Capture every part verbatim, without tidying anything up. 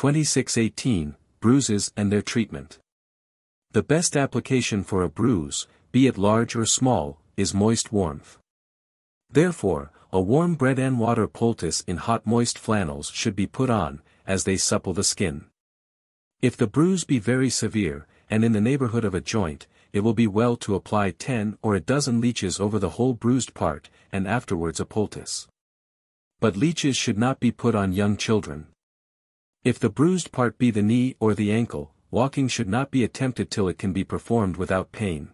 twenty-six eighteen, Bruises and their treatment. The best application for a bruise, be it large or small, is moist warmth. Therefore, a warm bread and water poultice in hot moist flannels should be put on, as they supple the skin. If the bruise be very severe, and in the neighborhood of a joint, it will be well to apply ten or a dozen leeches over the whole bruised part, and afterwards a poultice. But leeches should not be put on young children. If the bruised part be the knee or the ankle, walking should not be attempted till it can be performed without pain.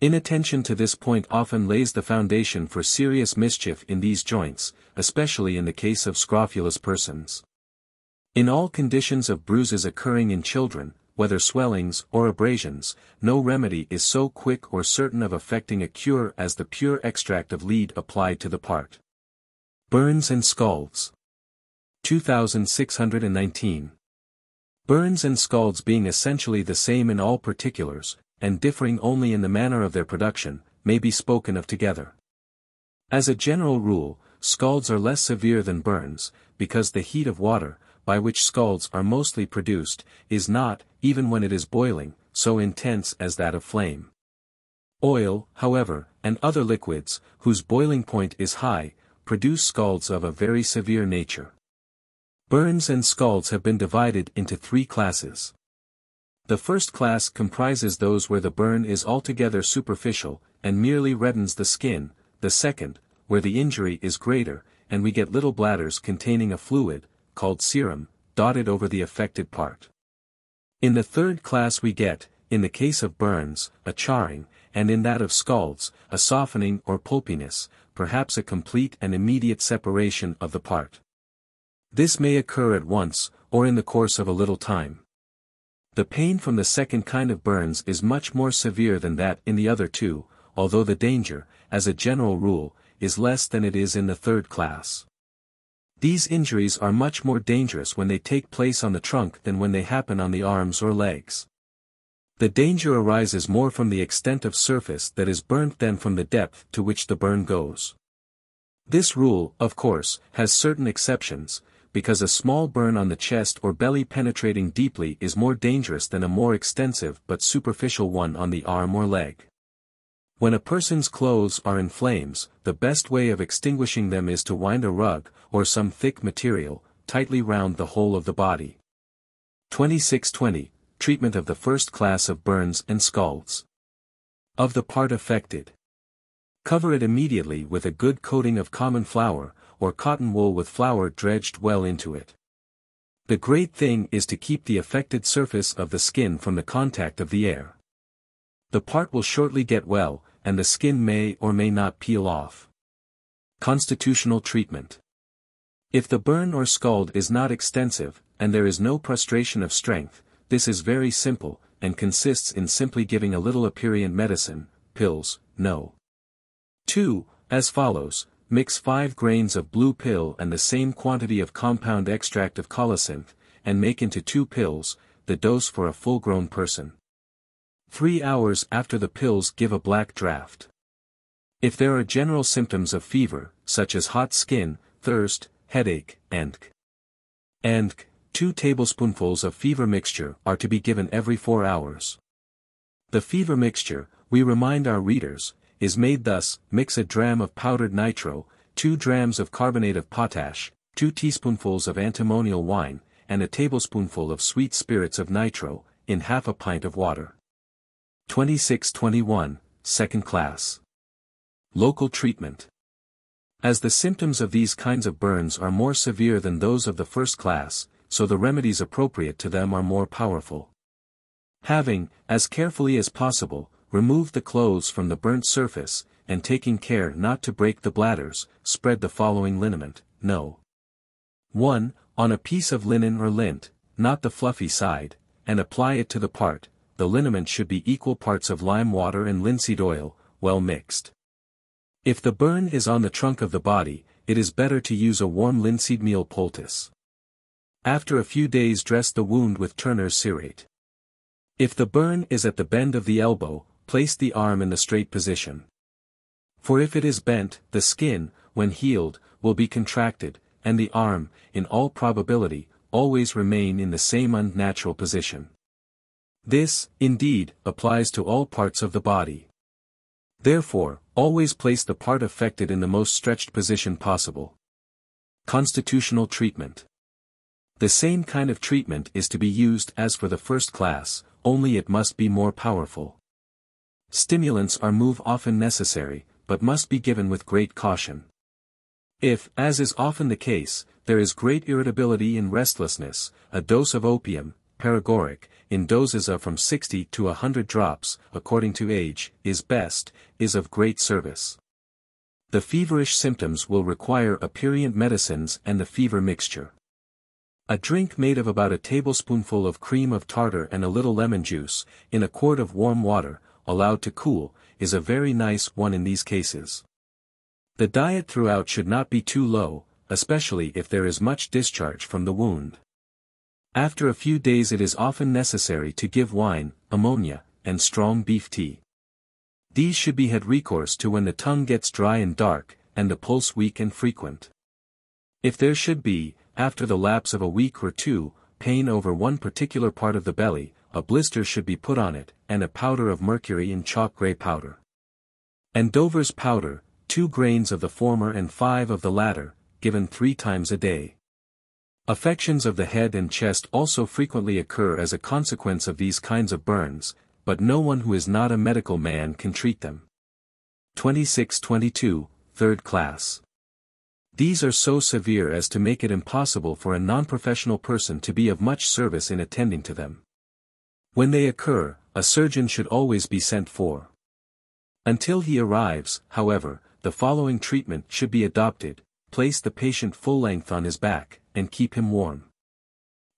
Inattention to this point often lays the foundation for serious mischief in these joints, especially in the case of scrofulous persons. In all conditions of bruises occurring in children, whether swellings or abrasions, no remedy is so quick or certain of effecting a cure as the pure extract of lead applied to the part. Burns and scalds. two thousand six hundred nineteen. Burns and scalds being essentially the same in all particulars, and differing only in the manner of their production, may be spoken of together. As a general rule, scalds are less severe than burns, because the heat of water, by which scalds are mostly produced, is not, even when it is boiling, so intense as that of flame. Oil, however, and other liquids, whose boiling point is high, produce scalds of a very severe nature. Burns and scalds have been divided into three classes. The first class comprises those where the burn is altogether superficial, and merely reddens the skin, the second, where the injury is greater, and we get little bladders containing a fluid, called serum, dotted over the affected part. In the third class we get, in the case of burns, a charring, and in that of scalds, a softening or pulpiness, perhaps a complete and immediate separation of the part. This may occur at once, or in the course of a little time. The pain from the second kind of burns is much more severe than that in the other two, although the danger, as a general rule, is less than it is in the third class. These injuries are much more dangerous when they take place on the trunk than when they happen on the arms or legs. The danger arises more from the extent of surface that is burnt than from the depth to which the burn goes. This rule, of course, has certain exceptions, because a small burn on the chest or belly penetrating deeply is more dangerous than a more extensive but superficial one on the arm or leg. When a person's clothes are in flames, the best way of extinguishing them is to wind a rug, or some thick material, tightly round the whole of the body. twenty-six twenty, Treatment of the first class of burns and scalds. Of the part affected. Cover it immediately with a good coating of common flour, or cotton wool with flour dredged well into it. The great thing is to keep the affected surface of the skin from the contact of the air. The part will shortly get well, and the skin may or may not peel off. Constitutional treatment. If the burn or scald is not extensive, and there is no prostration of strength, this is very simple, and consists in simply giving a little aperient medicine, pills, number two, as follows. Mix five grains of blue pill and the same quantity of compound extract of colocynth, and make into two pills, the dose for a full-grown person. Three hours after the pills give a black draught. If there are general symptoms of fever, such as hot skin, thirst, headache, and and two tablespoonfuls of fever mixture are to be given every four hours. The fever mixture, we remind our readers, is made thus: mix a dram of powdered nitro, two drams of carbonate of potash, two teaspoonfuls of antimonial wine, and a tablespoonful of sweet spirits of nitro, in half a pint of water. twenty-six twenty-one, Second Class. Local treatment. As the symptoms of these kinds of burns are more severe than those of the first class, so the remedies appropriate to them are more powerful. Having, as carefully as possible, remove the clothes from the burnt surface, and taking care not to break the bladders, spread the following liniment, number one, on a piece of linen or lint, not the fluffy side, and apply it to the part. The liniment should be equal parts of lime water and linseed oil, well mixed. If the burn is on the trunk of the body, it is better to use a warm linseed meal poultice. After a few days dress the wound with Turner's cerate. If the burn is at the bend of the elbow, place the arm in the straight position. For if it is bent, the skin, when healed, will be contracted, and the arm, in all probability, always remain in the same unnatural position. This, indeed, applies to all parts of the body. Therefore, always place the part affected in the most stretched position possible. Constitutional treatment. The same kind of treatment is to be used as for the first class, only it must be more powerful. Stimulants are move often necessary, but must be given with great caution. If, as is often the case, there is great irritability and restlessness, a dose of opium, paregoric, in doses of from sixty to one hundred drops, according to age, is best, is of great service. The feverish symptoms will require aperient medicines and the fever mixture. A drink made of about a tablespoonful of cream of tartar and a little lemon juice, in a quart of warm water, allowed to cool, is a very nice one in these cases. The diet throughout should not be too low, especially if there is much discharge from the wound. After a few days it is often necessary to give wine, ammonia, and strong beef tea. These should be had recourse to when the tongue gets dry and dark, and the pulse weak and frequent. If there should be, after the lapse of a week or two, pain over one particular part of the belly, a blister should be put on it, and a powder of mercury in chalk grey powder. And Dover's powder, two grains of the former and five of the latter, given three times a day. Affections of the head and chest also frequently occur as a consequence of these kinds of burns, but no one who is not a medical man can treat them. twenty-six twenty-two, Third Class. These are so severe as to make it impossible for a non-professional person to be of much service in attending to them. When they occur, a surgeon should always be sent for. Until he arrives, however, the following treatment should be adopted: place the patient full length on his back, and keep him warm.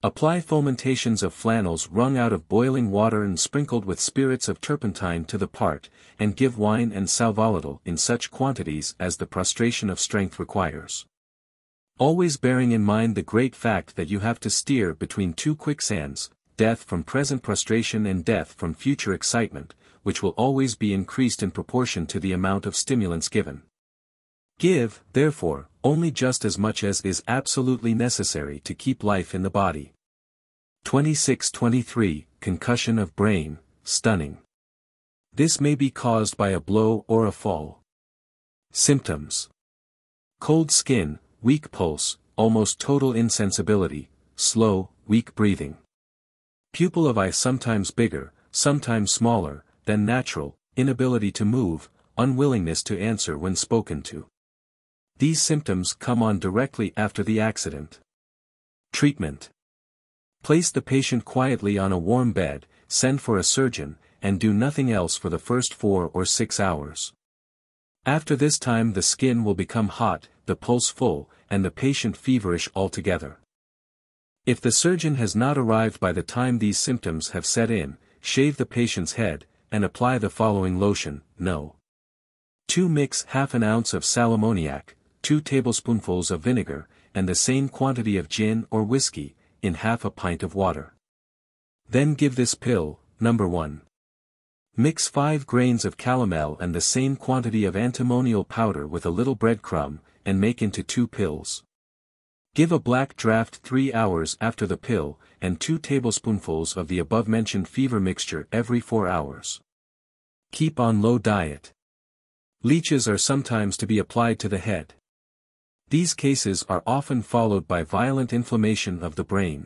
Apply fomentations of flannels wrung out of boiling water and sprinkled with spirits of turpentine to the part, and give wine and sal volatile in such quantities as the prostration of strength requires. Always bearing in mind the great fact that you have to steer between two quicksands, death from present prostration and death from future excitement, which will always be increased in proportion to the amount of stimulants given. Give, therefore, only just as much as is absolutely necessary to keep life in the body. twenty-six twenty-three, Concussion of brain, stunning. This may be caused by a blow or a fall. Symptoms: cold skin, weak pulse, almost total insensibility, slow, weak breathing. Pupil of eye sometimes bigger, sometimes smaller than natural, inability to move, unwillingness to answer when spoken to. These symptoms come on directly after the accident. Treatment: place the patient quietly on a warm bed, send for a surgeon, and do nothing else for the first four or six hours. After this time the skin will become hot, the pulse full, and the patient feverish altogether. If the surgeon has not arrived by the time these symptoms have set in, shave the patient's head, and apply the following lotion: No. two Mix half an ounce of sal ammoniac, two tablespoonfuls of vinegar, and the same quantity of gin or whiskey, in half a pint of water. Then give this pill: number one. Mix five grains of calomel and the same quantity of antimonial powder with a little breadcrumb, and make into two pills. Give a black draught three hours after the pill, and two tablespoonfuls of the above-mentioned fever mixture every four hours. Keep on low diet. Leeches are sometimes to be applied to the head. These cases are often followed by violent inflammation of the brain.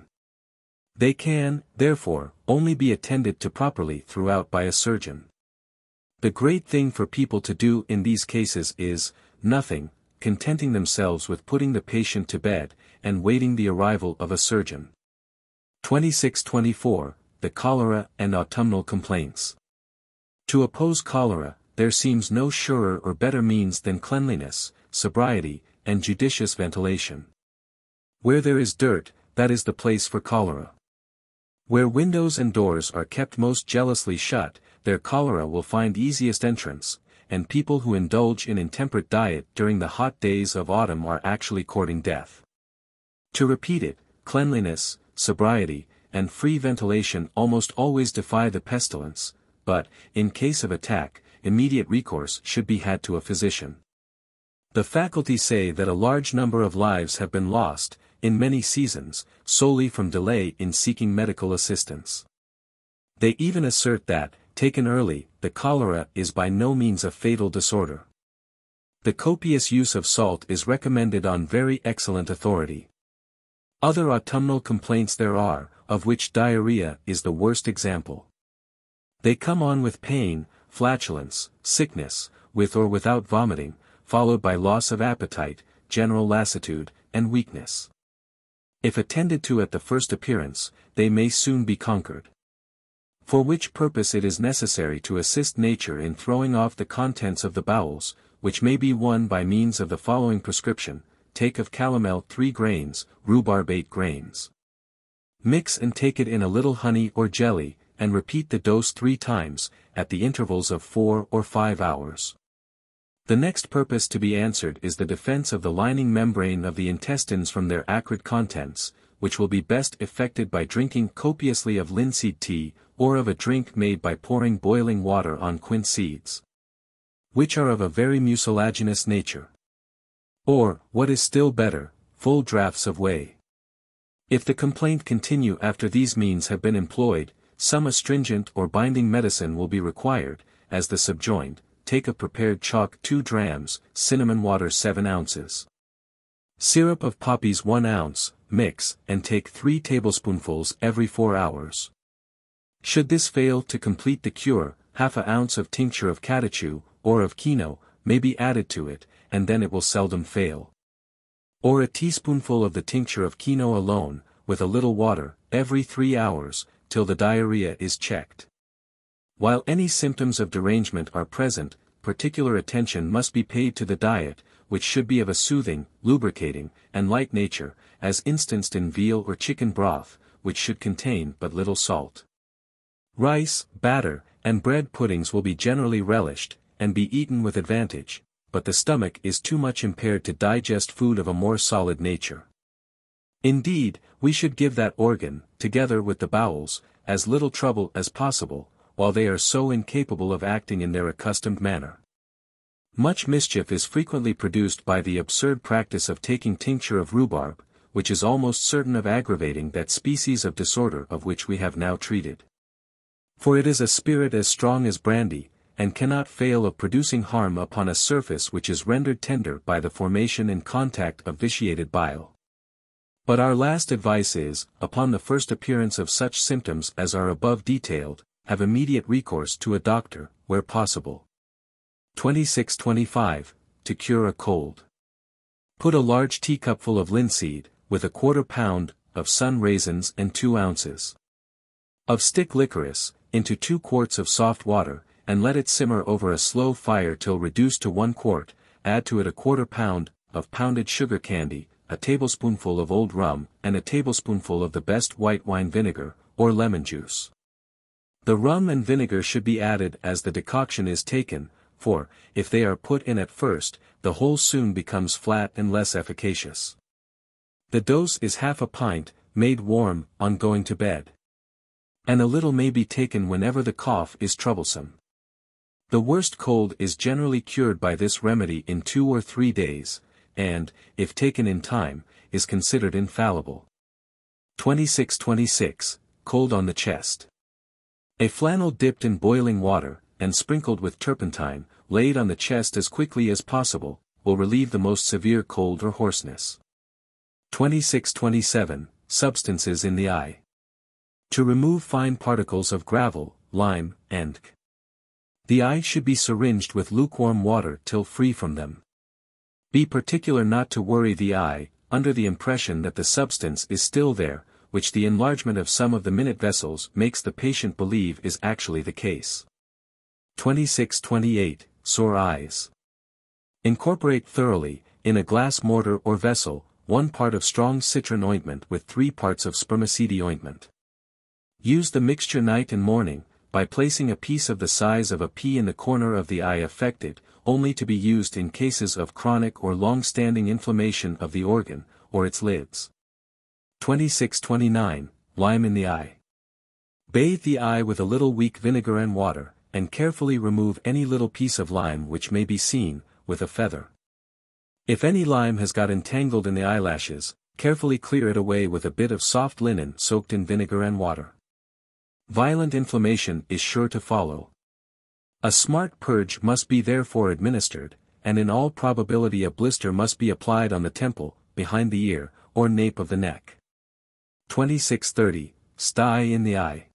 They can, therefore, only be attended to properly throughout by a surgeon. The great thing for people to do in these cases is nothing, contenting themselves with putting the patient to bed, and waiting the arrival of a surgeon. twenty-six twenty-four, The cholera and autumnal complaints. To oppose cholera, there seems no surer or better means than cleanliness, sobriety, and judicious ventilation. Where there is dirt, that is the place for cholera. Where windows and doors are kept most jealously shut, there cholera will find easiest entrance, and people who indulge in intemperate diet during the hot days of autumn are actually courting death. To repeat it, cleanliness, sobriety, and free ventilation almost always defy the pestilence, but, in case of attack, immediate recourse should be had to a physician. The faculty say that a large number of lives have been lost, in many seasons, solely from delay in seeking medical assistance. They even assert that, taken early, the cholera is by no means a fatal disorder. The copious use of salt is recommended on very excellent authority. Other autumnal complaints there are, of which diarrhea is the worst example. They come on with pain, flatulence, sickness, with or without vomiting, followed by loss of appetite, general lassitude, and weakness. If attended to at the first appearance, they may soon be conquered. For which purpose it is necessary to assist nature in throwing off the contents of the bowels, which may be won by means of the following prescription: take of calomel three grains, rhubarb eight grains. Mix and take it in a little honey or jelly, and repeat the dose three times, at the intervals of four or five hours. The next purpose to be answered is the defense of the lining membrane of the intestines from their acrid contents, which will be best effected by drinking copiously of linseed tea, or of a drink made by pouring boiling water on quince seeds, which are of a very mucilaginous nature. Or, what is still better, full draughts of whey. If the complaint continue after these means have been employed, some astringent or binding medicine will be required, as the subjoined: take of prepared chalk two drachms, cinnamon water seven ounces, syrup of poppies one ounce, mix, and take three tablespoonfuls every four hours. Should this fail to complete the cure, half an ounce of tincture of catechu, or of quino, may be added to it, and then it will seldom fail. Or a teaspoonful of the tincture of quino alone, with a little water, every three hours, till the diarrhea is checked. While any symptoms of derangement are present, particular attention must be paid to the diet, which should be of a soothing, lubricating, and light nature, as instanced in veal or chicken broth, which should contain but little salt. Rice, batter, and bread puddings will be generally relished, and be eaten with advantage, but the stomach is too much impaired to digest food of a more solid nature. Indeed, we should give that organ, together with the bowels, as little trouble as possible, while they are so incapable of acting in their accustomed manner. Much mischief is frequently produced by the absurd practice of taking tincture of rhubarb, which is almost certain of aggravating that species of disorder of which we have now treated. For it is a spirit as strong as brandy, and cannot fail of producing harm upon a surface which is rendered tender by the formation and contact of vitiated bile. But our last advice is, upon the first appearance of such symptoms as are above detailed, have immediate recourse to a doctor, where possible. twenty-six twenty-five. To cure a cold. Put a large teacupful of linseed, with a quarter pound, of sun raisins and two ounces of stick licorice, into two quarts of soft water, and let it simmer over a slow fire till reduced to one quart, add to it a quarter pound, of pounded sugar candy, a tablespoonful of old rum, and a tablespoonful of the best white wine vinegar, or lemon juice. The rum and vinegar should be added as the decoction is taken, for, if they are put in at first, the whole soon becomes flat and less efficacious. The dose is half a pint, made warm, on going to bed. And a little may be taken whenever the cough is troublesome. The worst cold is generally cured by this remedy in two or three days, and, if taken in time, is considered infallible. twenty-six twenty-six. Cold on the chest. A flannel dipped in boiling water, and sprinkled with turpentine, laid on the chest as quickly as possible, will relieve the most severe cold or hoarseness. twenty-six twenty-seven. Substances in the eye. To remove fine particles of gravel, lime, and the eye should be syringed with lukewarm water till free from them. Be particular not to worry the eye, under the impression that the substance is still there, which the enlargement of some of the minute vessels makes the patient believe is actually the case. twenty-six twenty-eight. Sore eyes. Incorporate thoroughly, in a glass mortar or vessel, one part of strong citron ointment with three parts of spermaceti ointment. Use the mixture night and morning, by placing a piece of the size of a pea in the corner of the eye affected, only to be used in cases of chronic or long-standing inflammation of the organ, or its lids. twenty-six twenty-nine. Lime in the eye. Bathe the eye with a little weak vinegar and water, and carefully remove any little piece of lime which may be seen, with a feather. If any lime has got entangled in the eyelashes, Carefully clear it away with a bit of soft linen soaked in vinegar and water. Violent inflammation is sure to follow. A smart purge must be therefore administered, and in all probability a blister must be applied on the temple, behind the ear, or nape of the neck. twenty-six thirty, Stye in the eye.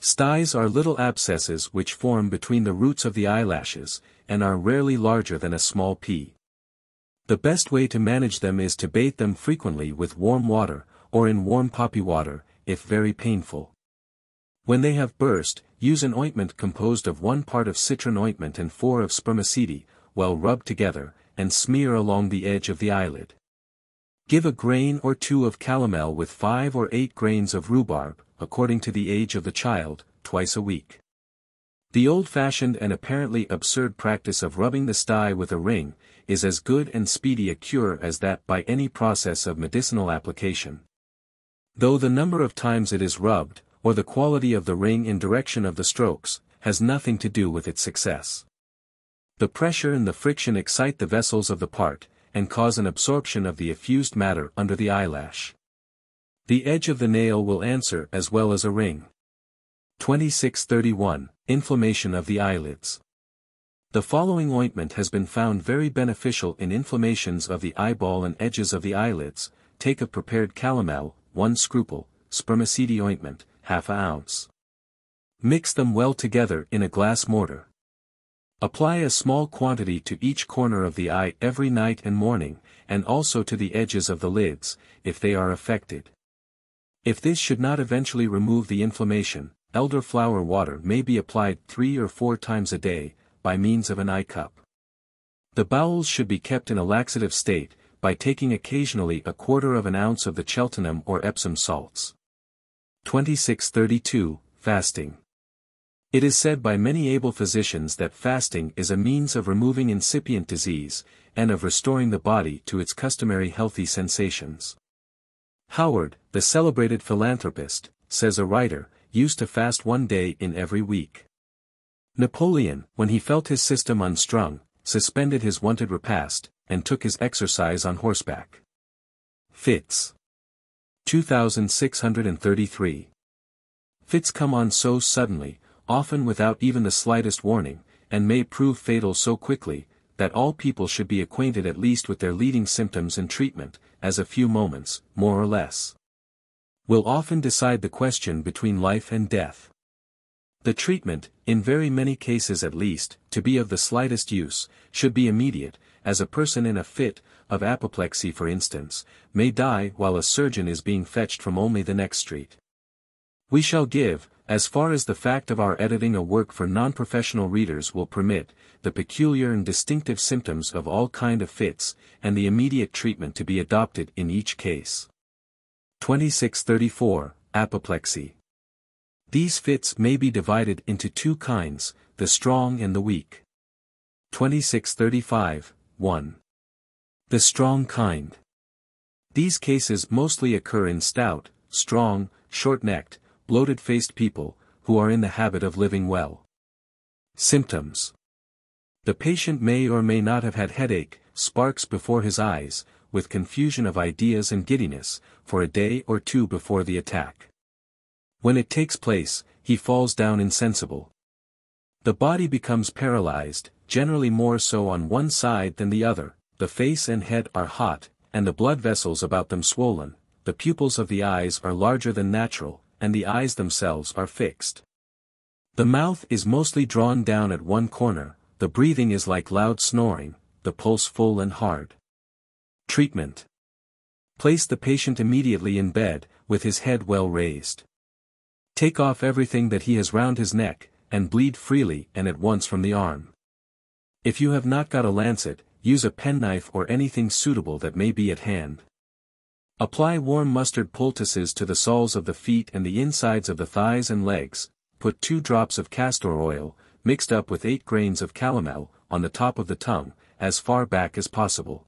Styes are little abscesses which form between the roots of the eyelashes, and are rarely larger than a small pea. The best way to manage them is to bathe them frequently with warm water, or in warm poppy water, if very painful. When they have burst, use an ointment composed of one part of citron ointment and four of spermaceti, well rubbed together, and smear along the edge of the eyelid. Give a grain or two of calomel with five or eight grains of rhubarb, according to the age of the child, twice a week. The old-fashioned and apparently absurd practice of rubbing the stye with a ring is as good and speedy a cure as that by any process of medicinal application. Though the number of times it is rubbed, or the quality of the ring in direction of the strokes, has nothing to do with its success. The pressure and the friction excite the vessels of the part, and cause an absorption of the effused matter under the eyelash. The edge of the nail will answer as well as a ring. twenty-six thirty-one, Inflammation of the eyelids. The following ointment has been found very beneficial in inflammations of the eyeball and edges of the eyelids. Take of prepared calomel, one scruple, spermaceti ointment, half an ounce. Mix them well together in a glass mortar. Apply a small quantity to each corner of the eye every night and morning, and also to the edges of the lids, if they are affected. If this should not eventually remove the inflammation, elderflower water may be applied three or four times a day, by means of an eye cup. The bowels should be kept in a laxative state, by taking occasionally a quarter of an ounce of the Cheltenham or Epsom salts. twenty-six thirty-two, Fasting. It is said by many able physicians that fasting is a means of removing incipient disease, and of restoring the body to its customary healthy sensations. Howard, the celebrated philanthropist, says a writer, used to fast one day in every week. Napoleon, when he felt his system unstrung, suspended his wonted repast, and took his exercise on horseback. Fits. two thousand six hundred thirty-three. Fits come on so suddenly, often without even the slightest warning, and may prove fatal so quickly, that all people should be acquainted at least with their leading symptoms and treatment, as a few moments, more or less, will often decide the question between life and death. The treatment, in very many cases at least, to be of the slightest use, should be immediate, as a person in a fit of apoplexy, for instance, may die while a surgeon is being fetched from only the next street. We shall give, as far as the fact of our editing a work for non-professional readers will permit, the peculiar and distinctive symptoms of all kind of fits, and the immediate treatment to be adopted in each case. twenty-six thirty-four, Apoplexy. These fits may be divided into two kinds, the strong and the weak. twenty-six thirty-five, one. The strong kind. These cases mostly occur in stout, strong, short-necked, bloated-faced people, who are in the habit of living well. Symptoms. The patient may or may not have had headache, sparks before his eyes, with confusion of ideas and giddiness, for a day or two before the attack. When it takes place, he falls down insensible. The body becomes paralyzed, generally more so on one side than the other, the face and head are hot, and the blood vessels about them swollen, the pupils of the eyes are larger than natural, and the eyes themselves are fixed. The mouth is mostly drawn down at one corner, the breathing is like loud snoring, the pulse full and hard. Treatment. Place the patient immediately in bed, with his head well raised. Take off everything that he has round his neck, and bleed freely and at once from the arm. If you have not got a lancet, use a penknife or anything suitable that may be at hand. Apply warm mustard poultices to the soles of the feet and the insides of the thighs and legs, put two drops of castor oil, mixed up with eight grains of calomel, on the top of the tongue, as far back as possible.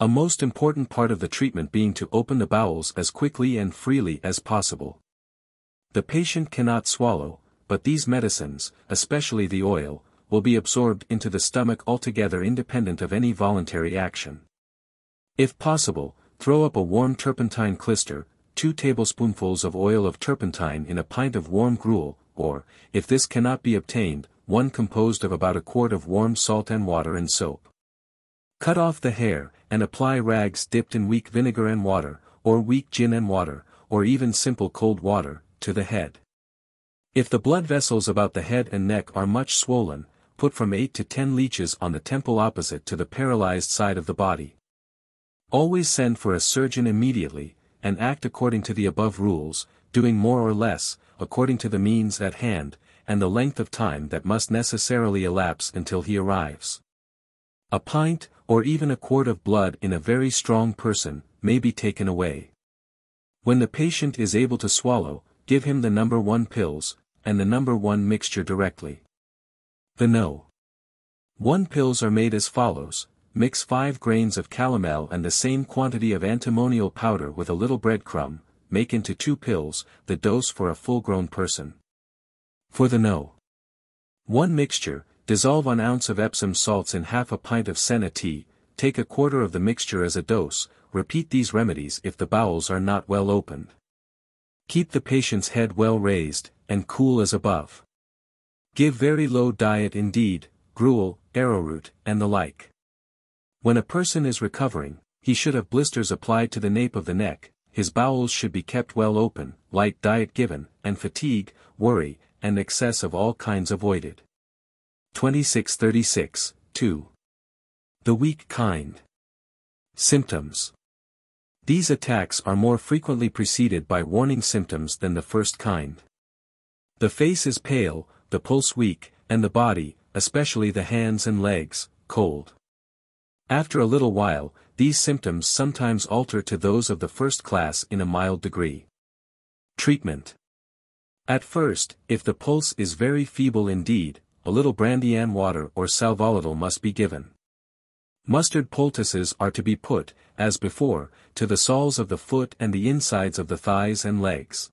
A most important part of the treatment being to open the bowels as quickly and freely as possible. The patient cannot swallow, but these medicines, especially the oil, will be absorbed into the stomach altogether independent of any voluntary action. If possible, Throw up a warm turpentine clister, two tablespoonfuls of oil of turpentine in a pint of warm gruel, or, if this cannot be obtained, one composed of about a quart of warm salt and water and soap. Cut off the hair, and apply rags dipped in weak vinegar and water, or weak gin and water, or even simple cold water, to the head. If the blood vessels about the head and neck are much swollen, put from eight to ten leeches on the temple opposite to the paralyzed side of the body. Always send for a surgeon immediately, and act according to the above rules, doing more or less, according to the means at hand, and the length of time that must necessarily elapse until he arrives. A pint, or even a quart of blood in a very strong person, may be taken away. When the patient is able to swallow, give him the number one pills, and the number one mixture directly. The No. one pills are made as follows: mix five grains of calomel and the same quantity of antimonial powder with a little breadcrumb, make into two pills, the dose for a full-grown person. For the No. one mixture, dissolve an ounce of Epsom salts in half a pint of senna tea, take a quarter of the mixture as a dose. Repeat these remedies if the bowels are not well opened. Keep the patient's head well raised, and cool as above. Give very low diet indeed, gruel, arrowroot, and the like. When a person is recovering, he should have blisters applied to the nape of the neck, his bowels should be kept well open, light diet given, and fatigue, worry, and excess of all kinds avoided. twenty-six thirty-six, two. The weak kind. Symptoms. These attacks are more frequently preceded by warning symptoms than the first kind. The face is pale, the pulse weak, and the body, especially the hands and legs, cold. After a little while, these symptoms sometimes alter to those of the first class in a mild degree. Treatment. At first, if the pulse is very feeble indeed, a little brandy and water or sal volatile must be given. Mustard poultices are to be put, as before, to the soles of the foot and the insides of the thighs and legs.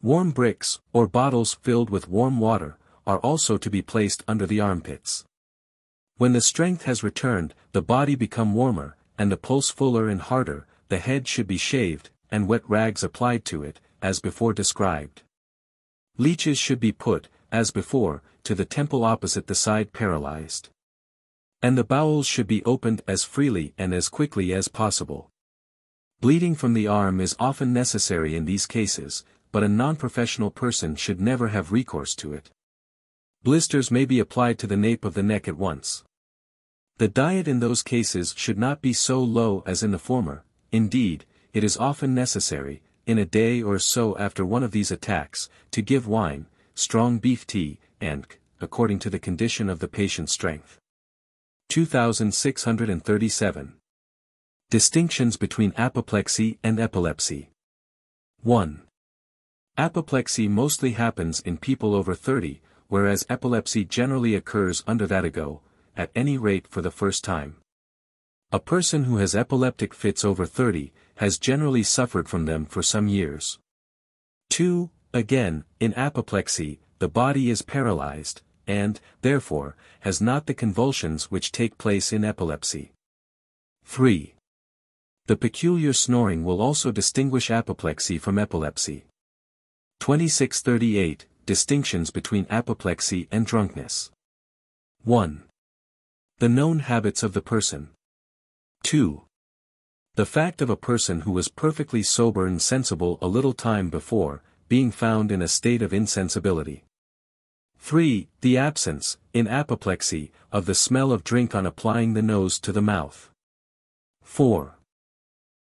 Warm bricks, or bottles filled with warm water, are also to be placed under the armpits. When the strength has returned, the body become warmer, and the pulse fuller and harder, the head should be shaved, and wet rags applied to it, as before described. Leeches should be put, as before, to the temple opposite the side paralyzed. And the bowels should be opened as freely and as quickly as possible. Bleeding from the arm is often necessary in these cases, but a non-professional person should never have recourse to it. Blisters may be applied to the nape of the neck at once. The diet in those cases should not be so low as in the former. Indeed, it is often necessary, in a day or so after one of these attacks, to give wine, strong beef tea, and, according to the condition of the patient's strength. two thousand six hundred thirty-seven. Distinctions between apoplexy and epilepsy. one. Apoplexy mostly happens in people over thirty, whereas epilepsy generally occurs under that ago, at any rate for the first time. A person who has epileptic fits over thirty, has generally suffered from them for some years. two. Again, in apoplexy, the body is paralyzed, and, therefore, has not the convulsions which take place in epilepsy. three. The peculiar snoring will also distinguish apoplexy from epilepsy. twenty-six thirty-eight, Distinctions between apoplexy and drunkenness. one. The known habits of the person. two. The fact of a person who was perfectly sober and sensible a little time before, being found in a state of insensibility. three. The absence, in apoplexy, of the smell of drink on applying the nose to the mouth. four.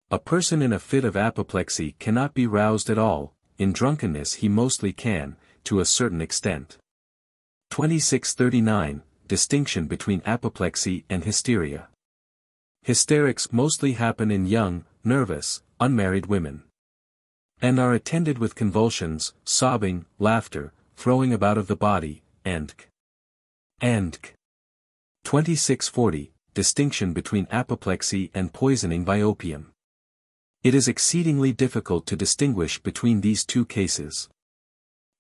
A person in a fit of apoplexy cannot be roused at all. In drunkenness he mostly can, to a certain extent. twenty-six thirty-nine, Distinction between apoplexy and hysteria. Hysterics mostly happen in young, nervous, unmarried women, and are attended with convulsions, sobbing, laughter, throwing about of the body, and and twenty-six forty, Distinction between apoplexy and poisoning by opium. It is exceedingly difficult to distinguish between these two cases.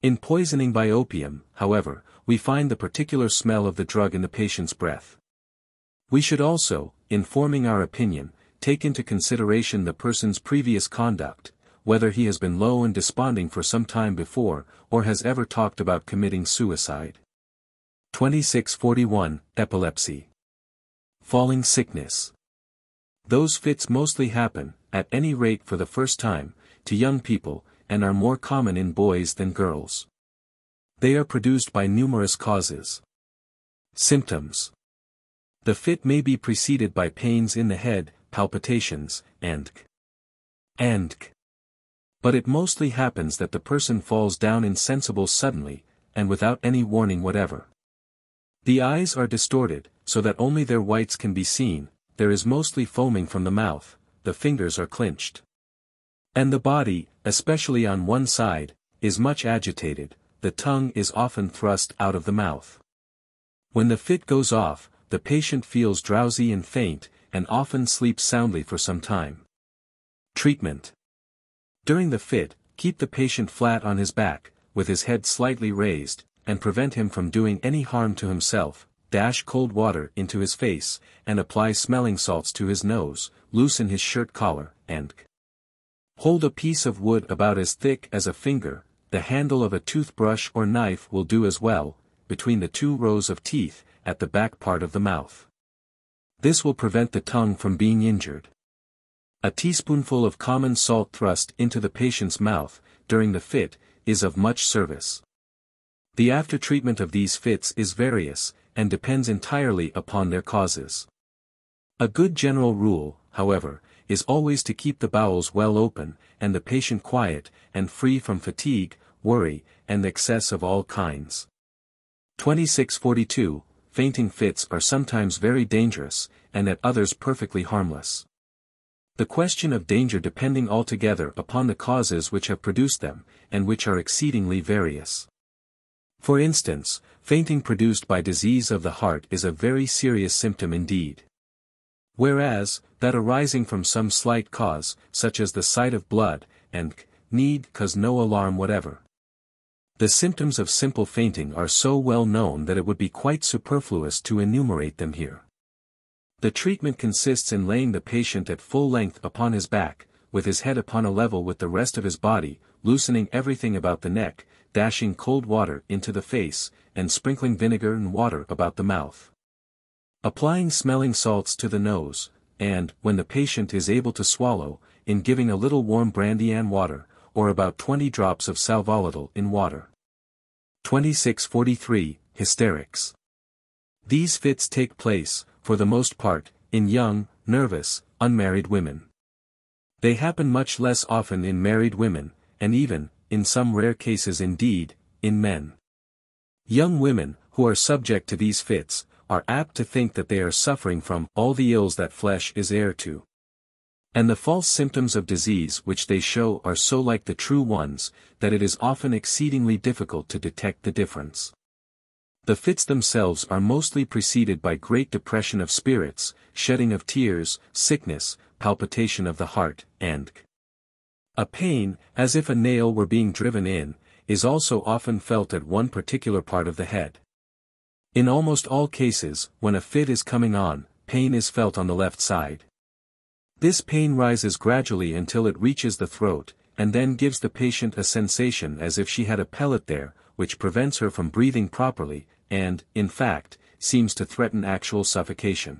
In poisoning by opium, however, we find the particular smell of the drug in the patient's breath. We should also, in forming our opinion, take into consideration the person's previous conduct, whether he has been low and desponding for some time before, or has ever talked about committing suicide. twenty-six forty-one Epilepsy. Falling sickness. Those fits mostly happen, at any rate for the first time, to young people, and are more common in boys than girls. They are produced by numerous causes. Symptoms. The fit may be preceded by pains in the head, palpitations, and and but it mostly happens that the person falls down insensible suddenly, and without any warning whatever. The eyes are distorted, so that only their whites can be seen, there is mostly foaming from the mouth, the fingers are clenched. And the body, especially on one side, is much agitated, the tongue is often thrust out of the mouth. When the fit goes off, the patient feels drowsy and faint, and often sleeps soundly for some time. Treatment. During the fit, keep the patient flat on his back, with his head slightly raised, and prevent him from doing any harm to himself. Dash cold water into his face, and apply smelling salts to his nose, loosen his shirt collar, and hold a piece of wood about as thick as a finger, the handle of a toothbrush or knife will do as well, between the two rows of teeth, at the back part of the mouth. This will prevent the tongue from being injured. A teaspoonful of common salt thrust into the patient's mouth, during the fit, is of much service. The after-treatment of these fits is various, and depends entirely upon their causes. A good general rule, however, is always to keep the bowels well open, and the patient quiet, and free from fatigue, worry, and excess of all kinds. twenty-six forty-two Fainting fits are sometimes very dangerous, and at others perfectly harmless. The question of danger depending altogether upon the causes which have produced them, and which are exceedingly various. For instance, fainting produced by disease of the heart is a very serious symptom indeed. Whereas, that arising from some slight cause, such as the sight of blood, and need cause no alarm whatever. The symptoms of simple fainting are so well known that it would be quite superfluous to enumerate them here. The treatment consists in laying the patient at full length upon his back, with his head upon a level with the rest of his body, loosening everything about the neck, dashing cold water into the face, and sprinkling vinegar and water about the mouth. Applying smelling salts to the nose, and, when the patient is able to swallow, in giving a little warm brandy and water, or about twenty drops of sal volatile in water. twenty-six forty-three Hysterics. These fits take place, for the most part, in young, nervous, unmarried women. They happen much less often in married women, and even, in some rare cases indeed, in men. Young women, who are subject to these fits, are apt to think that they are suffering from all the ills that flesh is heir to. And the false symptoms of disease which they show are so like the true ones, that it is often exceedingly difficult to detect the difference. The fits themselves are mostly preceded by great depression of spirits, shedding of tears, sickness, palpitation of the heart, and a pain, as if a nail were being driven in, is also often felt at one particular part of the head. In almost all cases, when a fit is coming on, pain is felt on the left side. This pain rises gradually until it reaches the throat, and then gives the patient a sensation as if she had a pellet there, which prevents her from breathing properly, and, in fact, seems to threaten actual suffocation.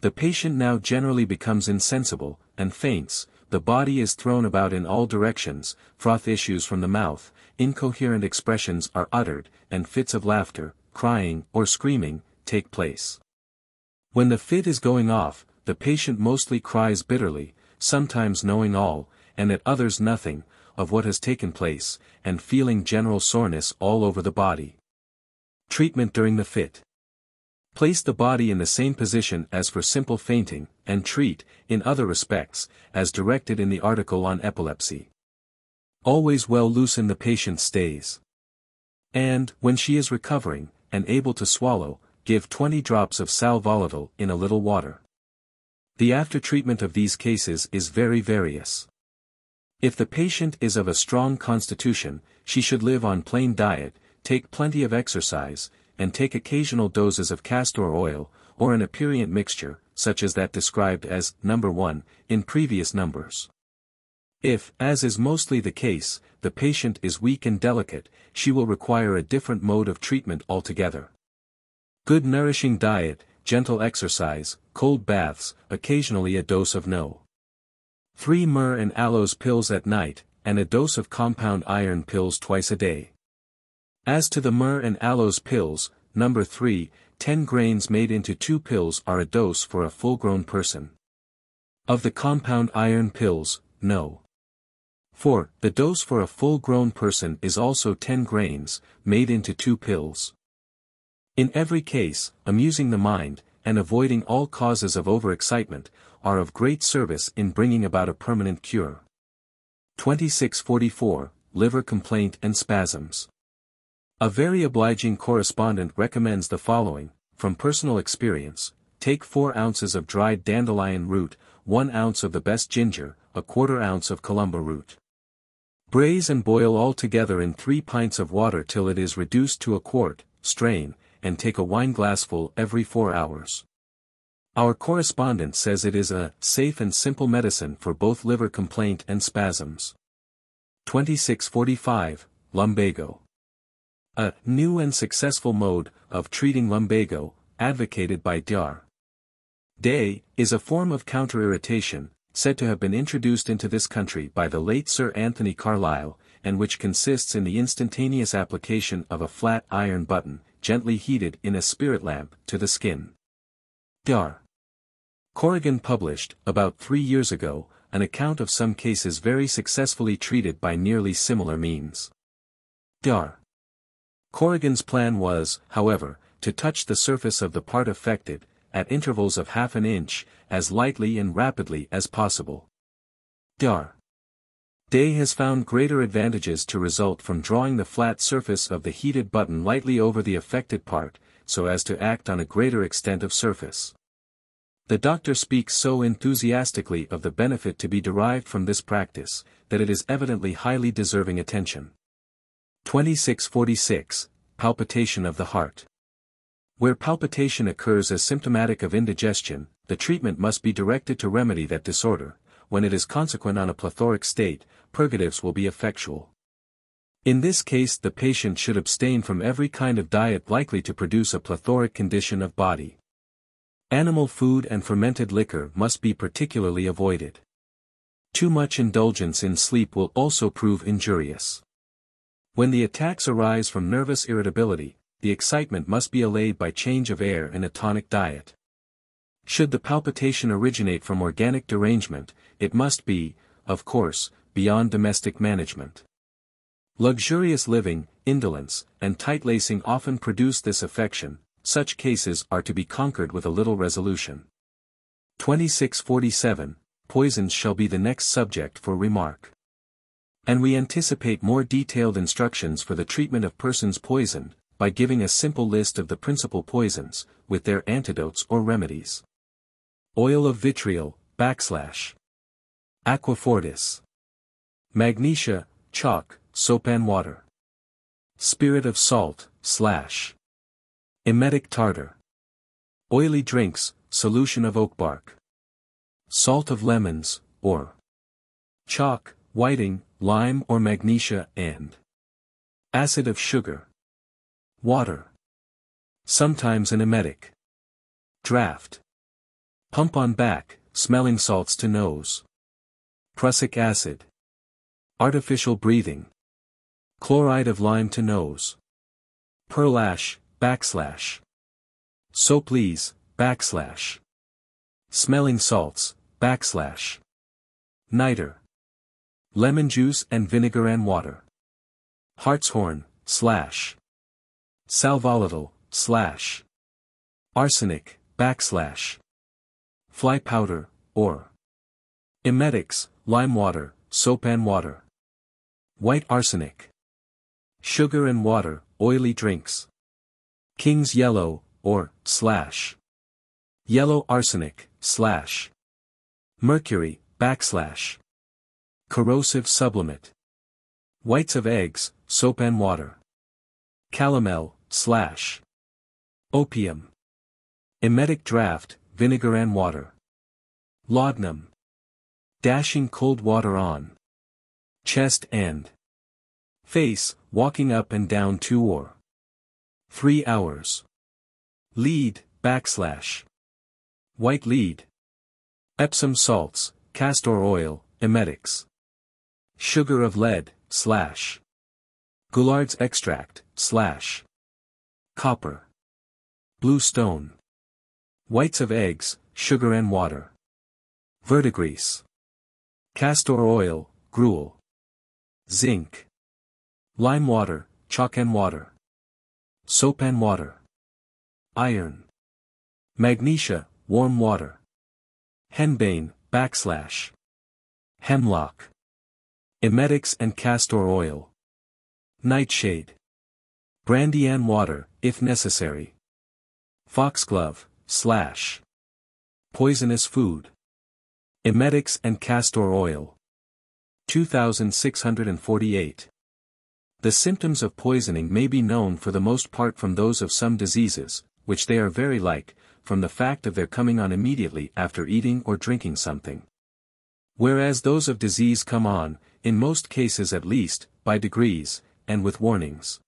The patient now generally becomes insensible, and faints. The body is thrown about in all directions, froth issues from the mouth, incoherent expressions are uttered, and fits of laughter, crying, or screaming, take place. When the fit is going off, the patient mostly cries bitterly, sometimes knowing all, and at others nothing, of what has taken place, and feeling general soreness all over the body. Treatment during the fit. Place the body in the same position as for simple fainting, and treat, in other respects, as directed in the article on epilepsy. Always well loosen the patient's stays. And, when she is recovering, and able to swallow, give twenty drops of sal volatile in a little water. The after-treatment of these cases is very various. If the patient is of a strong constitution, she should live on plain diet, take plenty of exercise, and take occasional doses of castor oil, or an aperient mixture, such as that described as number one, in previous numbers. If, as is mostly the case, the patient is weak and delicate, she will require a different mode of treatment altogether. Good nourishing diet, gentle exercise, cold baths, occasionally a dose of no. three myrrh and aloes pills at night, and a dose of compound iron pills twice a day. As to the myrrh and aloes pills, number three, ten grains made into two pills are a dose for a full-grown person. Of the compound iron pills, no. four. The dose for a full-grown person is also ten grains, made into two pills. In every case, amusing the mind, and avoiding all causes of overexcitement, are of great service in bringing about a permanent cure. twenty-six forty-four, Liver Complaint and Spasms. A very obliging correspondent recommends the following, from personal experience: take four ounces of dried dandelion root, one ounce of the best ginger, a quarter ounce of columba root. Braise and boil all together in three pints of water till it is reduced to a quart, strain, and take a wineglassful every four hours. Our correspondent says it is a safe and simple medicine for both liver complaint and spasms. twenty-six forty-five, Lumbago. A new and successful mode of treating lumbago, advocated by Doctor Day, is a form of counter-irritation, said to have been introduced into this country by the late Sir Anthony Carlyle, and which consists in the instantaneous application of a flat iron button, gently heated in a spirit lamp, to the skin. Doctor Corrigan published, about three years ago, an account of some cases very successfully treated by nearly similar means. Doctor Corrigan's plan was, however, to touch the surface of the part affected, at intervals of half an inch, as lightly and rapidly as possible. Doctor Day has found greater advantages to result from drawing the flat surface of the heated button lightly over the affected part, so as to act on a greater extent of surface. The doctor speaks so enthusiastically of the benefit to be derived from this practice, that it is evidently highly deserving attention. twenty-six forty-six, Palpitation of the Heart. Where palpitation occurs as symptomatic of indigestion, the treatment must be directed to remedy that disorder. When it is consequent on a plethoric state, purgatives will be effectual. In this case the patient should abstain from every kind of diet likely to produce a plethoric condition of body. Animal food and fermented liquor must be particularly avoided. Too much indulgence in sleep will also prove injurious. When the attacks arise from nervous irritability, the excitement must be allayed by change of air and a tonic diet. Should the palpitation originate from organic derangement, it must be, of course, beyond domestic management. Luxurious living, indolence, and tight-lacing often produce this affection. Such cases are to be conquered with a little resolution. twenty-six forty-seven, Poisons shall be the next subject for remark. And we anticipate more detailed instructions for the treatment of persons poisoned, by giving a simple list of the principal poisons, with their antidotes or remedies. Oil of vitriol, backslash. Aqua fortis. Magnesia, chalk, soap and water. Spirit of salt, slash. Emetic tartar. Oily drinks, solution of oak bark. Salt of lemons, or. Chalk, whiting, lime or magnesia and acid of sugar, water, sometimes an emetic, draft, pump on back, smelling salts to nose, prussic acid, artificial breathing, chloride of lime to nose, pearl ash, backslash, soap lees, backslash, smelling salts, backslash, niter, lemon juice and vinegar and water. Hartshorn, slash. Sal volatile, slash. Arsenic, backslash. Fly powder, or. Emetics, lime water, soap and water. White arsenic. Sugar and water, oily drinks. King's yellow, or, slash. Yellow arsenic, slash. Mercury, backslash. Corrosive sublimate. Whites of eggs, soap and water. Calomel, slash. Opium. Emetic draught, vinegar and water. Laudanum. Dashing cold water on chest and face, walking up and down two or three hours. Lead, backslash. White lead. Epsom salts, castor oil, emetics. Sugar of lead, slash. Goulard's extract, slash. Copper. Blue stone. Whites of eggs, sugar and water. Verdigris. Castor oil, gruel. Zinc. Lime water, chalk and water. Soap and water. Iron. Magnesia, warm water. Henbane, backslash. Hemlock. Emetics and castor oil. Nightshade. Brandy and water, if necessary. Foxglove, slash. Poisonous food. Emetics and castor oil. two thousand six hundred forty-eight. The symptoms of poisoning may be known for the most part from those of some diseases, which they are very like, from the fact of their coming on immediately after eating or drinking something. Whereas those of disease come on, in most cases at least, by degrees, and with warnings.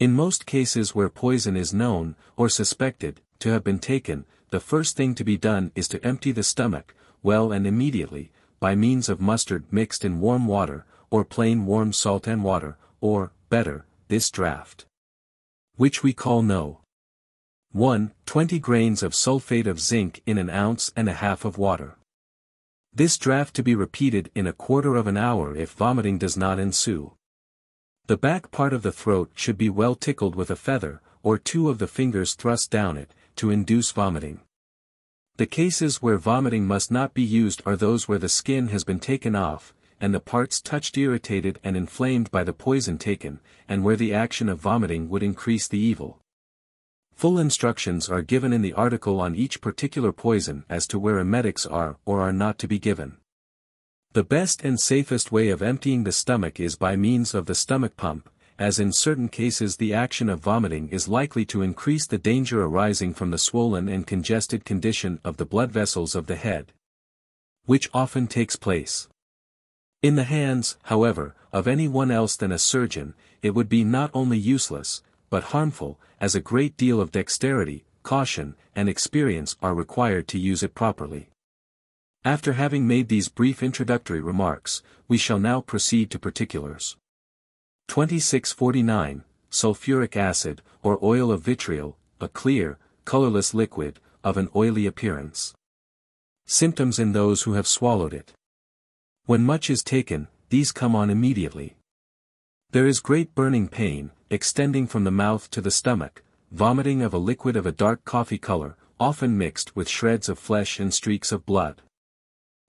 In most cases where poison is known, or suspected, to have been taken, the first thing to be done is to empty the stomach, well and immediately, by means of mustard mixed in warm water, or plain warm salt and water, or, better, this draught, which we call no. one. twenty grains of sulphate of zinc in an ounce and a half of water. This draught to be repeated in a quarter of an hour if vomiting does not ensue. The back part of the throat should be well tickled with a feather, or two of the fingers thrust down it, to induce vomiting. The cases where vomiting must not be used are those where the skin has been taken off, and the parts touched irritated and inflamed by the poison taken, and where the action of vomiting would increase the evil. Full instructions are given in the article on each particular poison as to where emetics are or are not to be given. The best and safest way of emptying the stomach is by means of the stomach pump, as in certain cases the action of vomiting is likely to increase the danger arising from the swollen and congested condition of the blood vessels of the head, which often takes place. In the hands, however, of anyone else than a surgeon, it would be not only useless, but harmful, as a great deal of dexterity, caution, and experience are required to use it properly. After having made these brief introductory remarks, we shall now proceed to particulars. twenty-six forty-nine, sulfuric acid, or oil of vitriol, a clear, colorless liquid, of an oily appearance. Symptoms in those who have swallowed it. When much is taken, these come on immediately. There is great burning pain, extending from the mouth to the stomach, vomiting of a liquid of a dark coffee color, often mixed with shreds of flesh and streaks of blood.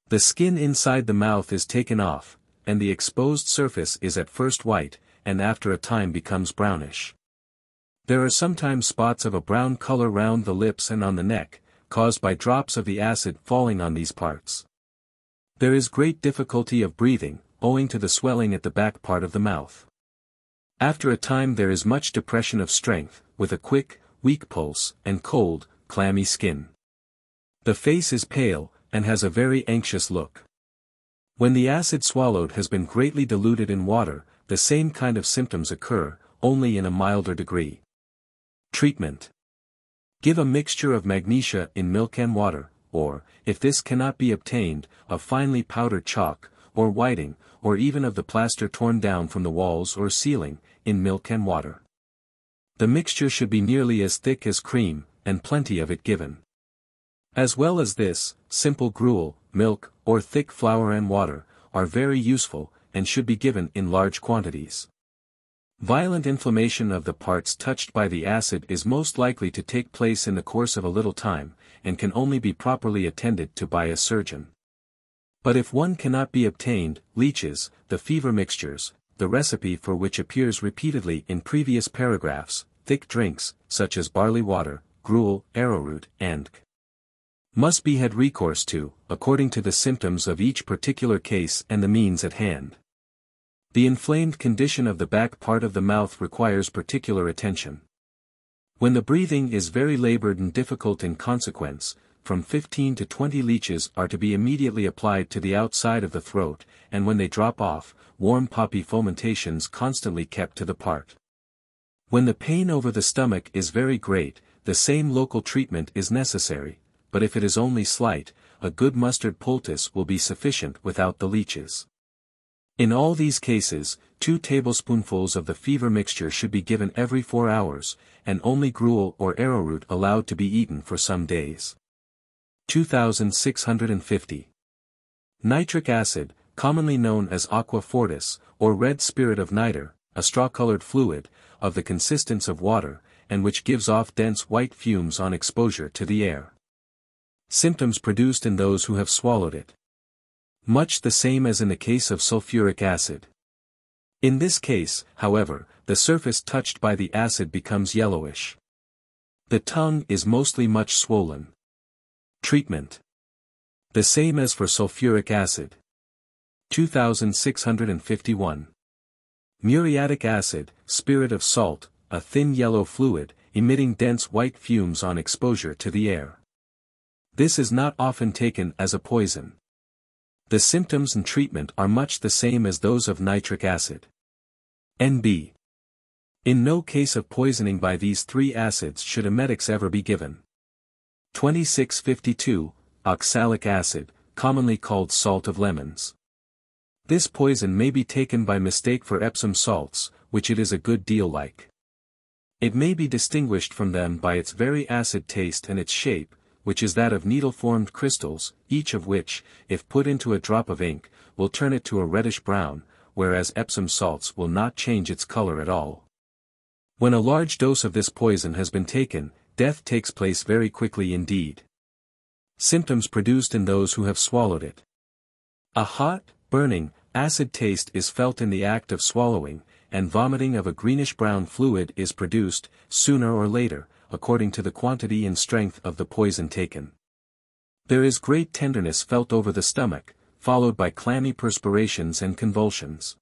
The skin inside the mouth is taken off, and the exposed surface is at first white, and after a time becomes brownish. There are sometimes spots of a brown color round the lips and on the neck, caused by drops of the acid falling on these parts. There is great difficulty of breathing, owing to the swelling at the back part of the mouth. After a time there is much depression of strength, with a quick, weak pulse, and cold, clammy skin. The face is pale, and has a very anxious look. When the acid swallowed has been greatly diluted in water, the same kind of symptoms occur, only in a milder degree. Treatment. Give a mixture of magnesia in milk and water, or, if this cannot be obtained, of finely powdered chalk, or whiting, or even of the plaster torn down from the walls or ceiling, in milk and water. The mixture should be nearly as thick as cream, and plenty of it given. As well as this, simple gruel, milk, or thick flour and water, are very useful, and should be given in large quantities. Violent inflammation of the parts touched by the acid is most likely to take place in the course of a little time, and can only be properly attended to by a surgeon. But if one cannot be obtained, leeches, the fever mixtures, the recipe for which appears repeatedly in previous paragraphs, thick drinks, such as barley water, gruel, arrowroot, and must be had recourse to, according to the symptoms of each particular case and the means at hand. The inflamed condition of the back part of the mouth requires particular attention. When the breathing is very labored and difficult in consequence, from fifteen to twenty leeches are to be immediately applied to the outside of the throat, and when they drop off, warm poppy fomentations constantly kept to the part. When the pain over the stomach is very great, the same local treatment is necessary, but if it is only slight, a good mustard poultice will be sufficient without the leeches. In all these cases, two tablespoonfuls of the fever mixture should be given every four hours, and only gruel or arrowroot allowed to be eaten for some days. two thousand six hundred fifty. Nitric acid, commonly known as aqua fortis, or red spirit of nitre, a straw-colored fluid, of the consistence of water, and which gives off dense white fumes on exposure to the air. Symptoms produced in those who have swallowed it. Much the same as in the case of sulfuric acid. In this case, however, the surface touched by the acid becomes yellowish. The tongue is mostly much swollen. Treatment. The same as for sulfuric acid. two thousand six hundred fifty-one. Muriatic acid, spirit of salt, a thin yellow fluid, emitting dense white fumes on exposure to the air. This is not often taken as a poison. The symptoms and treatment are much the same as those of nitric acid. N B. In no case of poisoning by these three acids should emetics ever be given. twenty-six fifty-two, oxalic acid, commonly called salt of lemons. This poison may be taken by mistake for Epsom salts, which it is a good deal like. It may be distinguished from them by its very acid taste and its shape, which is that of needle-formed crystals, each of which, if put into a drop of ink, will turn it to a reddish-brown, whereas Epsom salts will not change its color at all. When a large dose of this poison has been taken, death takes place very quickly indeed. Symptoms produced in those who have swallowed it. A hot, burning, acid taste is felt in the act of swallowing, and vomiting of a greenish-brown fluid is produced, sooner or later, according to the quantity and strength of the poison taken. There is great tenderness felt over the stomach, followed by clammy perspirations and convulsions.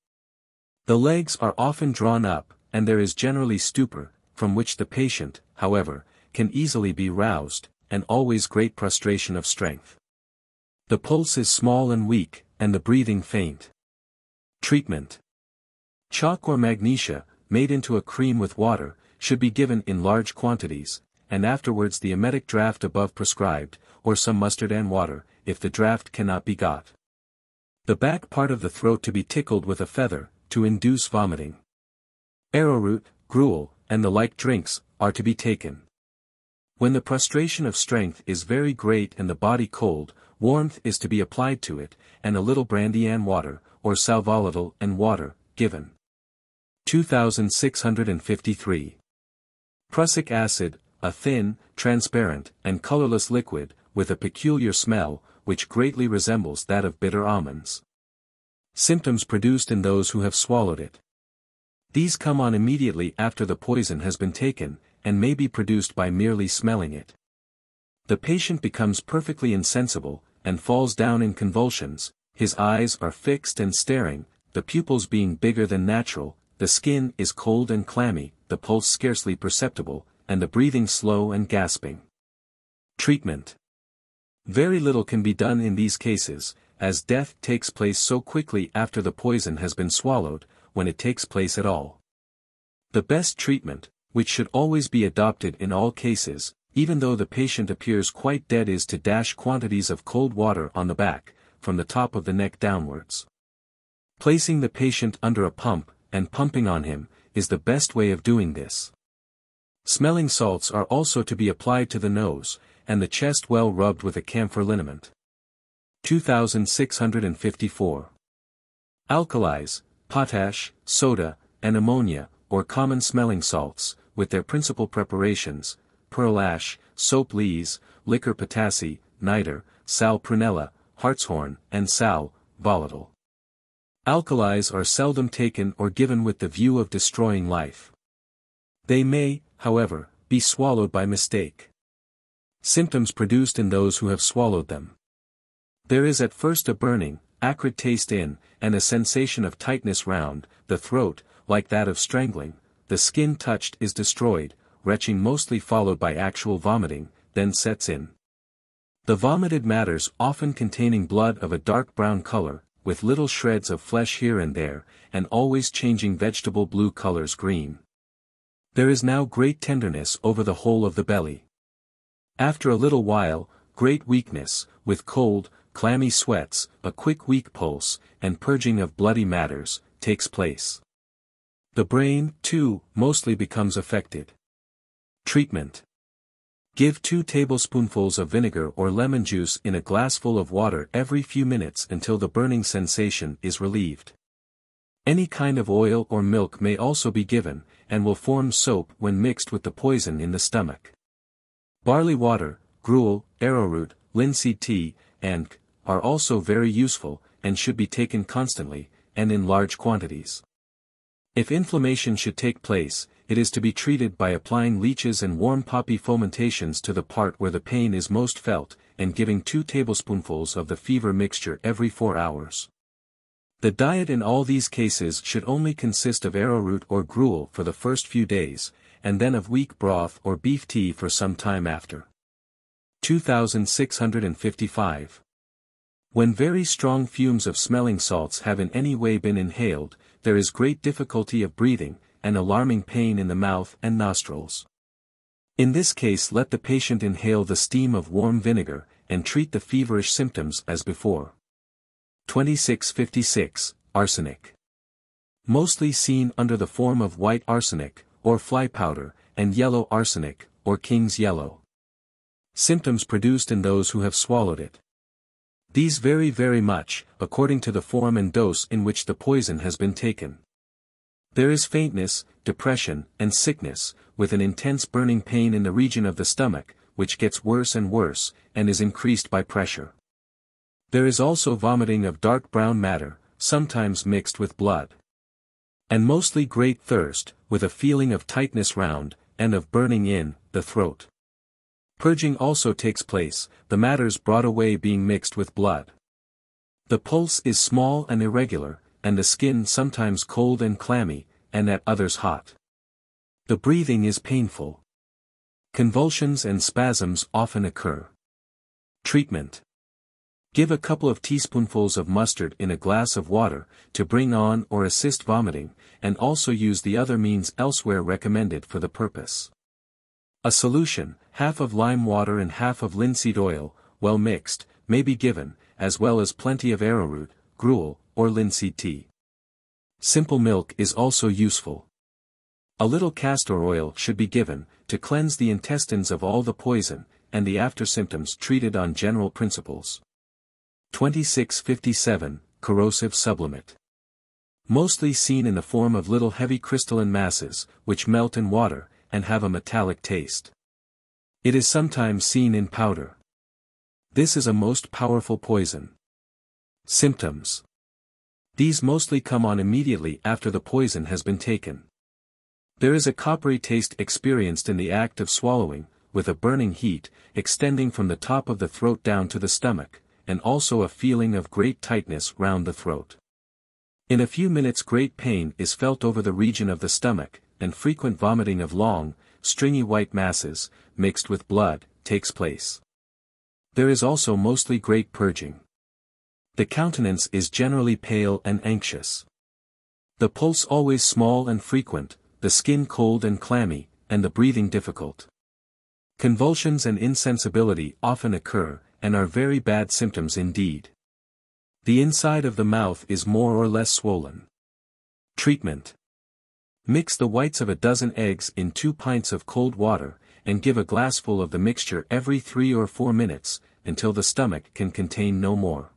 The legs are often drawn up, and there is generally stupor, from which the patient, however, can easily be roused, and always great prostration of strength. The pulse is small and weak, and the breathing faint. Treatment. Chalk or magnesia, made into a cream with water, should be given in large quantities, and afterwards the emetic draught above prescribed, or some mustard and water, if the draught cannot be got. The back part of the throat to be tickled with a feather, to induce vomiting. Arrowroot, gruel, and the like drinks, are to be taken. When the prostration of strength is very great and the body cold, warmth is to be applied to it, and a little brandy and water, or sal volatile and water, given. two thousand six hundred fifty-three. Prussic acid, a thin, transparent, and colorless liquid, with a peculiar smell, which greatly resembles that of bitter almonds. Symptoms produced in those who have swallowed it. These come on immediately after the poison has been taken, and may be produced by merely smelling it. The patient becomes perfectly insensible, and falls down in convulsions, his eyes are fixed and staring, the pupils being bigger than natural, the skin is cold and clammy, the pulse scarcely perceptible, and the breathing slow and gasping. Treatment. Very little can be done in these cases, as death takes place so quickly after the poison has been swallowed, when it takes place at all. The best treatment, which should always be adopted in all cases, even though the patient appears quite dead, is to dash quantities of cold water on the back, from the top of the neck downwards. Placing the patient under a pump, and pumping on him, is the best way of doing this. Smelling salts are also to be applied to the nose, and the chest well rubbed with a camphor liniment. two thousand six hundred fifty-four. Alkalis, potash, soda, and ammonia, or common smelling salts, with their principal preparations, pearl ash, soap lees, liquor potassi, nitre, sal prunella, hartshorn, and sal volatile. Alkalis are seldom taken or given with the view of destroying life. They may, however, be swallowed by mistake. Symptoms produced in those who have swallowed them. There is at first a burning, acrid taste in, and a sensation of tightness round the throat, like that of strangling, the skin touched is destroyed, retching mostly followed by actual vomiting, then sets in. The vomited matters often containing blood of a dark brown color, with little shreds of flesh here and there, and always changing vegetable blue colors green. There is now great tenderness over the whole of the belly. After a little while, great weakness, with cold, clammy sweats, a quick weak pulse, and purging of bloody matters, takes place. The brain, too, mostly becomes affected. Treatment. Give two tablespoonfuls of vinegar or lemon juice in a glassful of water every few minutes until the burning sensation is relieved. Any kind of oil or milk may also be given, and will form soap when mixed with the poison in the stomach. Barley water, gruel, arrowroot, linseed tea, and are also very useful, and should be taken constantly, and in large quantities. If inflammation should take place, it is to be treated by applying leeches and warm poppy fomentations to the part where the pain is most felt, and giving two tablespoonfuls of the fever mixture every four hours. The diet in all these cases should only consist of arrowroot or gruel for the first few days, and then of weak broth or beef tea for some time after. two thousand six hundred fifty-five. When very strong fumes of smelling salts have in any way been inhaled, there is great difficulty of breathing, and alarming pain in the mouth and nostrils. In this case, let the patient inhale the steam of warm vinegar, and treat the feverish symptoms as before. twenty-six fifty-six. Arsenic. Mostly seen under the form of white arsenic, or fly powder, and yellow arsenic, or king's yellow. Symptoms produced in those who have swallowed it. These vary very much, according to the form and dose in which the poison has been taken. There is faintness, depression, and sickness, with an intense burning pain in the region of the stomach, which gets worse and worse, and is increased by pressure. There is also vomiting of dark brown matter, sometimes mixed with blood. And mostly great thirst, with a feeling of tightness round, and of burning in the throat. Purging also takes place, the matters brought away being mixed with blood. The pulse is small and irregular, and the skin sometimes cold and clammy, and at others hot. The breathing is painful. Convulsions and spasms often occur. Treatment. Give a couple of teaspoonfuls of mustard in a glass of water, to bring on or assist vomiting, and also use the other means elsewhere recommended for the purpose. A solution, half of lime water and half of linseed oil, well mixed, may be given, as well as plenty of arrowroot, gruel, or linseed tea. Simple milk is also useful. A little castor oil should be given, to cleanse the intestines of all the poison, and the after symptoms treated on general principles. twenty-six fifty-seven. Corrosive sublimate. Mostly seen in the form of little heavy crystalline masses, which melt in water, and have a metallic taste. It is sometimes seen in powder. This is a most powerful poison. Symptoms. These mostly come on immediately after the poison has been taken. There is a coppery taste experienced in the act of swallowing, with a burning heat, extending from the top of the throat down to the stomach, and also a feeling of great tightness round the throat. In a few minutes great pain is felt over the region of the stomach, and frequent vomiting of long, stringy white masses, mixed with blood, takes place. There is also mostly great purging. The countenance is generally pale and anxious. The pulse always small and frequent, the skin cold and clammy, and the breathing difficult. Convulsions and insensibility often occur, and are very bad symptoms indeed. The inside of the mouth is more or less swollen. Treatment. Mix the whites of a dozen eggs in two pints of cold water, and give a glassful of the mixture every three or four minutes, until the stomach can contain no more.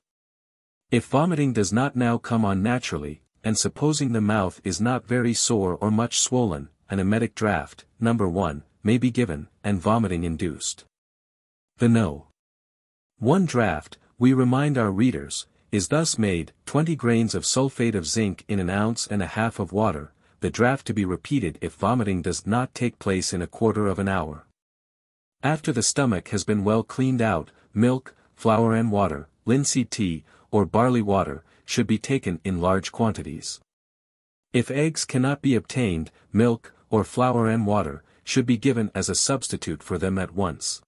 If vomiting does not now come on naturally, and supposing the mouth is not very sore or much swollen, an emetic draught, number one, may be given, and vomiting induced. The No. one draught, we remind our readers, is thus made, twenty grains of sulfate of zinc in an ounce and a half of water, the draught to be repeated if vomiting does not take place in a quarter of an hour. After the stomach has been well cleaned out, milk, flour and water, linseed tea, or barley water, should be taken in large quantities. If eggs cannot be obtained, milk, or flour and water, should be given as a substitute for them at once.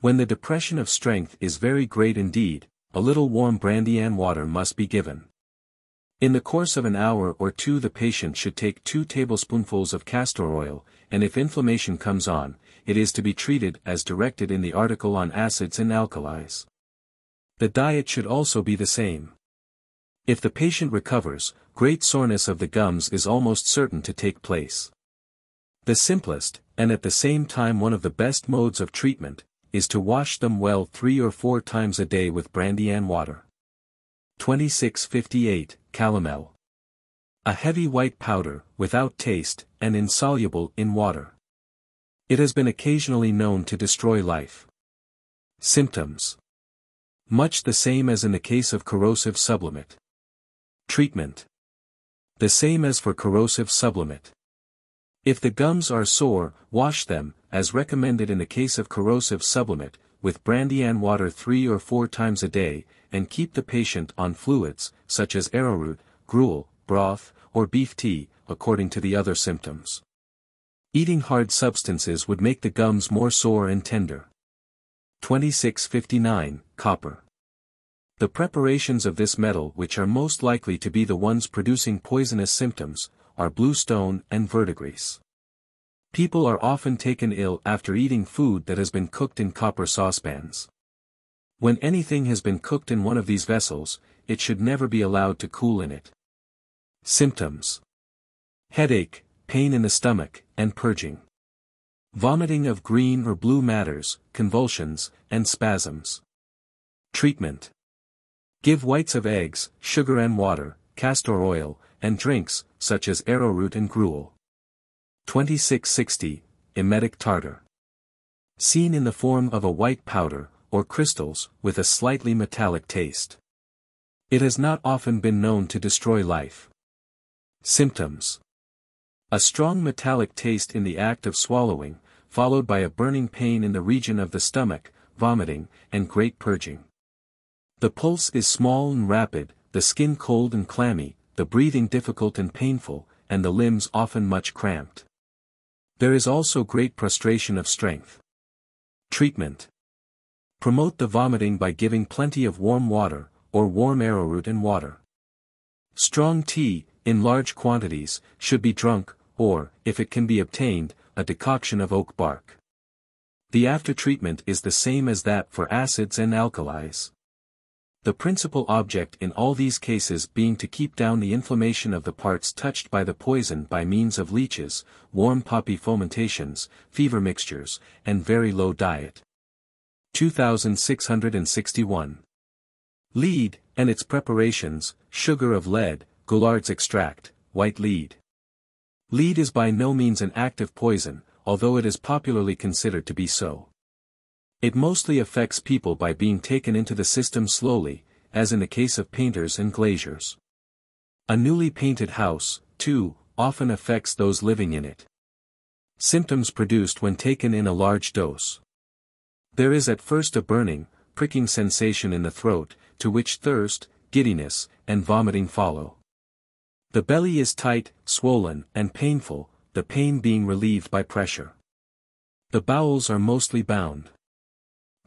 When the depression of strength is very great indeed, a little warm brandy and water must be given. In the course of an hour or two the patient should take two tablespoonfuls of castor oil, and if inflammation comes on, it is to be treated as directed in the article on acids and alkalis. The diet should also be the same. If the patient recovers, great soreness of the gums is almost certain to take place. The simplest, and at the same time one of the best modes of treatment, is to wash them well three or four times a day with brandy and water. twenty-six fifty-eight, Calomel. A heavy white powder, without taste, and insoluble in water. It has been occasionally known to destroy life. Symptoms: much the same as in the case of corrosive sublimate. Treatment: the same as for corrosive sublimate. If the gums are sore, wash them, as recommended in the case of corrosive sublimate, with brandy and water three or four times a day, and keep the patient on fluids, such as arrowroot, gruel, broth, or beef tea, according to the other symptoms. Eating hard substances would make the gums more sore and tender. twenty-six fifty-nine, Copper. The preparations of this metal, which are most likely to be the ones producing poisonous symptoms, are bluestone and verdigris. People are often taken ill after eating food that has been cooked in copper saucepans. When anything has been cooked in one of these vessels, it should never be allowed to cool in it. Symptoms: headache, pain in the stomach, and purging. Vomiting of green or blue matters, convulsions, and spasms. Treatment: give whites of eggs, sugar and water, castor oil, and drinks, such as arrowroot and gruel. twenty-six sixty, Emetic Tartar. Seen in the form of a white powder, or crystals, with a slightly metallic taste. It has not often been known to destroy life. Symptoms: a strong metallic taste in the act of swallowing, followed by a burning pain in the region of the stomach, vomiting, and great purging. The pulse is small and rapid, the skin cold and clammy, the breathing difficult and painful, and the limbs often much cramped. There is also great prostration of strength. Treatment: promote the vomiting by giving plenty of warm water, or warm arrowroot and water. Strong tea, in large quantities, should be drunk, or, if it can be obtained, a decoction of oak bark. The after treatment is the same as that for acids and alkalis. The principal object in all these cases being to keep down the inflammation of the parts touched by the poison by means of leeches, warm poppy fomentations, fever mixtures, and very low diet. two thousand six hundred sixty-one. Lead, and its preparations, sugar of lead, Goulard's extract, white lead. Lead is by no means an active poison, although it is popularly considered to be so. It mostly affects people by being taken into the system slowly, as in the case of painters and glaziers. A newly painted house, too, often affects those living in it. Symptoms produced when taken in a large dose. There is at first a burning, pricking sensation in the throat, to which thirst, giddiness, and vomiting follow. The belly is tight, swollen, and painful, the pain being relieved by pressure. The bowels are mostly bound.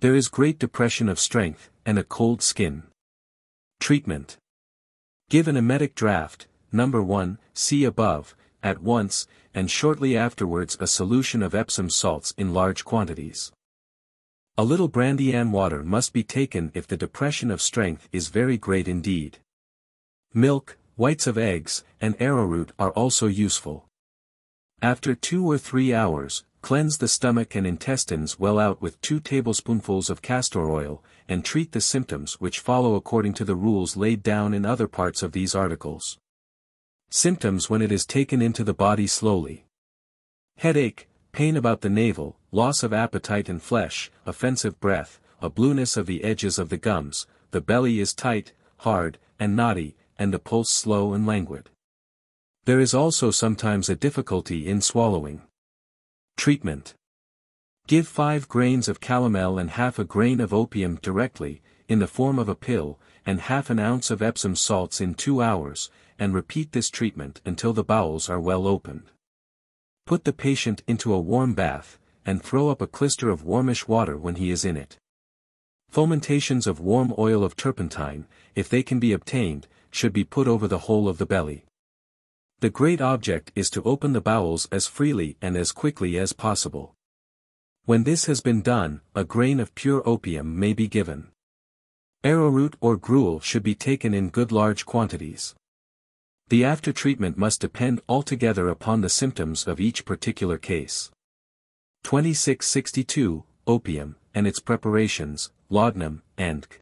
There is great depression of strength, and a cold skin. Treatment: give an emetic draught, number one, see above, at once, and shortly afterwards a solution of Epsom salts in large quantities. A little brandy and water must be taken if the depression of strength is very great indeed. Milk, whites of eggs, and arrowroot are also useful. After two or three hours, cleanse the stomach and intestines well out with two tablespoonfuls of castor oil, and treat the symptoms which follow according to the rules laid down in other parts of these articles. Symptoms when it is taken into the body slowly: headache, pain about the navel, loss of appetite and flesh, offensive breath, a blueness of the edges of the gums, the belly is tight, hard, and knotty, and the pulse slow and languid. There is also sometimes a difficulty in swallowing. Treatment: give five grains of calomel and half a grain of opium directly, in the form of a pill, and half an ounce of Epsom salts in two hours, and repeat this treatment until the bowels are well opened. Put the patient into a warm bath, and throw up a clyster of warmish water when he is in it. Fomentations of warm oil of turpentine, if they can be obtained, should be put over the whole of the belly. The great object is to open the bowels as freely and as quickly as possible. When this has been done, a grain of pure opium may be given. Arrowroot or gruel should be taken in good large quantities. The after treatment must depend altogether upon the symptoms of each particular case. twenty-six sixty-two, Opium, and its preparations, laudanum, and c.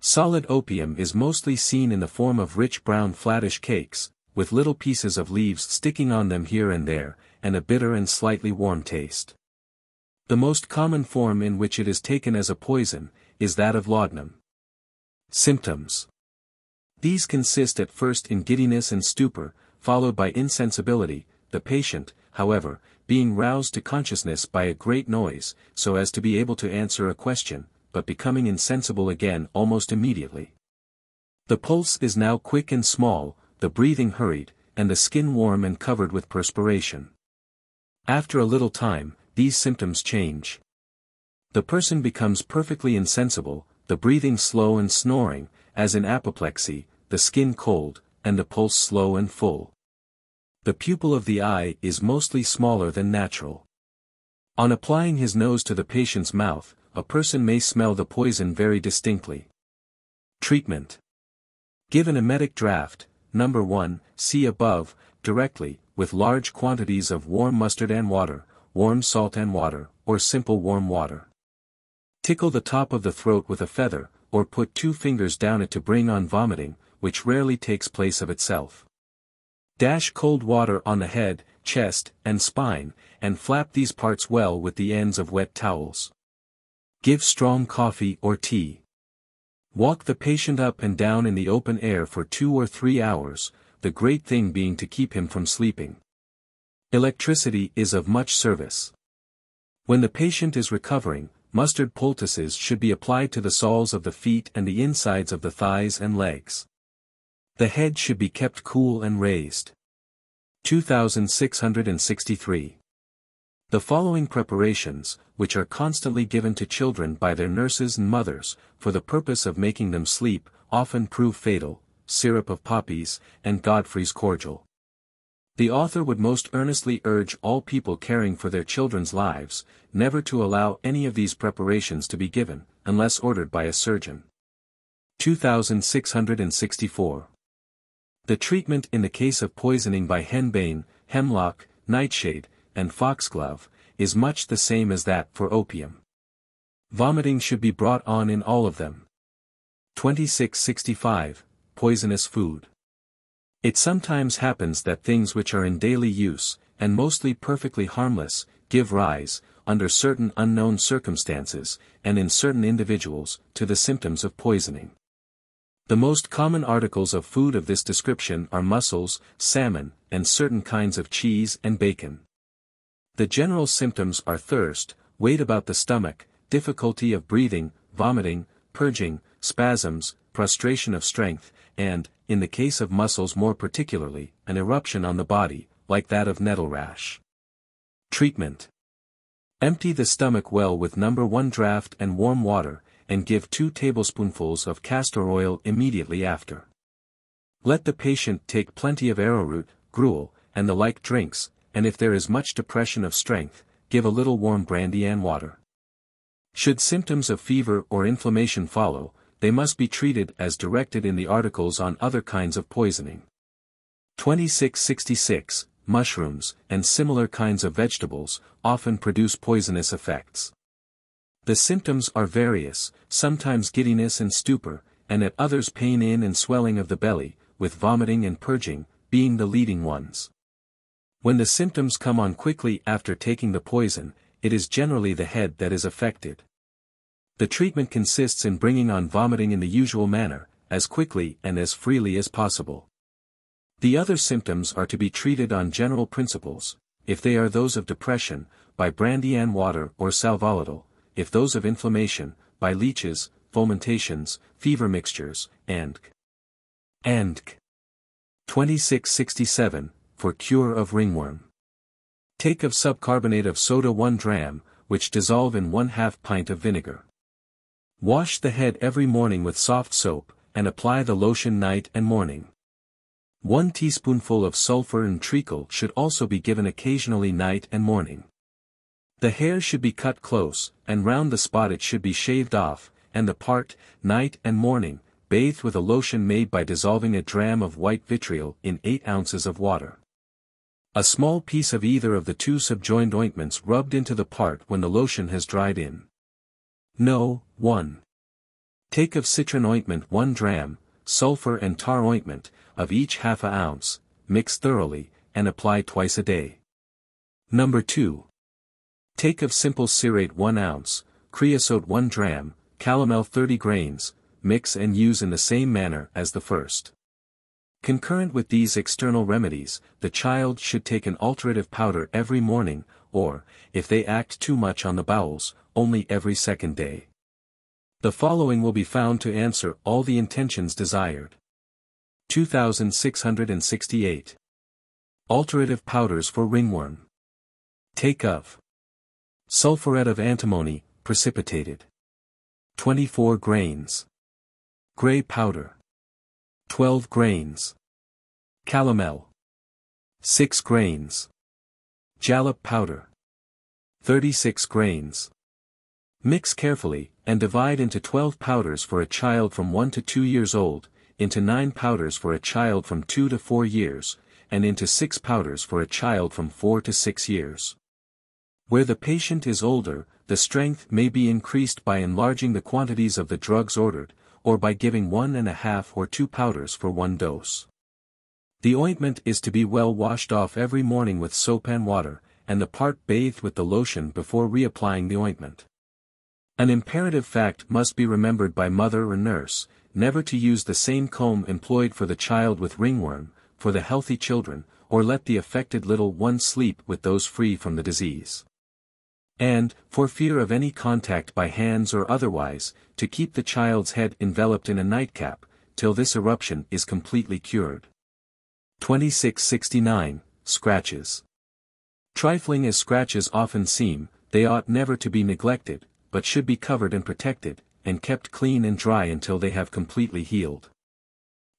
Solid opium is mostly seen in the form of rich brown flattish cakes, with little pieces of leaves sticking on them here and there, and a bitter and slightly warm taste. The most common form in which it is taken as a poison, is that of laudanum. Symptoms. These consist at first in giddiness and stupor, followed by insensibility, the patient, however, being roused to consciousness by a great noise, so as to be able to answer a question, but becoming insensible again almost immediately. The pulse is now quick and small, the breathing hurried, and the skin warm and covered with perspiration. After a little time, these symptoms change. The person becomes perfectly insensible, the breathing slow and snoring, as in apoplexy, the skin cold, and the pulse slow and full. The pupil of the eye is mostly smaller than natural. On applying his nose to the patient's mouth, a person may smell the poison very distinctly. Treatment. Give an emetic draught, number one, see above, directly, with large quantities of warm mustard and water, warm salt and water, or simple warm water. Tickle the top of the throat with a feather, or put two fingers down it to bring on vomiting, which rarely takes place of itself. Dash cold water on the head, chest, and spine, and flap these parts well with the ends of wet towels. Give strong coffee or tea. Walk the patient up and down in the open air for two or three hours, the great thing being to keep him from sleeping. Electricity is of much service. When the patient is recovering, mustard poultices should be applied to the soles of the feet and the insides of the thighs and legs. The head should be kept cool and raised. two thousand six hundred sixty-three. The following preparations, which are constantly given to children by their nurses and mothers, for the purpose of making them sleep, often prove fatal: syrup of poppies, and Godfrey's cordial. The author would most earnestly urge all people caring for their children's lives, never to allow any of these preparations to be given, unless ordered by a surgeon. two thousand six hundred sixty-four. The treatment in the case of poisoning by henbane, hemlock, nightshade, and foxglove, is much the same as that for opium. Vomiting should be brought on in all of them. twenty-six sixty-five, Poisonous food. It sometimes happens that things which are in daily use, and mostly perfectly harmless, give rise, under certain unknown circumstances, and in certain individuals, to the symptoms of poisoning. The most common articles of food of this description are mussels, salmon, and certain kinds of cheese and bacon. The general symptoms are thirst, weight about the stomach, difficulty of breathing, vomiting, purging, spasms, prostration of strength, and, in the case of mussels more particularly, an eruption on the body, like that of nettle rash. Treatment. Empty the stomach well with number one draught and warm water, and give two tablespoonfuls of castor oil immediately after. Let the patient take plenty of arrowroot, gruel, and the like drinks, and if there is much depression of strength, give a little warm brandy and water. Should symptoms of fever or inflammation follow, they must be treated as directed in the articles on other kinds of poisoning. twenty-six sixty-six, Mushrooms, and similar kinds of vegetables, often produce poisonous effects. The symptoms are various, sometimes giddiness and stupor, and at others pain in and swelling of the belly, with vomiting and purging, being the leading ones. When the symptoms come on quickly after taking the poison, it is generally the head that is affected. The treatment consists in bringing on vomiting in the usual manner, as quickly and as freely as possible. The other symptoms are to be treated on general principles, if they are those of depression, by brandy and water or sal volatile, if those of inflammation, by leeches, fomentations, fever mixtures, and and twenty-six sixty-seven, for cure of ringworm. Take of subcarbonate of soda one dram, which dissolve in one half pint of vinegar. Wash the head every morning with soft soap, and apply the lotion night and morning. One teaspoonful of sulfur and treacle should also be given occasionally night and morning. The hair should be cut close, and round the spot it should be shaved off, and the part, night and morning, bathed with a lotion made by dissolving a dram of white vitriol in eight ounces of water. A small piece of either of the two subjoined ointments rubbed into the part when the lotion has dried in. No. one. Take of citron ointment one dram, sulphur and tar ointment, of each half an ounce, mix thoroughly, and apply twice a day. Number two. Take of simple cerate one ounce, creosote one dram, calomel thirty grains, mix and use in the same manner as the first. Concurrent with these external remedies, the child should take an alterative powder every morning, or, if they act too much on the bowels, only every second day. The following will be found to answer all the intentions desired. two thousand six hundred sixty-eight. Alterative powders for ringworm. Take of sulphuret of antimony, precipitated, twenty-four grains. Gray powder, twelve grains. Calomel, six grains. Jalap powder, thirty-six grains. Mix carefully, and divide into twelve powders for a child from one to two years old, into nine powders for a child from two to four years, and into six powders for a child from four to six years. Where the patient is older, the strength may be increased by enlarging the quantities of the drugs ordered, or by giving one and a half or two powders for one dose. The ointment is to be well washed off every morning with soap and water, and the part bathed with the lotion before reapplying the ointment. An imperative fact must be remembered by mother or nurse, never to use the same comb employed for the child with ringworm, for the healthy children, or let the affected little one sleep with those free from the disease. And, for fear of any contact by hands or otherwise, to keep the child's head enveloped in a nightcap, till this eruption is completely cured. twenty-six sixty-nine. Scratches. Trifling as scratches often seem, they ought never to be neglected, but should be covered and protected, and kept clean and dry until they have completely healed.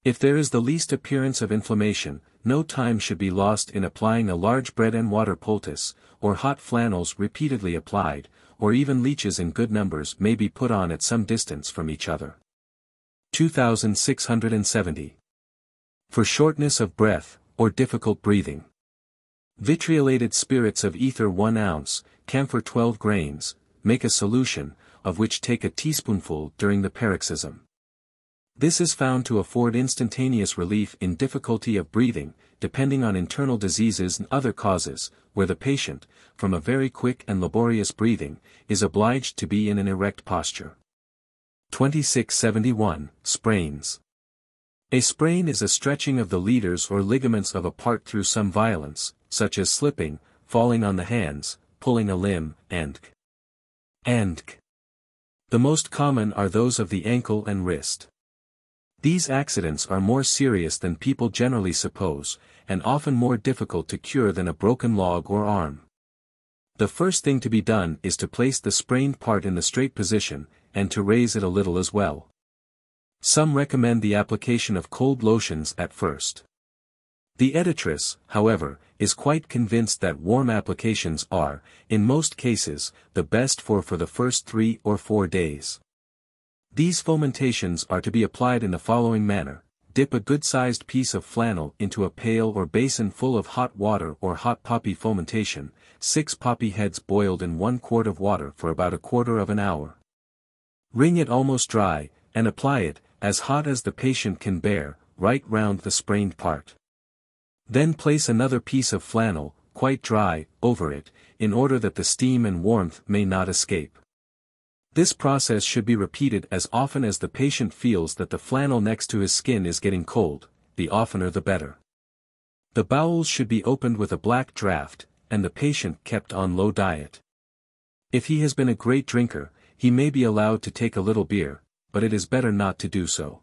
If there is the least appearance of inflammation, no time should be lost in applying a large bread and water poultice, or hot flannels repeatedly applied, or even leeches in good numbers may be put on at some distance from each other. two thousand six hundred seventy. For shortness of breath, or difficult breathing. Vitriolated spirits of ether one ounce, camphor twelve grains, make a solution, of which take a teaspoonful during the paroxysm. This is found to afford instantaneous relief in difficulty of breathing, depending on internal diseases and other causes, where the patient, from a very quick and laborious breathing, is obliged to be in an erect posture. twenty-six seventy-one. Sprains. A sprain is a stretching of the leaders or ligaments of a part through some violence, such as slipping, falling on the hands, pulling a limb, and And the most common are those of the ankle and wrist. These accidents are more serious than people generally suppose, and often more difficult to cure than a broken log or arm. The first thing to be done is to place the sprained part in the straight position, and to raise it a little as well. Some recommend the application of cold lotions at first. The editress, however, is quite convinced that warm applications are, in most cases, the best for for the first three or four days. These fomentations are to be applied in the following manner: dip a good-sized piece of flannel into a pail or basin full of hot water or hot poppy fomentation, six poppy heads boiled in one quart of water for about a quarter of an hour. Wring it almost dry, and apply it, as hot as the patient can bear, right round the sprained part. Then place another piece of flannel, quite dry, over it, in order that the steam and warmth may not escape. This process should be repeated as often as the patient feels that the flannel next to his skin is getting cold, the oftener the better. The bowels should be opened with a black draught, and the patient kept on low diet. If he has been a great drinker, he may be allowed to take a little beer, but it is better not to do so.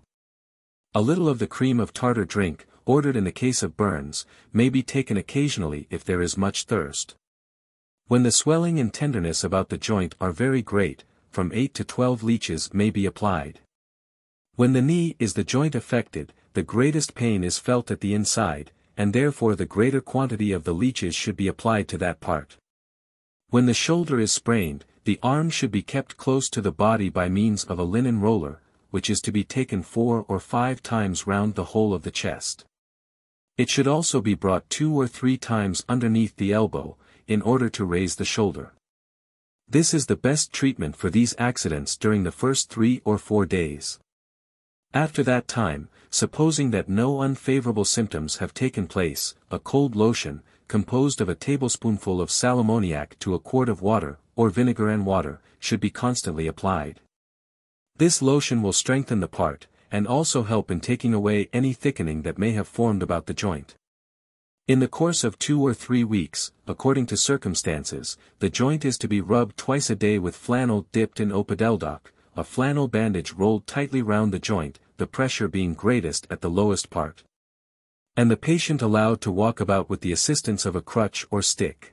A little of the cream of tartar drink, ordered in the case of burns, may be taken occasionally if there is much thirst. When the swelling and tenderness about the joint are very great, from eight to twelve leeches may be applied. When the knee is the joint affected, the greatest pain is felt at the inside, and therefore the greater quantity of the leeches should be applied to that part. When the shoulder is sprained, the arm should be kept close to the body by means of a linen roller, which is to be taken four or five times round the whole of the chest. It should also be brought two or three times underneath the elbow, in order to raise the shoulder. This is the best treatment for these accidents during the first three or four days. After that time, supposing that no unfavorable symptoms have taken place, a cold lotion, composed of a tablespoonful of sal ammoniac to a quart of water, or vinegar and water, should be constantly applied. This lotion will strengthen the part, and also help in taking away any thickening that may have formed about the joint. In the course of two or three weeks, according to circumstances, the joint is to be rubbed twice a day with flannel dipped in opodeldoc, a flannel bandage rolled tightly round the joint, the pressure being greatest at the lowest part, and the patient allowed to walk about with the assistance of a crutch or stick.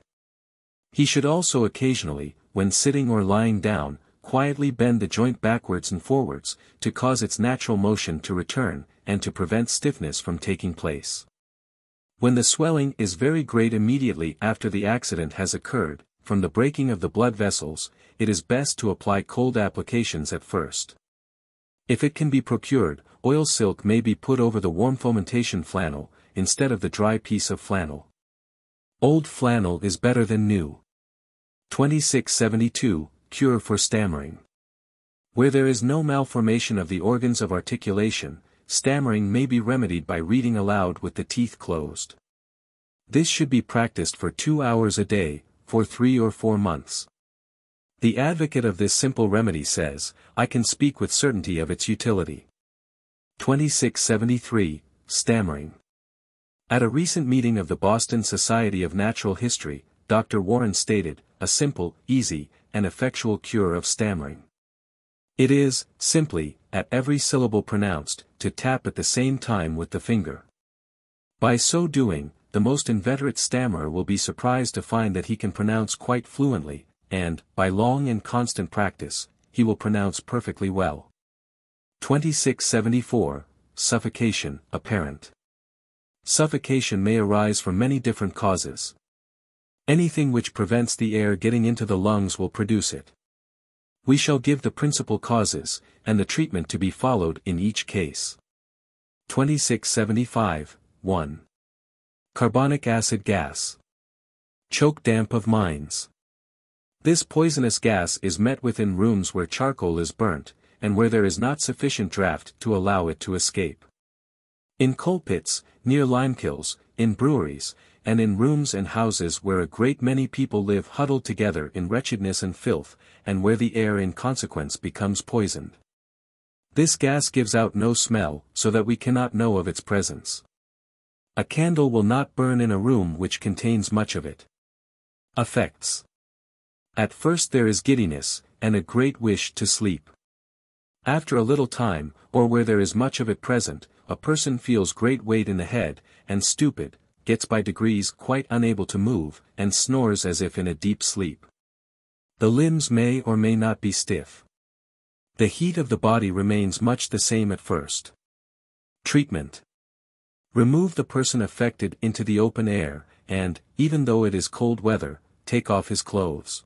He should also occasionally, when sitting or lying down, quietly bend the joint backwards and forwards, to cause its natural motion to return, and to prevent stiffness from taking place. When the swelling is very great immediately after the accident has occurred, from the breaking of the blood vessels, it is best to apply cold applications at first. If it can be procured, oil silk may be put over the warm fomentation flannel, instead of the dry piece of flannel. Old flannel is better than new. twenty-six seventy-two, Cure for Stammering. Where there is no malformation of the organs of articulation, stammering may be remedied by reading aloud with the teeth closed. This should be practiced for two hours a day, for three or four months. The advocate of this simple remedy says, "I can speak with certainty of its utility." twenty-six seventy-three, Stammering. At a recent meeting of the Boston Society of Natural History, Doctor Warren stated, "A simple, easy, and effectual cure of stammering. It is, simply, at every syllable pronounced, to tap at the same time with the finger. By so doing, the most inveterate stammerer will be surprised to find that he can pronounce quite fluently, and, by long and constant practice, he will pronounce perfectly well." twenty-six seventy-four, Suffocation, Apparent. Suffocation may arise from many different causes. Anything which prevents the air getting into the lungs will produce it. We shall give the principal causes, and the treatment to be followed in each case. twenty-six seventy-five, one. Carbonic acid gas. Choke damp of mines. This poisonous gas is met with in rooms where charcoal is burnt, and where there is not sufficient draft to allow it to escape. In coal pits, near limekilns, in breweries, and in rooms and houses where a great many people live huddled together in wretchedness and filth, and where the air in consequence becomes poisoned. This gas gives out no smell, so that we cannot know of its presence. A candle will not burn in a room which contains much of it. Effects. At first there is giddiness, and a great wish to sleep. After a little time, or where there is much of it present, a person feels great weight in the head, and stupid, gets by degrees quite unable to move, and snores as if in a deep sleep. The limbs may or may not be stiff. The heat of the body remains much the same at first. Treatment. Remove the person affected into the open air, and, even though it is cold weather, take off his clothes.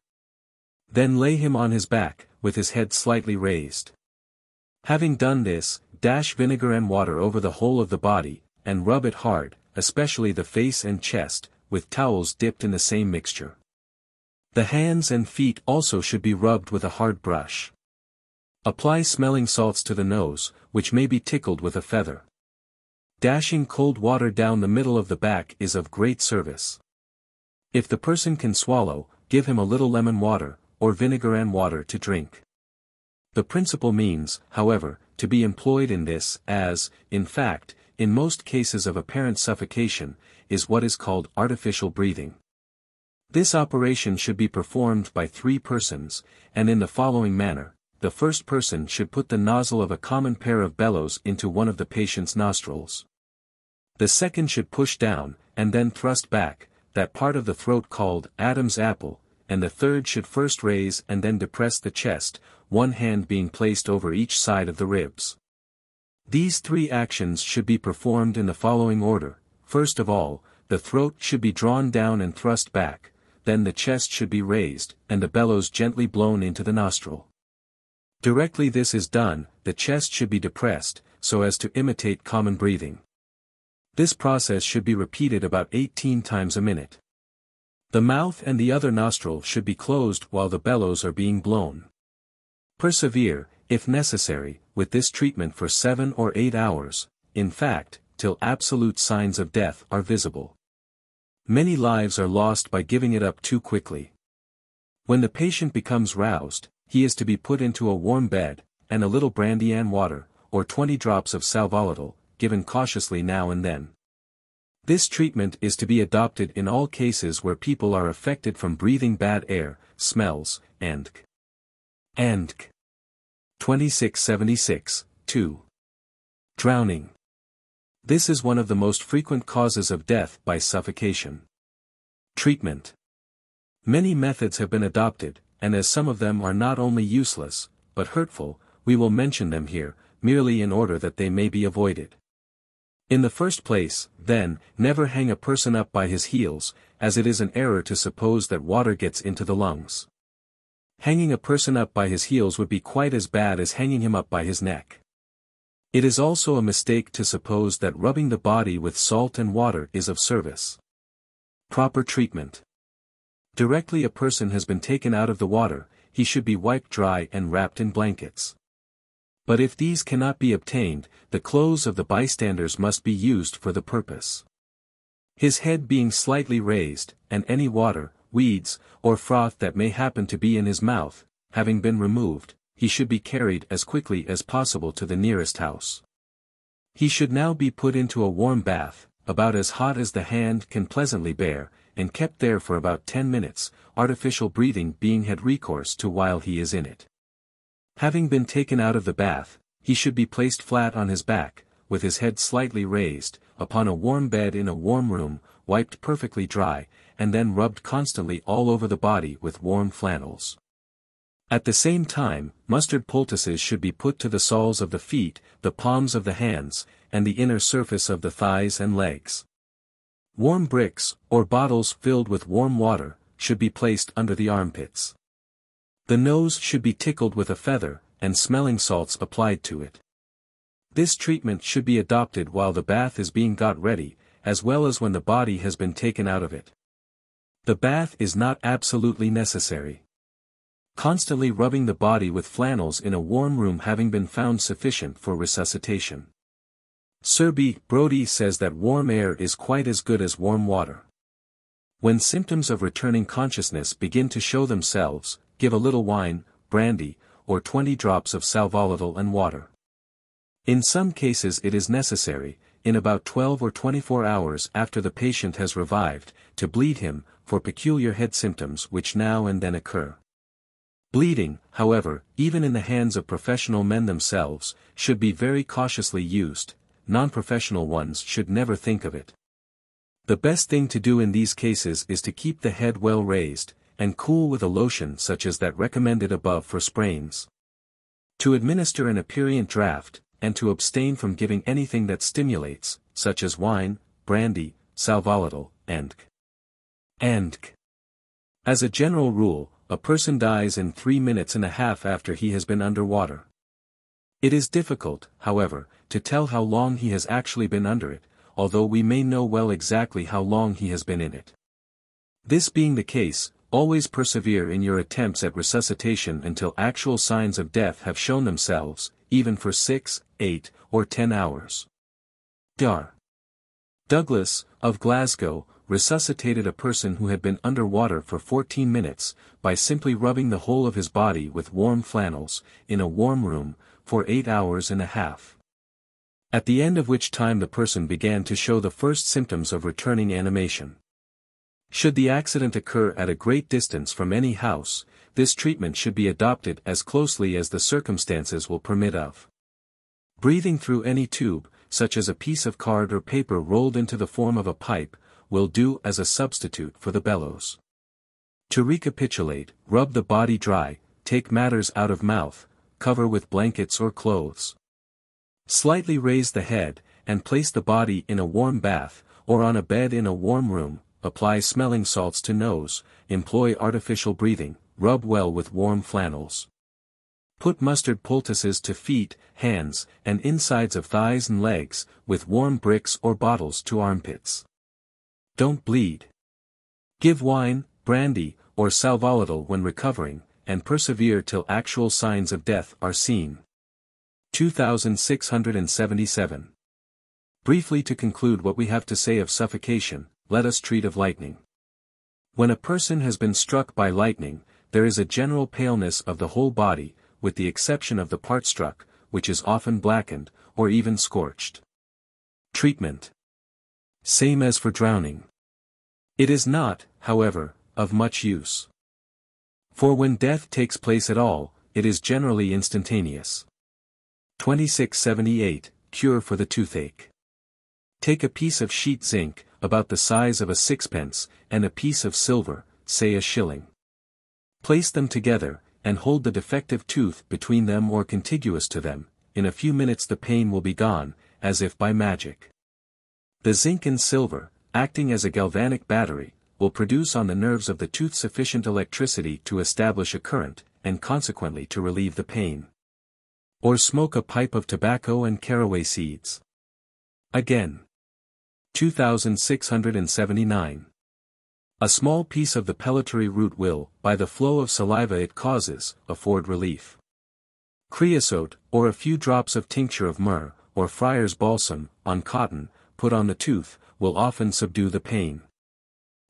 Then lay him on his back, with his head slightly raised. Having done this, dash vinegar and water over the whole of the body, and rub it hard, especially the face and chest, with towels dipped in the same mixture. The hands and feet also should be rubbed with a hard brush. Apply smelling salts to the nose, which may be tickled with a feather. Dashing cold water down the middle of the back is of great service. If the person can swallow, give him a little lemon water, or vinegar and water to drink. The principal means, however, to be employed in this, as, in fact, in most cases of apparent suffocation, is what is called artificial breathing. This operation should be performed by three persons, and in the following manner. The first person should put the nozzle of a common pair of bellows into one of the patient's nostrils. The second should push down, and then thrust back, that part of the throat called Adam's apple, and the third should first raise and then depress the chest, one hand being placed over each side of the ribs. These three actions should be performed in the following order. First of all, the throat should be drawn down and thrust back, then the chest should be raised, and the bellows gently blown into the nostril. Directly this is done, the chest should be depressed, so as to imitate common breathing. This process should be repeated about eighteen times a minute. The mouth and the other nostril should be closed while the bellows are being blown. Persevere, if necessary, with this treatment for seven or eight hours, in fact, till absolute signs of death are visible. Many lives are lost by giving it up too quickly. When the patient becomes roused, he is to be put into a warm bed, and a little brandy and water, or twenty drops of sal volatile, given cautiously now and then. This treatment is to be adopted in all cases where people are affected from breathing bad air, smells, and and twenty-six seventy-six, two. Drowning. This is one of the most frequent causes of death by suffocation. Treatment. Many methods have been adopted, and as some of them are not only useless, but hurtful, we will mention them here, merely in order that they may be avoided. In the first place, then, never hang a person up by his heels, as it is an error to suppose that water gets into the lungs. Hanging a person up by his heels would be quite as bad as hanging him up by his neck. It is also a mistake to suppose that rubbing the body with salt and water is of service. Proper treatment. Directly a person has been taken out of the water, he should be wiped dry and wrapped in blankets. But if these cannot be obtained, the clothes of the bystanders must be used for the purpose. His head being slightly raised, and any water, weeds, or froth that may happen to be in his mouth, having been removed, he should be carried as quickly as possible to the nearest house. He should now be put into a warm bath, about as hot as the hand can pleasantly bear, and kept there for about ten minutes, artificial breathing being had recourse to while he is in it. Having been taken out of the bath, he should be placed flat on his back, with his head slightly raised, upon a warm bed in a warm room, wiped perfectly dry, and then rubbed constantly all over the body with warm flannels. At the same time, mustard poultices should be put to the soles of the feet, the palms of the hands, and the inner surface of the thighs and legs. Warm bricks, or bottles filled with warm water, should be placed under the armpits. The nose should be tickled with a feather, and smelling salts applied to it. This treatment should be adopted while the bath is being got ready, as well as when the body has been taken out of it. The bath is not absolutely necessary. Constantly rubbing the body with flannels in a warm room having been found sufficient for resuscitation. Sir B. Brodie says that warm air is quite as good as warm water. When symptoms of returning consciousness begin to show themselves, give a little wine, brandy, or twenty drops of sal volatile and water. In some cases it is necessary, in about twelve or twenty-four hours after the patient has revived, to bleed him, for peculiar head symptoms which now and then occur. Bleeding, however, even in the hands of professional men themselves, should be very cautiously used. Non-professional ones should never think of it. The best thing to do in these cases is to keep the head well raised, and cool with a lotion such as that recommended above for sprains. To administer an aperient draught, and to abstain from giving anything that stimulates, such as wine, brandy, sal volatile, and and as a general rule, a person dies in three minutes and a half after he has been under water. It is difficult, however, to tell how long he has actually been under it, although we may know well exactly how long he has been in it. This being the case, always persevere in your attempts at resuscitation until actual signs of death have shown themselves, even for six, eight, or ten hours. Doctor Douglas, of Glasgow, resuscitated a person who had been under water for fourteen minutes, by simply rubbing the whole of his body with warm flannels, in a warm room, for eight hours and a half. At the end of which time the person began to show the first symptoms of returning animation. Should the accident occur at a great distance from any house, this treatment should be adopted as closely as the circumstances will permit of. Breathing through any tube, such as a piece of card or paper rolled into the form of a pipe, will do as a substitute for the bellows. To recapitulate, rub the body dry, take matters out of mouth, cover with blankets or clothes. Slightly raise the head, and place the body in a warm bath, or on a bed in a warm room, apply smelling salts to nose, employ artificial breathing, rub well with warm flannels. Put mustard poultices to feet, hands, and insides of thighs and legs, with warm bricks or bottles to armpits. Don't bleed. Give wine, brandy, or sal volatile when recovering, and persevere till actual signs of death are seen. two thousand six hundred seventy-seven. Briefly to conclude what we have to say of suffocation, let us treat of lightning. When a person has been struck by lightning, there is a general paleness of the whole body, with the exception of the part struck, which is often blackened, or even scorched. Treatment. Same as for drowning. It is not, however, of much use. For when death takes place at all, it is generally instantaneous. twenty-six seventy-eight, Cure for the toothache. Take a piece of sheet zinc, about the size of a sixpence, and a piece of silver, say a shilling. Place them together, and hold the defective tooth between them or contiguous to them. In a few minutes the pain will be gone, as if by magic. The zinc and silver, acting as a galvanic battery, will produce on the nerves of the tooth sufficient electricity to establish a current, and consequently to relieve the pain. Or smoke a pipe of tobacco and caraway seeds. Again. two thousand six hundred seventy-nine. A small piece of the pellitory root will, by the flow of saliva it causes, afford relief. Creosote, or a few drops of tincture of myrrh, or friar's balsam, on cotton, put on the tooth, will often subdue the pain.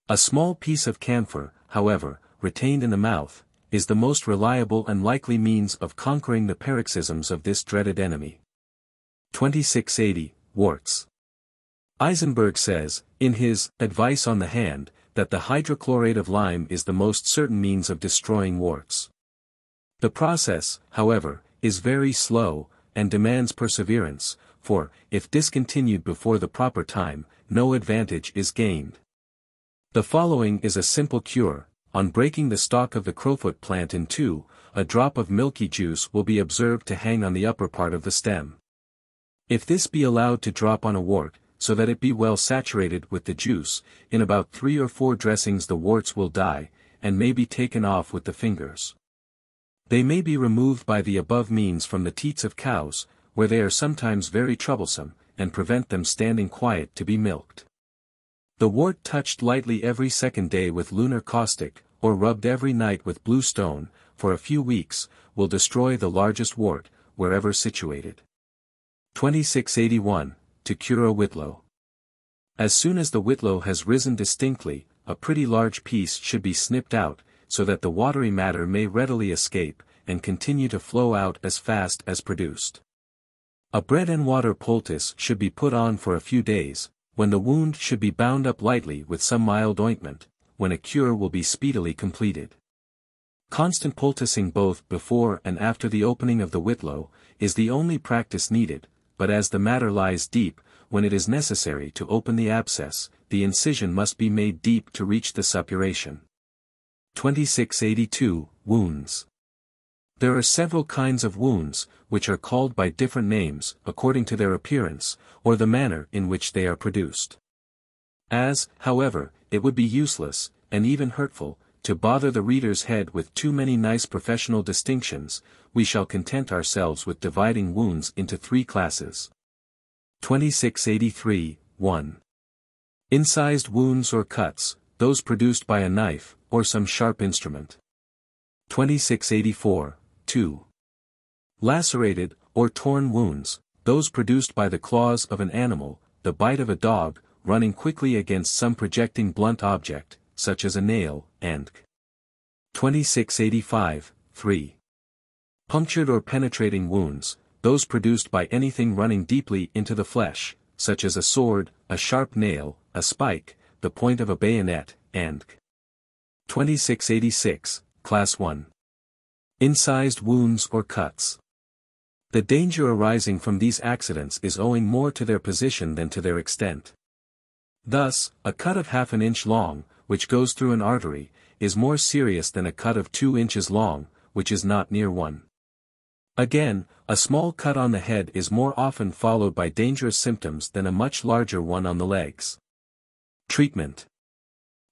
A small piece of camphor, however, retained in the mouth, is the most reliable and likely means of conquering the paroxysms of this dreaded enemy. twenty-six eighty, Warts. Eisenberg says, in his Advice on the Hand, that the hydrochlorate of lime is the most certain means of destroying warts. The process, however, is very slow, and demands perseverance, for, if discontinued before the proper time, no advantage is gained. The following is a simple cure. On breaking the stalk of the crowfoot plant in two, a drop of milky juice will be observed to hang on the upper part of the stem. If this be allowed to drop on a wart, so that it be well saturated with the juice, in about three or four dressings the warts will die, and may be taken off with the fingers. They may be removed by the above means from the teats of cows, where they are sometimes very troublesome, and prevent them standing quiet to be milked. The wart touched lightly every second day with lunar caustic, or rubbed every night with blue stone, for a few weeks, will destroy the largest wart, wherever situated. twenty-six eighty-one. To cure a whitlow. As soon as the whitlow has risen distinctly, a pretty large piece should be snipped out, so that the watery matter may readily escape, and continue to flow out as fast as produced. A bread and water poultice should be put on for a few days, when the wound should be bound up lightly with some mild ointment, when a cure will be speedily completed. Constant poulticing both before and after the opening of the whitlow, is the only practice needed, but as the matter lies deep, when it is necessary to open the abscess, the incision must be made deep to reach the suppuration. twenty-six eighty-two, Wounds. There are several kinds of wounds, which are called by different names, according to their appearance, or the manner in which they are produced. As, however, it would be useless, and even hurtful, to bother the reader's head with too many nice professional distinctions, we shall content ourselves with dividing wounds into three classes. twenty-six eighty-three, one. Incised wounds or cuts, those produced by a knife, or some sharp instrument. twenty-six eighty-four, two. Lacerated, or torn wounds, those produced by the claws of an animal, the bite of a dog, running quickly against some projecting blunt object, such as a nail, and twenty-six eighty-five, three. Punctured or penetrating wounds, those produced by anything running deeply into the flesh, such as a sword, a sharp nail, a spike, the point of a bayonet, and twenty-six eighty-six, Class one. Incised wounds or cuts. The danger arising from these accidents is owing more to their position than to their extent. Thus, a cut of half an inch long, which goes through an artery, is more serious than a cut of two inches long, which is not near one. Again, a small cut on the head is more often followed by dangerous symptoms than a much larger one on the legs. Treatment.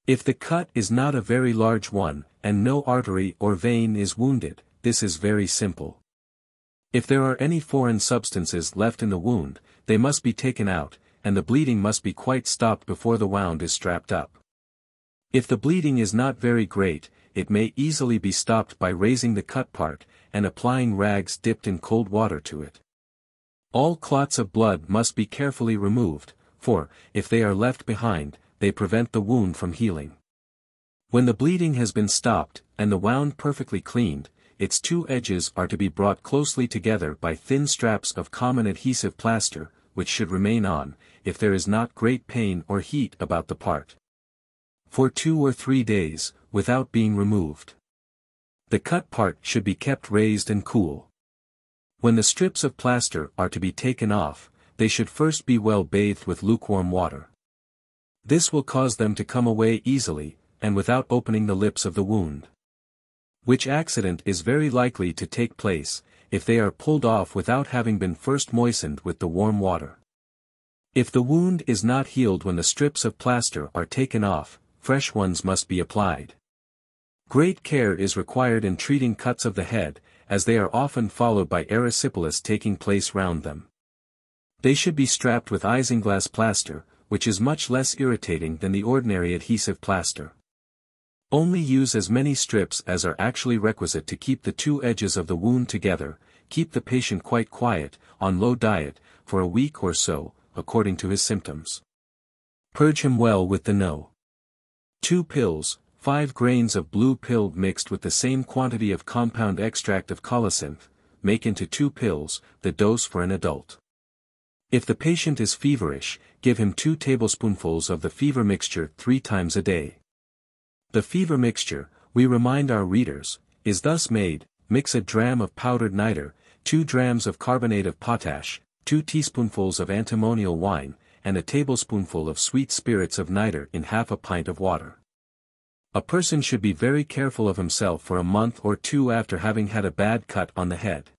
If the cut is not a very large one, and no artery or vein is wounded, this is very simple. If there are any foreign substances left in the wound, they must be taken out, and the bleeding must be quite stopped before the wound is strapped up. If the bleeding is not very great, it may easily be stopped by raising the cut part, and applying rags dipped in cold water to it. All clots of blood must be carefully removed, for, if they are left behind, they prevent the wound from healing. When the bleeding has been stopped, and the wound perfectly cleaned, its two edges are to be brought closely together by thin straps of common adhesive plaster, which should remain on, if there is not great pain or heat about the part, for two or three days, without being removed. The cut part should be kept raised and cool. When the strips of plaster are to be taken off, they should first be well bathed with lukewarm water. This will cause them to come away easily, and without opening the lips of the wound, which accident is very likely to take place, if they are pulled off without having been first moistened with the warm water. If the wound is not healed when the strips of plaster are taken off, fresh ones must be applied. Great care is required in treating cuts of the head, as they are often followed by erysipelas taking place round them. They should be strapped with isinglass plaster, which is much less irritating than the ordinary adhesive plaster. Only use as many strips as are actually requisite to keep the two edges of the wound together. Keep the patient quite quiet, on low diet, for a week or so, according to his symptoms. Purge him well with the No. two pills, five grains of blue pill mixed with the same quantity of compound extract of colocynth, make into two pills, the dose for an adult. If the patient is feverish, give him two tablespoonfuls of the fever mixture three times a day. The fever mixture, we remind our readers, is thus made: mix a dram of powdered nitre, two drams of carbonate of potash, two teaspoonfuls of antimonial wine, and a tablespoonful of sweet spirits of nitre in half a pint of water. A person should be very careful of himself for a month or two after having had a bad cut on the head.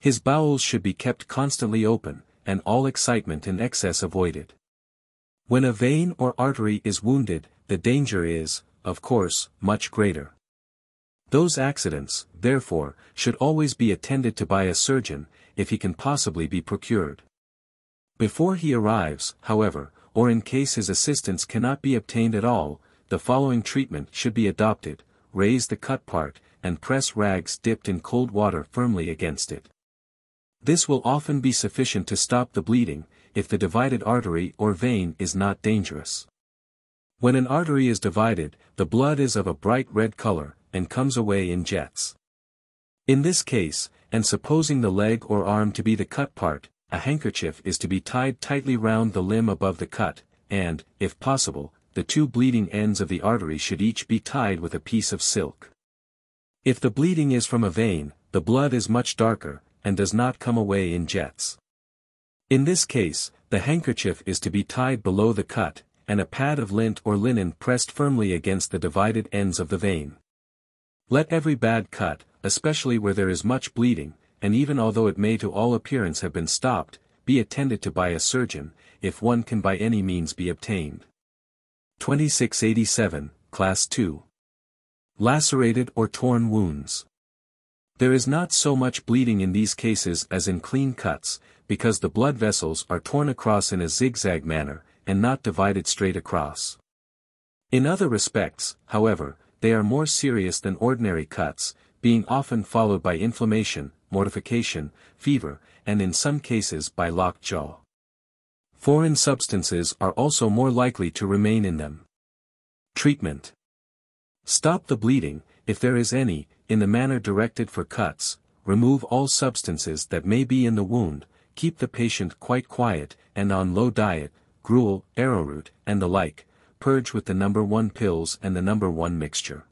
His bowels should be kept constantly open, and all excitement in excess avoided. When a vein or artery is wounded, the danger is, of course, much greater. Those accidents, therefore, should always be attended to by a surgeon, if he can possibly be procured. Before he arrives, however, or in case his assistance cannot be obtained at all, the following treatment should be adopted: raise the cut part, and press rags dipped in cold water firmly against it. This will often be sufficient to stop the bleeding, if the divided artery or vein is not dangerous. When an artery is divided, the blood is of a bright red color, and comes away in jets. In this case, and supposing the leg or arm to be the cut part, a handkerchief is to be tied tightly round the limb above the cut, and, if possible, the two bleeding ends of the artery should each be tied with a piece of silk. If the bleeding is from a vein, the blood is much darker, and does not come away in jets. In this case, the handkerchief is to be tied below the cut, and a pad of lint or linen pressed firmly against the divided ends of the vein. Let every bad cut, especially where there is much bleeding, and even although it may to all appearance have been stopped, be attended to by a surgeon, if one can by any means be obtained. twenty-six eighty-seven, Class two. Lacerated or torn wounds. There is not so much bleeding in these cases as in clean cuts, because the blood vessels are torn across in a zigzag manner, and not divided straight across. In other respects, however, they are more serious than ordinary cuts, being often followed by inflammation, mortification, fever, and in some cases by locked jaw. Foreign substances are also more likely to remain in them. Treatment. Stop the bleeding, if there is any, in the manner directed for cuts, remove all substances that may be in the wound, keep the patient quite quiet, and on low diet, gruel, arrowroot, and the like, purge with the number one pills and the number one mixture.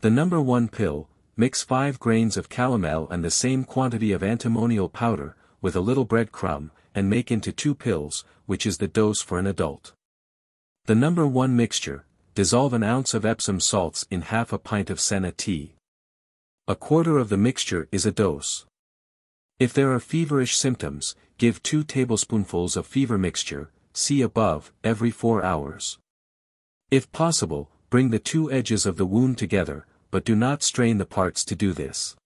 The number one pill, mix five grains of calomel and the same quantity of antimonial powder, with a little bread crumb, and make into two pills, which is the dose for an adult. The number one mixture, dissolve an ounce of Epsom salts in half a pint of senna tea. A quarter of the mixture is a dose. If there are feverish symptoms, give two tablespoonfuls of fever mixture, see above, every four hours. If possible, bring the two edges of the wound together, but do not strain the parts to do this.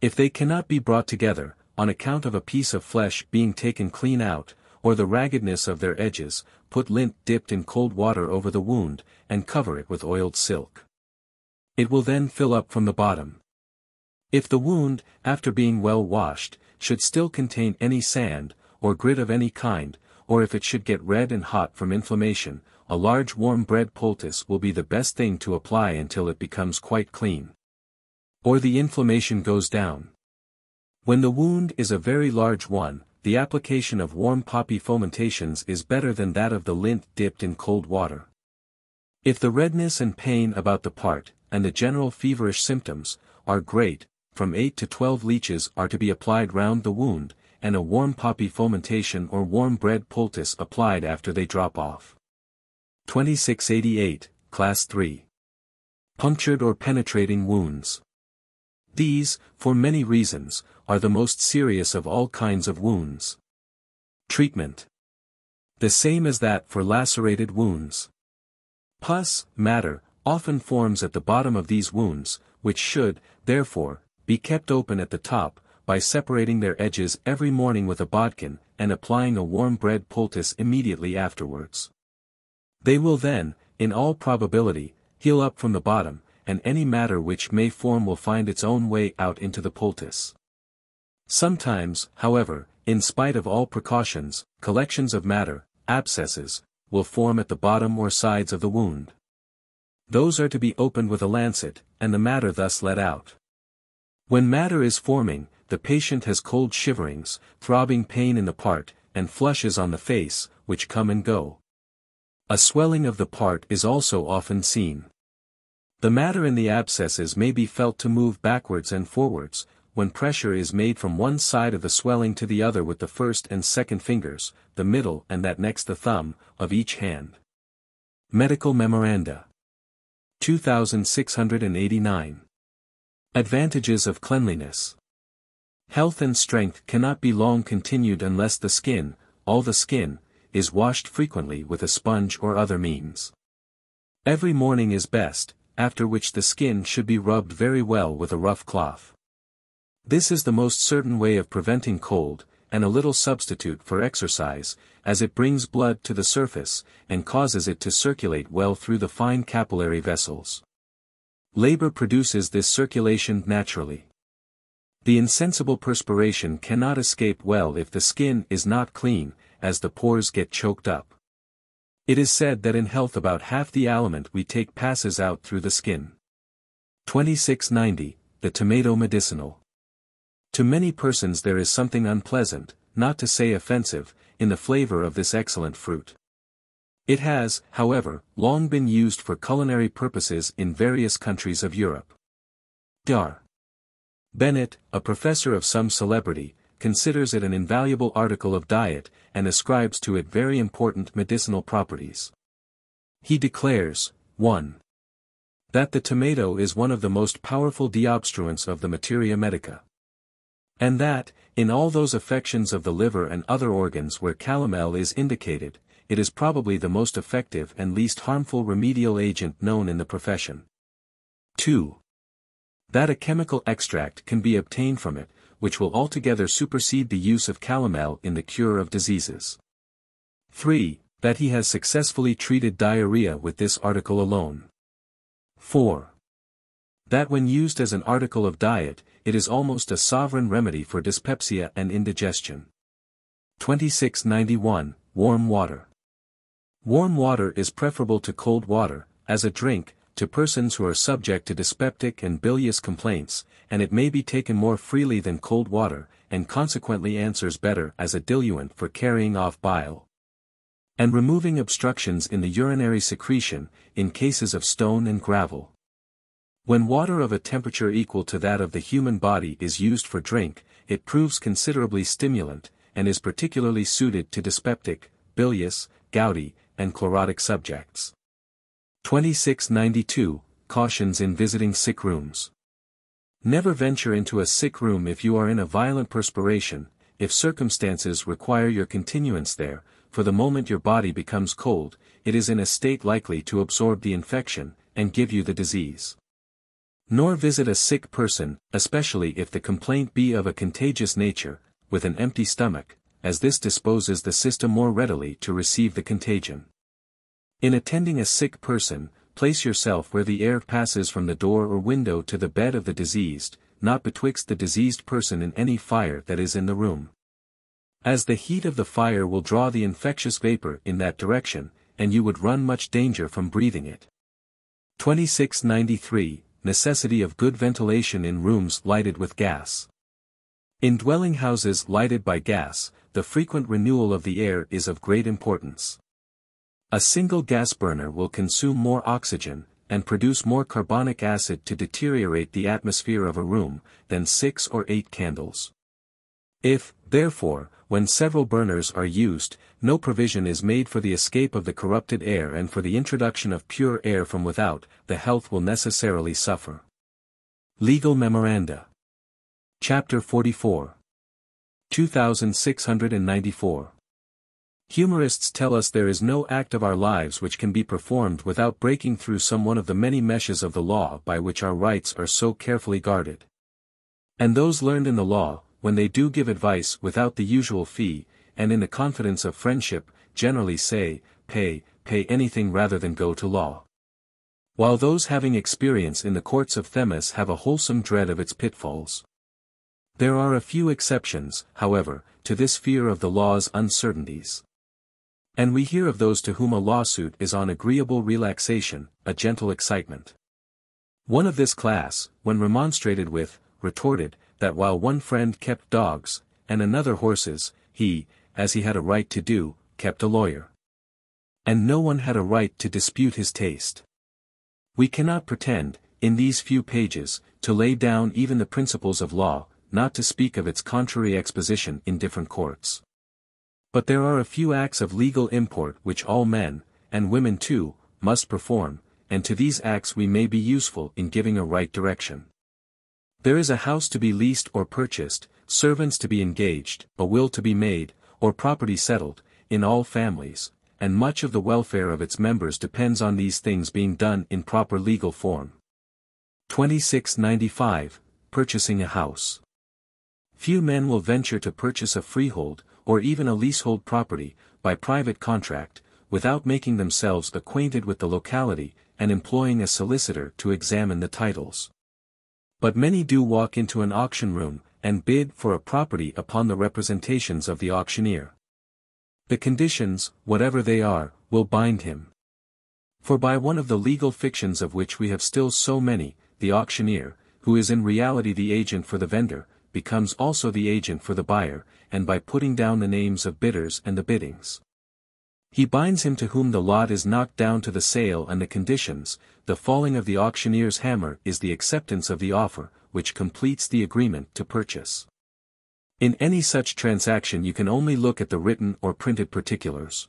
If they cannot be brought together, on account of a piece of flesh being taken clean out, or the raggedness of their edges, put lint dipped in cold water over the wound, and cover it with oiled silk. It will then fill up from the bottom. If the wound, after being well washed, should still contain any sand, or grit of any kind, or if it should get red and hot from inflammation, a large warm bread poultice will be the best thing to apply until it becomes quite clean, or the inflammation goes down. When the wound is a very large one, the application of warm poppy fomentations is better than that of the lint dipped in cold water. If the redness and pain about the part, and the general feverish symptoms, are great, from eight to twelve leeches are to be applied round the wound, and a warm poppy fomentation or warm bread poultice applied after they drop off. twenty-six eighty-eight, Class three. Punctured or penetrating wounds. These, for many reasons, are the most serious of all kinds of wounds. Treatment: the same as that for lacerated wounds. Pus, matter, often forms at the bottom of these wounds, which should, therefore, be kept open at the top, by separating their edges every morning with a bodkin, and applying a warm bread poultice immediately afterwards. They will then, in all probability, heal up from the bottom, and any matter which may form will find its own way out into the poultice. Sometimes, however, in spite of all precautions, collections of matter, abscesses, will form at the bottom or sides of the wound. Those are to be opened with a lancet, and the matter thus let out. When matter is forming, the patient has cold shiverings, throbbing pain in the part, and flushes on the face, which come and go. A swelling of the part is also often seen. The matter in the abscesses may be felt to move backwards and forwards, when pressure is made from one side of the swelling to the other with the first and second fingers, the middle and that next the thumb, of each hand. Medical Memoranda. two thousand six hundred eighty-nine. Advantages of cleanliness. Health and strength cannot be long continued unless the skin, all the skin, is washed frequently with a sponge or other means. Every morning is best, after which the skin should be rubbed very well with a rough cloth. This is the most certain way of preventing cold, and a little substitute for exercise, as it brings blood to the surface, and causes it to circulate well through the fine capillary vessels. Labor produces this circulation naturally. The insensible perspiration cannot escape well if the skin is not clean, as the pores get choked up. It is said that in health about half the aliment we take passes out through the skin. twenty-six ninety, The tomato medicinal. To many persons there is something unpleasant, not to say offensive, in the flavor of this excellent fruit. It has, however, long been used for culinary purposes in various countries of Europe. Doctor Bennett, a professor of some celebrity, considers it an invaluable article of diet, and ascribes to it very important medicinal properties. He declares, one That the tomato is one of the most powerful deobstruents of the materia medica. And that, in all those affections of the liver and other organs where calomel is indicated, it is probably the most effective and least harmful remedial agent known in the profession. two That a chemical extract can be obtained from it, which will altogether supersede the use of calomel in the cure of diseases. three That he has successfully treated diarrhea with this article alone. four That when used as an article of diet, it is almost a sovereign remedy for dyspepsia and indigestion. twenty-six ninety-one, Warm water. Warm water is preferable to cold water, as a drink, to persons who are subject to dyspeptic and bilious complaints, and it may be taken more freely than cold water, and consequently answers better as a diluent for carrying off bile and removing obstructions in the urinary secretion, in cases of stone and gravel. When water of a temperature equal to that of the human body is used for drink, it proves considerably stimulant, and is particularly suited to dyspeptic, bilious, gouty, and chlorotic subjects. twenty-six ninety-two, Cautions in visiting sick rooms. Never venture into a sick room if you are in a violent perspiration, if circumstances require your continuance there, for the moment your body becomes cold, it is in a state likely to absorb the infection, and give you the disease. Nor visit a sick person, especially if the complaint be of a contagious nature, with an empty stomach, as this disposes the system more readily to receive the contagion. In attending a sick person, place yourself where the air passes from the door or window to the bed of the diseased, not betwixt the diseased person and any fire that is in the room. As the heat of the fire will draw the infectious vapor in that direction, and you would run much danger from breathing it. twenty-six ninety-three, Necessity of good ventilation in rooms lighted with gas. In dwelling houses lighted by gas, the frequent renewal of the air is of great importance. A single gas burner will consume more oxygen, and produce more carbonic acid to deteriorate the atmosphere of a room, than six or eight candles. If, therefore, when several burners are used, no provision is made for the escape of the corrupted air and for the introduction of pure air from without, the health will necessarily suffer. Legal Memoranda. Chapter forty-four. two thousand six hundred ninety-four. Humorists tell us there is no act of our lives which can be performed without breaking through some one of the many meshes of the law by which our rights are so carefully guarded. And those learned in the law, when they do give advice without the usual fee, and in the confidence of friendship, generally say, pay, pay anything rather than go to law. While those having experience in the courts of Themis have a wholesome dread of its pitfalls. There are a few exceptions, however, to this fear of the law's uncertainties. And we hear of those to whom a lawsuit is on agreeable relaxation, a gentle excitement. One of this class, when remonstrated with, retorted, that while one friend kept dogs, and another horses, he, as he had a right to do, kept a lawyer. And no one had a right to dispute his taste. We cannot pretend, in these few pages, to lay down even the principles of law, not to speak of its contrary exposition in different courts. But there are a few acts of legal import which all men, and women too, must perform, and to these acts we may be useful in giving a right direction. There is a house to be leased or purchased, servants to be engaged, a will to be made, or property settled, in all families, and much of the welfare of its members depends on these things being done in proper legal form. twenty-six ninety-five, Purchasing a house. Few men will venture to purchase a freehold, or even a leasehold property, by private contract, without making themselves acquainted with the locality, and employing a solicitor to examine the titles. But many do walk into an auction room, and bid for a property upon the representations of the auctioneer. The conditions, whatever they are, will bind him. For by one of the legal fictions of which we have still so many, the auctioneer, who is in reality the agent for the vendor, becomes also the agent for the buyer, and by putting down the names of bidders and the biddings, he binds him to whom the lot is knocked down to the sale and the conditions. The falling of the auctioneer's hammer is the acceptance of the offer, which completes the agreement to purchase. In any such transaction you can only look at the written or printed particulars.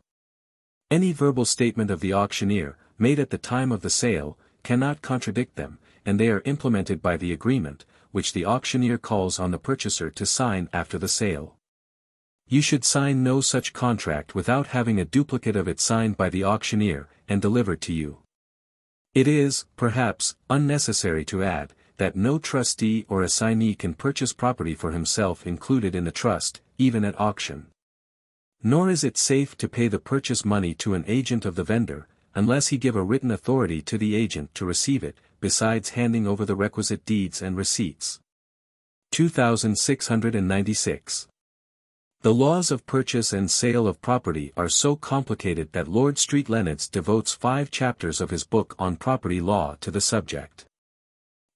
Any verbal statement of the auctioneer, made at the time of the sale, cannot contradict them, and they are implemented by the agreement, which the auctioneer calls on the purchaser to sign after the sale. You should sign no such contract without having a duplicate of it signed by the auctioneer, and delivered to you. It is, perhaps, unnecessary to add, that no trustee or assignee can purchase property for himself included in the trust, even at auction. Nor is it safe to pay the purchase money to an agent of the vendor, unless he give a written authority to the agent to receive it, besides handing over the requisite deeds and receipts. two thousand six hundred ninety-six. The laws of purchase and sale of property are so complicated that Lord Streetlenitz devotes five chapters of his book on property law to the subject.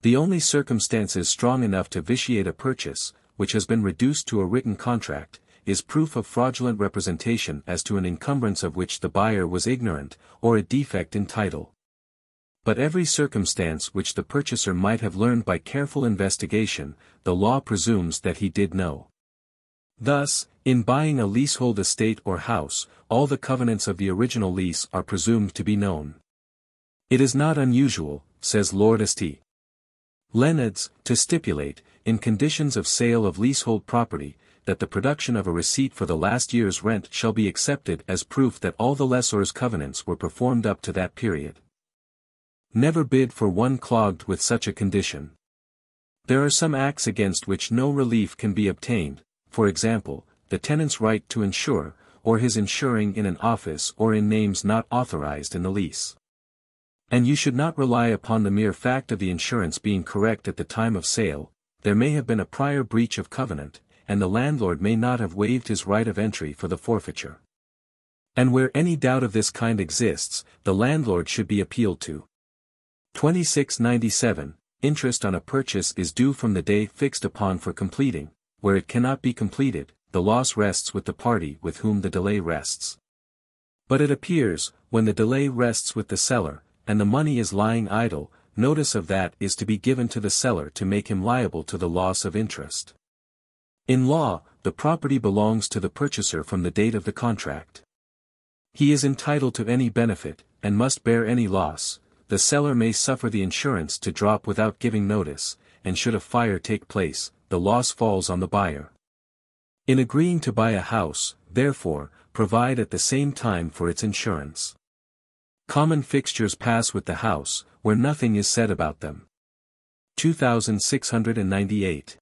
The only circumstances strong enough to vitiate a purchase, which has been reduced to a written contract, is proof of fraudulent representation as to an encumbrance of which the buyer was ignorant, or a defect in title. But every circumstance which the purchaser might have learned by careful investigation, the law presumes that he did know. Thus, in buying a leasehold estate or house, all the covenants of the original lease are presumed to be known. It is not unusual, says Lord Saint Leonards, to stipulate, in conditions of sale of leasehold property, that the production of a receipt for the last year's rent shall be accepted as proof that all the lessor's covenants were performed up to that period. Never bid for one clogged with such a condition. There are some acts against which no relief can be obtained, for example, the tenant's right to insure, or his insuring in an office or in names not authorized in the lease. And you should not rely upon the mere fact of the insurance being correct at the time of sale. There may have been a prior breach of covenant, and the landlord may not have waived his right of entry for the forfeiture. And where any doubt of this kind exists, the landlord should be appealed to. twenty-six ninety-seven, interest on a purchase is due from the day fixed upon for completing. Where it cannot be completed, the loss rests with the party with whom the delay rests. But it appears, when the delay rests with the seller, and the money is lying idle, notice of that is to be given to the seller to make him liable to the loss of interest. In law, the property belongs to the purchaser from the date of the contract. He is entitled to any benefit, and must bear any loss. The seller may suffer the insurance to drop without giving notice, and should a fire take place, the loss falls on the buyer. In agreeing to buy a house, therefore, provide at the same time for its insurance. Common fixtures pass with the house, where nothing is said about them. two thousand six hundred ninety-eight.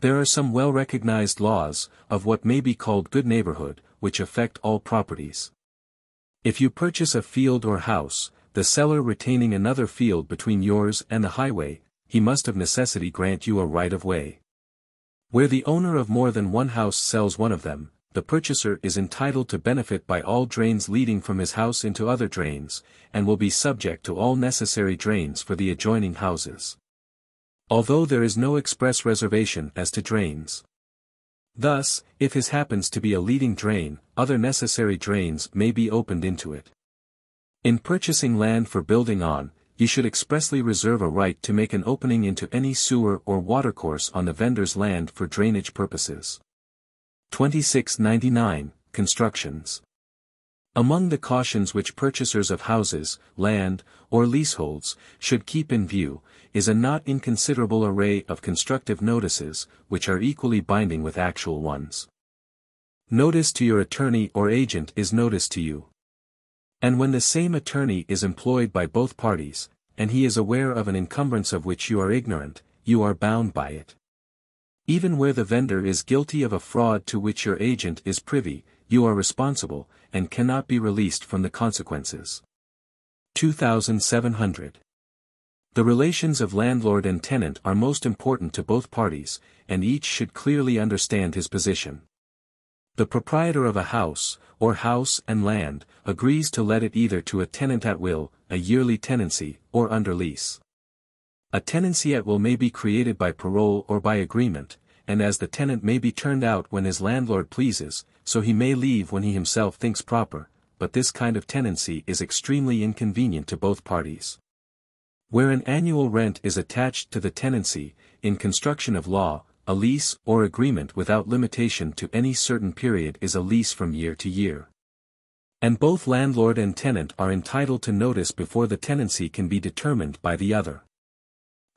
There are some well-recognized laws, of what may be called good neighborhood, which affect all properties. If you purchase a field or house, the seller retaining another field between yours and the highway, he must of necessity grant you a right of way. Where the owner of more than one house sells one of them, the purchaser is entitled to benefit by all drains leading from his house into other drains, and will be subject to all necessary drains for the adjoining houses, although there is no express reservation as to drains. Thus, if his happens to be a leading drain, other necessary drains may be opened into it. In purchasing land for building on, you should expressly reserve a right to make an opening into any sewer or watercourse on the vendor's land for drainage purposes. twenty-six ninety-nine, Constructions. Among the cautions which purchasers of houses, land, or leaseholds, should keep in view, is a not inconsiderable array of constructive notices, which are equally binding with actual ones. Notice to your attorney or agent is notice to you. And when the same attorney is employed by both parties, and he is aware of an encumbrance of which you are ignorant, you are bound by it. Even where the vendor is guilty of a fraud to which your agent is privy, you are responsible, and cannot be released from the consequences. two thousand seven hundred. The relations of landlord and tenant are most important to both parties, and each should clearly understand his position. The proprietor of a house, or house and land, agrees to let it either to a tenant at will, a yearly tenancy, or under lease. A tenancy at will may be created by parole or by agreement, and as the tenant may be turned out when his landlord pleases, so he may leave when he himself thinks proper, but this kind of tenancy is extremely inconvenient to both parties. Where an annual rent is attached to the tenancy, in construction of law, a lease or agreement without limitation to any certain period is a lease from year to year. And both landlord and tenant are entitled to notice before the tenancy can be determined by the other.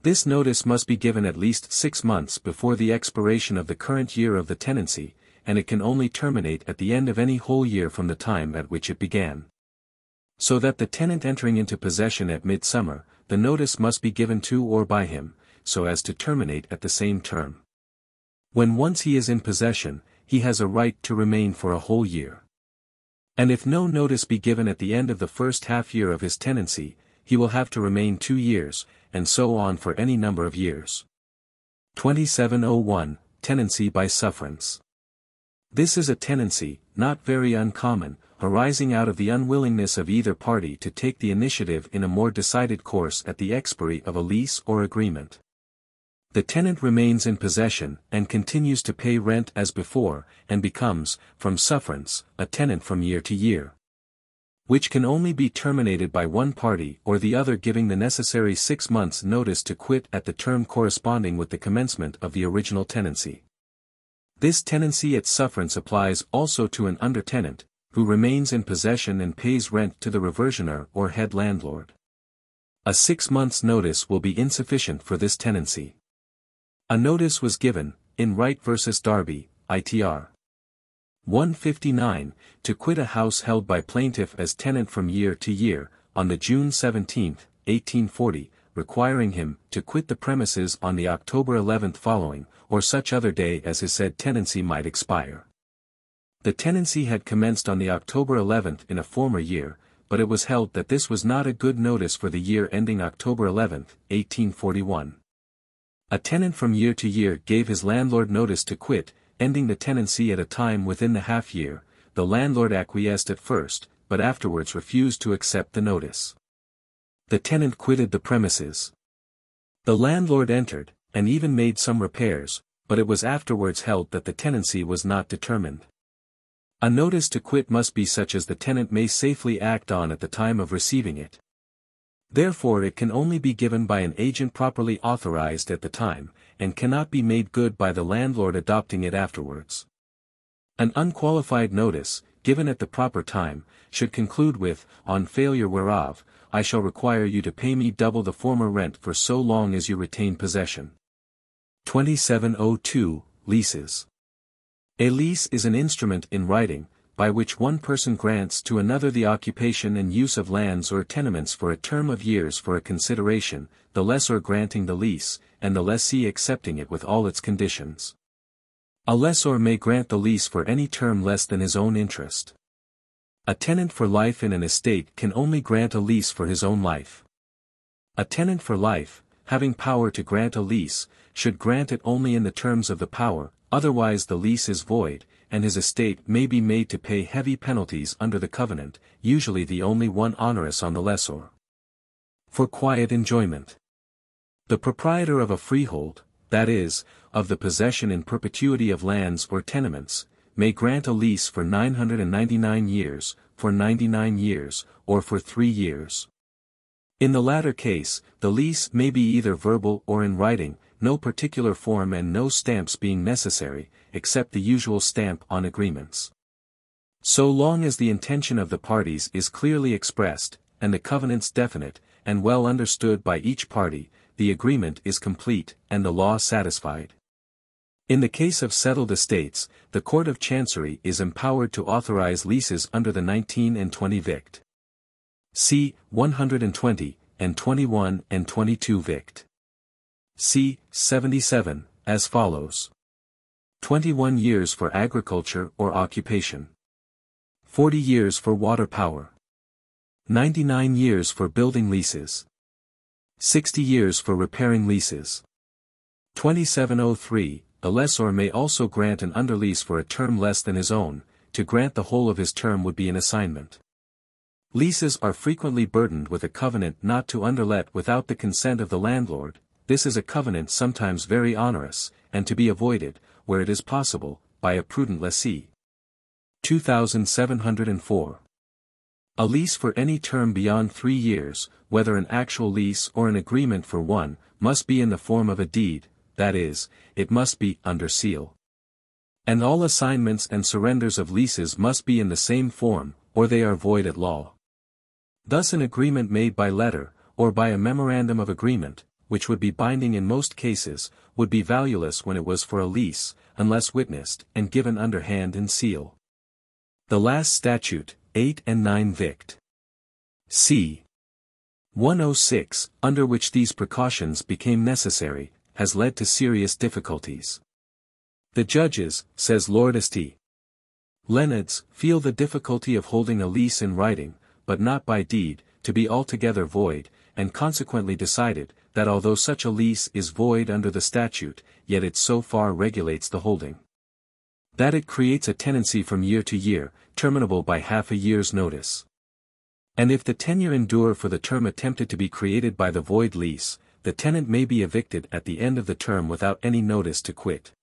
This notice must be given at least six months before the expiration of the current year of the tenancy, and it can only terminate at the end of any whole year from the time at which it began. So that the tenant entering into possession at midsummer, the notice must be given to or by him, so as to terminate at the same term. When once he is in possession, he has a right to remain for a whole year. And if no notice be given at the end of the first half year of his tenancy, he will have to remain two years, and so on for any number of years. twenty-seven oh one, Tenancy by Sufferance. This is a tenancy, not very uncommon, arising out of the unwillingness of either party to take the initiative in a more decided course at the expiry of a lease or agreement. The tenant remains in possession, and continues to pay rent as before, and becomes, from sufferance, a tenant from year to year, which can only be terminated by one party or the other giving the necessary six months' notice to quit at the term corresponding with the commencement of the original tenancy. This tenancy at sufferance applies also to an under-tenant, who remains in possession and pays rent to the reversioner or head landlord. a six months notice will be insufficient for this tenancy. A notice was given, in Wright versus Darby, I T R one fifty-nine, to quit a house held by plaintiff as tenant from year to year, on the June seventeenth, eighteen forty, requiring him to quit the premises on the October eleventh following, or such other day as his said tenancy might expire. The tenancy had commenced on the October eleventh in a former year, but it was held that this was not a good notice for the year ending October eleventh, eighteen forty-one. A tenant from year to year gave his landlord notice to quit, ending the tenancy at a time within the half-year. The landlord acquiesced at first, but afterwards refused to accept the notice. The tenant quitted the premises. The landlord entered, and even made some repairs, but it was afterwards held that the tenancy was not determined. A notice to quit must be such as the tenant may safely act on at the time of receiving it. Therefore it can only be given by an agent properly authorized at the time, and cannot be made good by the landlord adopting it afterwards. An unqualified notice, given at the proper time, should conclude with, "On failure whereof, I shall require you to pay me double the former rent for so long as you retain possession." twenty-seven oh two, Leases. A lease is an instrument in writing, by which one person grants to another the occupation and use of lands or tenements for a term of years for a consideration, the lessor granting the lease, and the lessee accepting it with all its conditions. A lessor may grant the lease for any term less than his own interest. A tenant for life in an estate can only grant a lease for his own life. A tenant for life, having power to grant a lease, should grant it only in the terms of the power, otherwise the lease is void, and his estate may be made to pay heavy penalties under the covenant, usually the only one onerous on the lessor. For quiet enjoyment. The proprietor of a freehold, that is, of the possession in perpetuity of lands or tenements, may grant a lease for nine hundred ninety-nine years, for ninety-nine years, or for three years. In the latter case, the lease may be either verbal or in writing, no particular form and no stamps being necessary, except the usual stamp on agreements. So long as the intention of the parties is clearly expressed, and the covenants definite, and well understood by each party, the agreement is complete, and the law satisfied. In the case of settled estates, the Court of Chancery is empowered to authorize leases under the nineteen and twenty Vict. C. one hundred twenty, and twenty-one and twenty-two Vict. C. seventy-seven, as follows. twenty-one years for agriculture or occupation. forty years for water power. ninety-nine years for building leases. sixty years for repairing leases. twenty-seven oh three, a lessor may also grant an underlease for a term less than his own. To grant the whole of his term would be an assignment. Leases are frequently burdened with a covenant not to underlet without the consent of the landlord. This is a covenant sometimes very onerous, and to be avoided, where it is possible, by a prudent lessee. two thousand seven hundred four. A lease for any term beyond three years, whether an actual lease or an agreement for one, must be in the form of a deed, that is, it must be under seal. And all assignments and surrenders of leases must be in the same form, or they are void at law. Thus an agreement made by letter, or by a memorandum of agreement, which would be binding in most cases, would be valueless when it was for a lease, unless witnessed and given under hand and seal. The last statute, eight and nine Vict. C. one oh six, under which these precautions became necessary, has led to serious difficulties. The judges, says Lord St. Leonards, feel the difficulty of holding a lease in writing, but not by deed, to be altogether void, and consequently decided, that although such a lease is void under the statute, yet it so far regulates the holding, that it creates a tenancy from year to year, terminable by half a year's notice. And if the tenure endure for the term attempted to be created by the void lease, the tenant may be evicted at the end of the term without any notice to quit.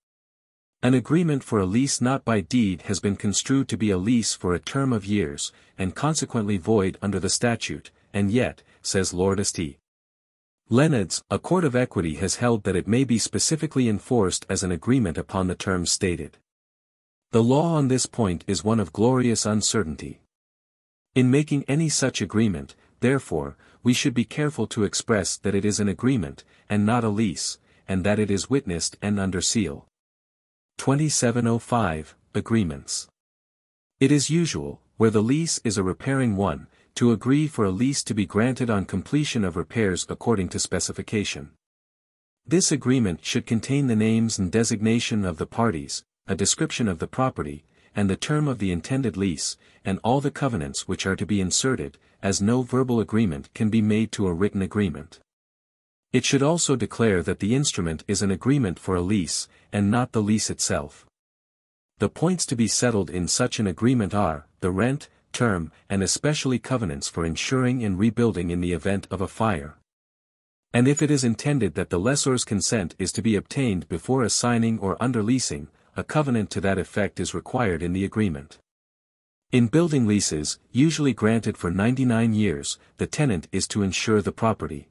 An agreement for a lease not by deed has been construed to be a lease for a term of years, and consequently void under the statute, and yet, says Lord St. Leonards, a court of equity has held that it may be specifically enforced as an agreement upon the terms stated. The law on this point is one of glorious uncertainty. In making any such agreement, therefore, we should be careful to express that it is an agreement, and not a lease, and that it is witnessed and under seal. twenty-seven oh five, Agreements. It is usual, where the lease is a repairing one, to agree for a lease to be granted on completion of repairs according to specification. This agreement should contain the names and designation of the parties, a description of the property, and the term of the intended lease, and all the covenants which are to be inserted, as no verbal agreement can be made to a written agreement. It should also declare that the instrument is an agreement for a lease, and not the lease itself. The points to be settled in such an agreement are the rent, term, and especially covenants for insuring and rebuilding in the event of a fire. And if it is intended that the lessor's consent is to be obtained before assigning or underleasing, a covenant to that effect is required in the agreement. In building leases, usually granted for ninety-nine years, the tenant is to insure the property.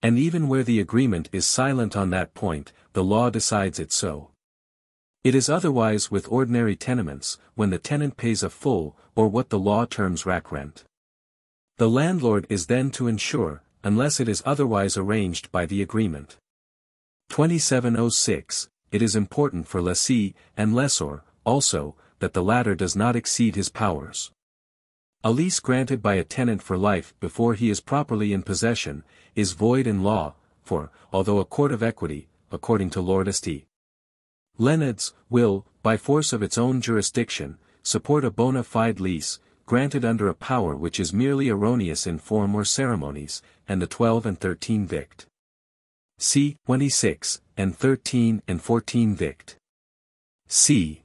And even where the agreement is silent on that point, the law decides it so. It is otherwise with ordinary tenements, when the tenant pays a full, or what the law terms rack rent. The landlord is then to insure, unless it is otherwise arranged by the agreement. twenty-seven oh six, It is important for lessee, and lessor, also, that the latter does not exceed his powers. A lease granted by a tenant for life before he is properly in possession, is void in law, for, although a court of equity, according to Lord St. Leonards, will, by force of its own jurisdiction, support a bona fide lease, granted under a power which is merely erroneous in form or ceremonies, and the twelve and thirteen Vict. C. twenty-six, and thirteen and fourteen Vict. C.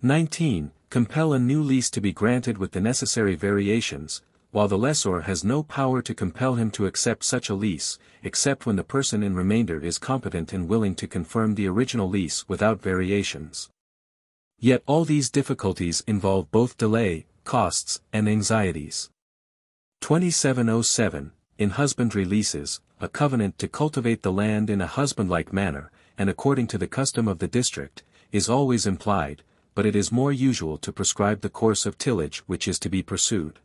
nineteen, compel a new lease to be granted with the necessary variations, while the lessor has no power to compel him to accept such a lease, except when the person in remainder is competent and willing to confirm the original lease without variations. Yet all these difficulties involve both delay, costs, and anxieties. twenty-seven oh seven, In husbandry leases, a covenant to cultivate the land in a husbandlike manner, and according to the custom of the district, is always implied, but it is more usual to prescribe the course of tillage which is to be pursued.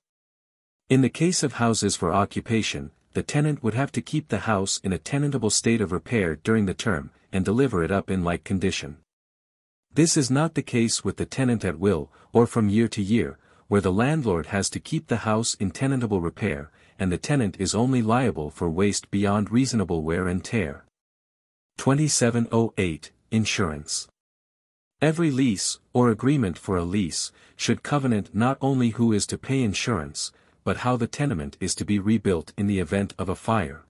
In the case of houses for occupation, the tenant would have to keep the house in a tenantable state of repair during the term, and deliver it up in like condition. This is not the case with the tenant at will, or from year to year, where the landlord has to keep the house in tenantable repair, and the tenant is only liable for waste beyond reasonable wear and tear. twenty-seven oh eight, Insurance. Every lease, or agreement for a lease, should covenant not only who is to pay insurance, but how the tenement is to be rebuilt in the event of a fire.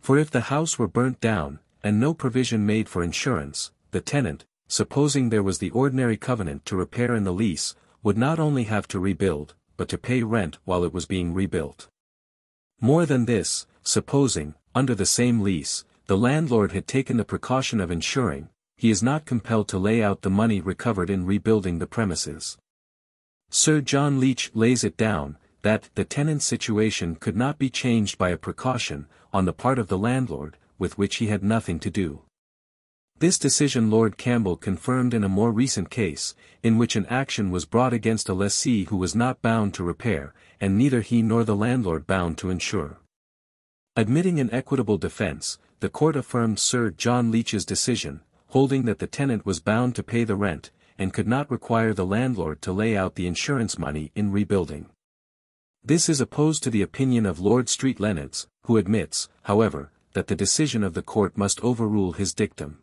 For if the house were burnt down, and no provision made for insurance, the tenant, supposing there was the ordinary covenant to repair in the lease, would not only have to rebuild, but to pay rent while it was being rebuilt. More than this, supposing, under the same lease, the landlord had taken the precaution of insuring, he is not compelled to lay out the money recovered in rebuilding the premises. Sir John Leach lays it down, that the tenant's situation could not be changed by a precaution, on the part of the landlord, with which he had nothing to do. This decision Lord Campbell confirmed in a more recent case, in which an action was brought against a lessee who was not bound to repair, and neither he nor the landlord bound to insure. Admitting an equitable defense, the court affirmed Sir John Leach's decision, holding that the tenant was bound to pay the rent, and could not require the landlord to lay out the insurance money in rebuilding. This is opposed to the opinion of Lord St. Leonards, who admits, however, that the decision of the court must overrule his dictum.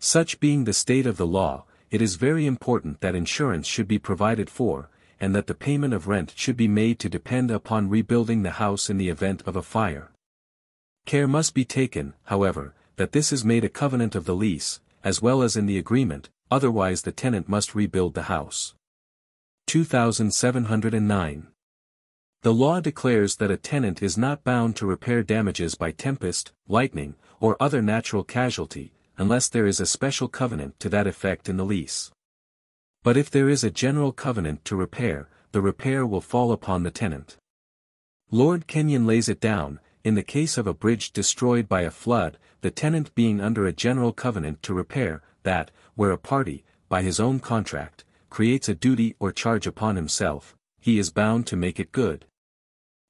Such being the state of the law, it is very important that insurance should be provided for, and that the payment of rent should be made to depend upon rebuilding the house in the event of a fire. Care must be taken, however, that this is made a covenant of the lease, as well as in the agreement, otherwise the tenant must rebuild the house. two thousand seven hundred nine. The law declares that a tenant is not bound to repair damages by tempest, lightning, or other natural casualty, unless there is a special covenant to that effect in the lease. But if there is a general covenant to repair, the repair will fall upon the tenant. Lord Kenyon lays it down, in the case of a bridge destroyed by a flood, the tenant being under a general covenant to repair, that, where a party, by his own contract, creates a duty or charge upon himself, he is bound to make it good.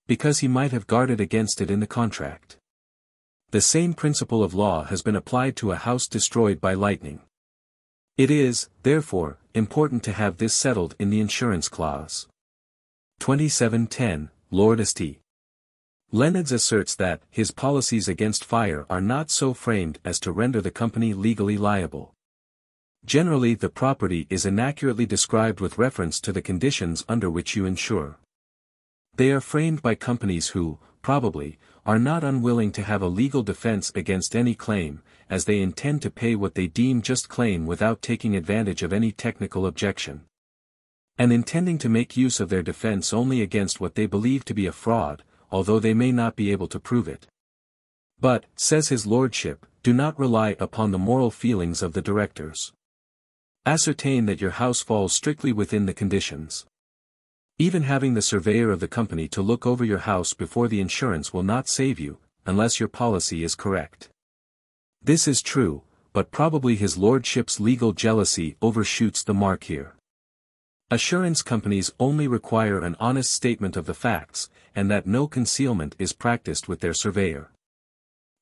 because he might have guarded against it in the contract. The same principle of law has been applied to a house destroyed by lightning. It is, therefore, important to have this settled in the insurance clause. twenty-seven ten, Lord St. Leonards asserts that his policies against fire are not so framed as to render the company legally liable. Generally, the property is inaccurately described with reference to the conditions under which you insure. They are framed by companies who, probably, are not unwilling to have a legal defense against any claim, as they intend to pay what they deem just claim without taking advantage of any technical objection, and intending to make use of their defense only against what they believe to be a fraud, although they may not be able to prove it. But, says his lordship, do not rely upon the moral feelings of the directors. Ascertain that your house falls strictly within the conditions. Even having the surveyor of the company to look over your house before the insurance will not save you, unless your policy is correct. This is true, but probably his lordship's legal jealousy overshoots the mark here. Assurance companies only require an honest statement of the facts, and that no concealment is practiced with their surveyor.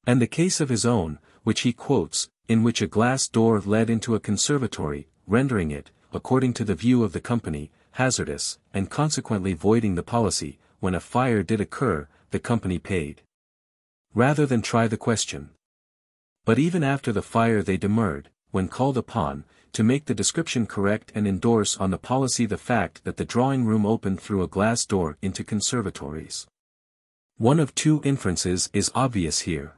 And the case of his own, which he quotes, in which a glass door led into a conservatory, rendering it, according to the view of the company, hazardous, and consequently voiding the policy, when a fire did occur, the company paid. Rather than try the question. But even after the fire they demurred, when called upon, to make the description correct and endorse on the policy the fact that the drawing room opened through a glass door into conservatories. One of two inferences is obvious here.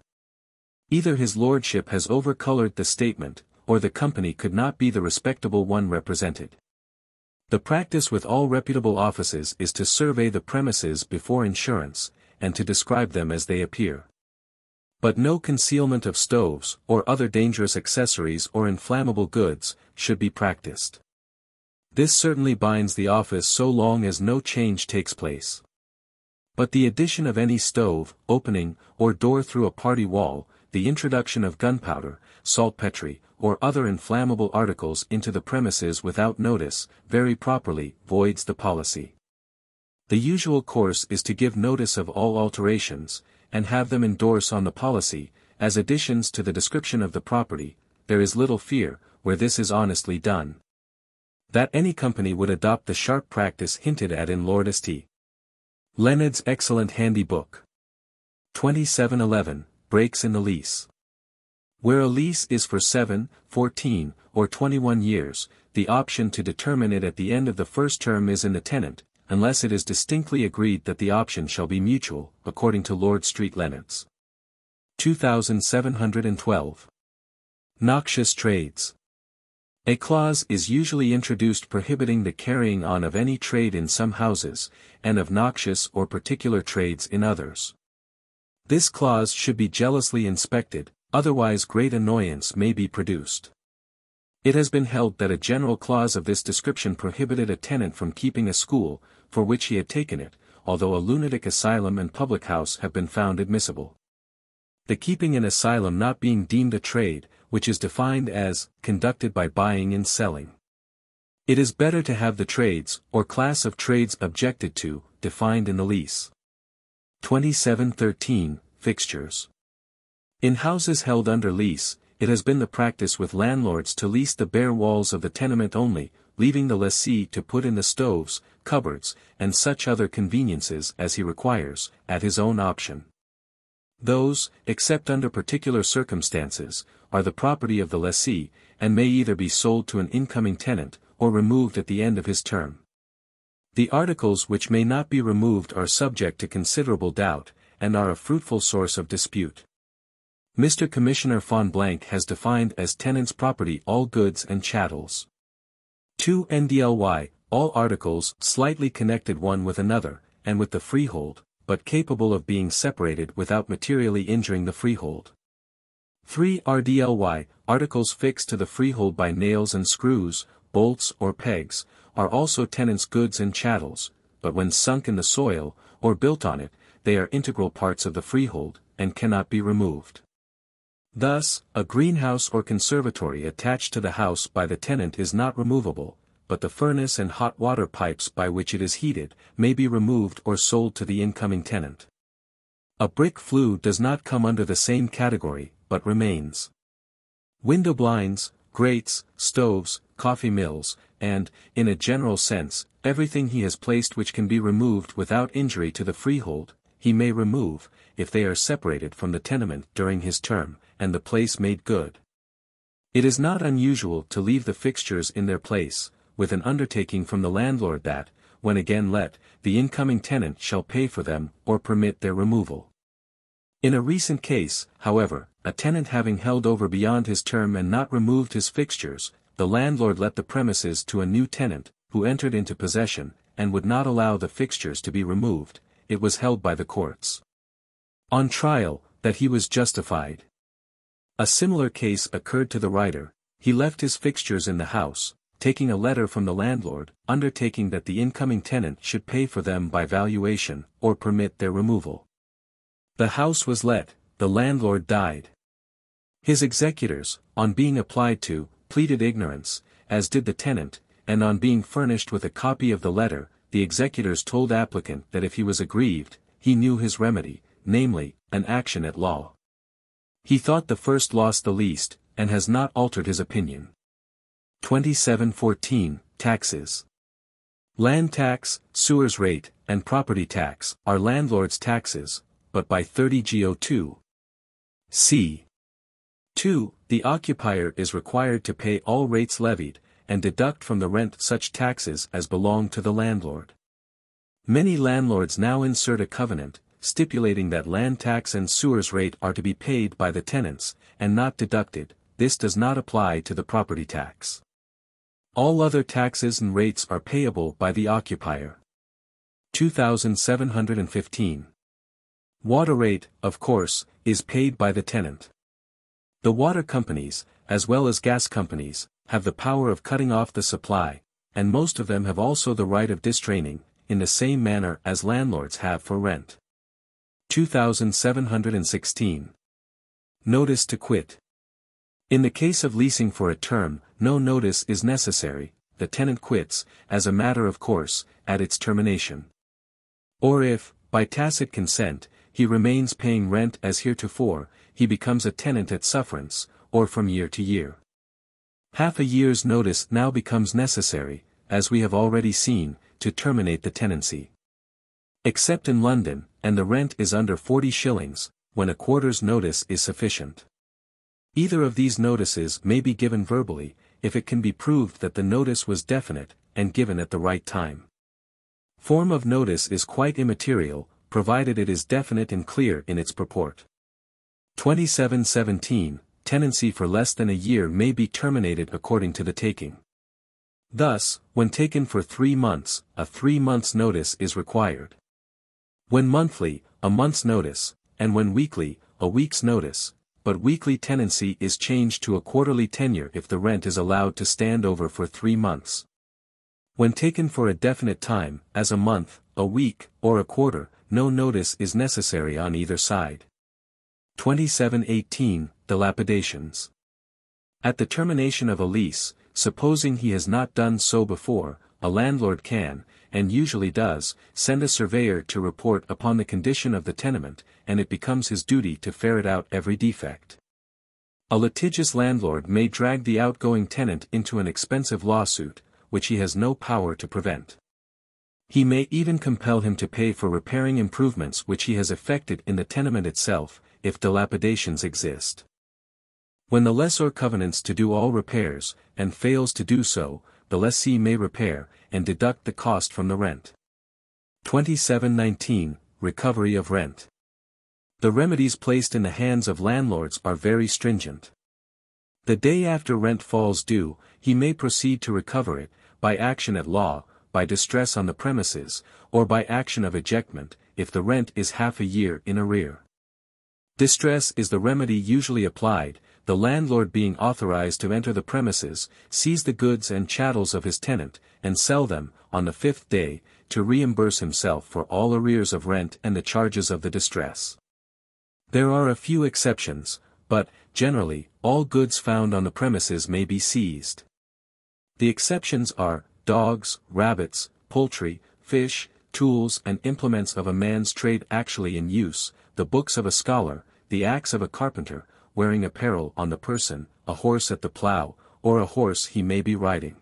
Either his lordship has overcolored the statement, or the company could not be the respectable one represented. The practice with all reputable offices is to survey the premises before insurance, and to describe them as they appear. But no concealment of stoves or other dangerous accessories or inflammable goods should be practiced. This certainly binds the office so long as no change takes place. But the addition of any stove, opening, or door through a party wall, the introduction of gunpowder, saltpetre, or other inflammable articles into the premises without notice, very properly, voids the policy. The usual course is to give notice of all alterations, and have them endorse on the policy, as additions to the description of the property. There is little fear, where this is honestly done, that any company would adopt the sharp practice hinted at in Lord Saint Leonard's excellent handy book. twenty-seven eleven. Breaks in the lease. Where a lease is for seven, fourteen, or twenty-one years, the option to determine it at the end of the first term is in the tenant, unless it is distinctly agreed that the option shall be mutual, according to Lord Saint Leonards. two thousand seven hundred twelve. Noxious trades. A clause is usually introduced prohibiting the carrying on of any trade in some houses, and of noxious or particular trades in others. This clause should be jealously inspected, otherwise great annoyance may be produced. It has been held that a general clause of this description prohibited a tenant from keeping a school, for which he had taken it, although a lunatic asylum and public house have been found admissible. The keeping an asylum not being deemed a trade, which is defined as, conducted by buying and selling. It is better to have the trades, or class of trades objected to, defined in the lease. twenty-seven thirteen, Fixtures. In houses held under lease, it has been the practice with landlords to lease the bare walls of the tenement only, leaving the lessee to put in the stoves, cupboards, and such other conveniences as he requires, at his own option. Those, except under particular circumstances, are the property of the lessee, and may either be sold to an incoming tenant, or removed at the end of his term. The articles which may not be removed are subject to considerable doubt, and are a fruitful source of dispute. Mister Commissioner Fonblanque has defined as tenant's property all goods and chattels. two N D L Y, all articles slightly connected one with another, and with the freehold, but capable of being separated without materially injuring the freehold. three R D L Y, articles fixed to the freehold by nails and screws, bolts or pegs, are also tenants' goods and chattels, but when sunk in the soil, or built on it, they are integral parts of the freehold, and cannot be removed. Thus, a greenhouse or conservatory attached to the house by the tenant is not removable, but the furnace and hot water pipes by which it is heated may be removed or sold to the incoming tenant. A brick flue does not come under the same category, but remains. Window blinds, grates, stoves, coffee mills, and, in a general sense, everything he has placed which can be removed without injury to the freehold, he may remove, if they are separated from the tenement during his term, and the place made good. It is not unusual to leave the fixtures in their place, with an undertaking from the landlord that, when again let, the incoming tenant shall pay for them or permit their removal. In a recent case, however, a tenant having held over beyond his term and not removed his fixtures, the landlord let the premises to a new tenant, who entered into possession, and would not allow the fixtures to be removed. It was held by the courts, on trial, that he was justified. A similar case occurred to the writer. He left his fixtures in the house, taking a letter from the landlord, undertaking that the incoming tenant should pay for them by valuation, or permit their removal. The house was let, the landlord died. His executors, on being applied to, pleaded ignorance, as did the tenant, and on being furnished with a copy of the letter, the executors told applicant that if he was aggrieved, he knew his remedy, namely, an action at law. He thought the first lost the least, and has not altered his opinion. twenty-seven fourteen, Taxes. Land tax, sewers rate, and property tax are landlord's taxes, but by thirty G O two C two, the occupier is required to pay all rates levied, and deduct from the rent such taxes as belong to the landlord. Many landlords now insert a covenant, stipulating that land tax and sewers rate are to be paid by the tenants, and not deducted. This does not apply to the property tax. All other taxes and rates are payable by the occupier. two thousand seven hundred fifteen. Water rate, of course, is paid by the tenant. The water companies, as well as gas companies, have the power of cutting off the supply, and most of them have also the right of distraining, in the same manner as landlords have for rent. two thousand seven hundred sixteen. Notice to quit. In the case of leasing for a term, no notice is necessary. The tenant quits, as a matter of course, at its termination. Or if, by tacit consent, he remains paying rent as heretofore, he becomes a tenant at sufferance, or from year to year. Half a year's notice now becomes necessary, as we have already seen, to terminate the tenancy. Except in London, and the rent is under forty shillings, when a quarter's notice is sufficient. Either of these notices may be given verbally, if it can be proved that the notice was definite, and given at the right time. Form of notice is quite immaterial, provided it is definite and clear in its purport. twenty-seven seventeen, Tenancy for less than a year may be terminated according to the taking. Thus, when taken for three months, a three months' notice is required. When monthly, a month's notice, and when weekly, a week's notice, but weekly tenancy is changed to a quarterly tenure if the rent is allowed to stand over for three months. When taken for a definite time, as a month, a week, or a quarter, no notice is necessary on either side. twenty-seven eighteen, Dilapidations. At the termination of a lease, supposing he has not done so before, a landlord can, and usually does, send a surveyor to report upon the condition of the tenement, and it becomes his duty to ferret out every defect. A litigious landlord may drag the outgoing tenant into an expensive lawsuit, which he has no power to prevent. He may even compel him to pay for repairing improvements which he has effected in the tenement itself, if dilapidations exist. When the lessor covenants to do all repairs, and fails to do so, the lessee may repair, and deduct the cost from the rent. twenty-seven nineteen, Recovery of rent. The remedies placed in the hands of landlords are very stringent. The day after rent falls due, he may proceed to recover it, by action at law, by distress on the premises, or by action of ejectment, if the rent is half a year in arrear. Distress is the remedy usually applied, the landlord being authorized to enter the premises, seize the goods and chattels of his tenant, and sell them, on the fifth day, to reimburse himself for all arrears of rent and the charges of the distress. There are a few exceptions, but, generally, all goods found on the premises may be seized. The exceptions are, dogs, rabbits, poultry, fish, tools and implements of a man's trade actually in use, the books of a scholar, the axe of a carpenter, wearing apparel on the person, a horse at the plough, or a horse he may be riding.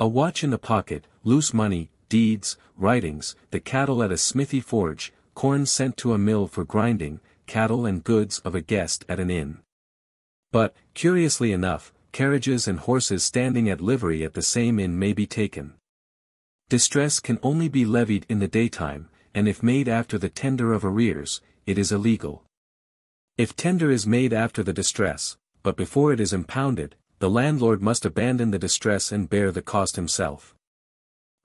A watch in the pocket, loose money, deeds, writings, the cattle at a smithy forge, corn sent to a mill for grinding, cattle and goods of a guest at an inn. But, curiously enough, carriages and horses standing at livery at the same inn may be taken. Distress can only be levied in the daytime, and if made after the tender of arrears, it is illegal. If tender is made after the distress, but before it is impounded, the landlord must abandon the distress and bear the cost himself.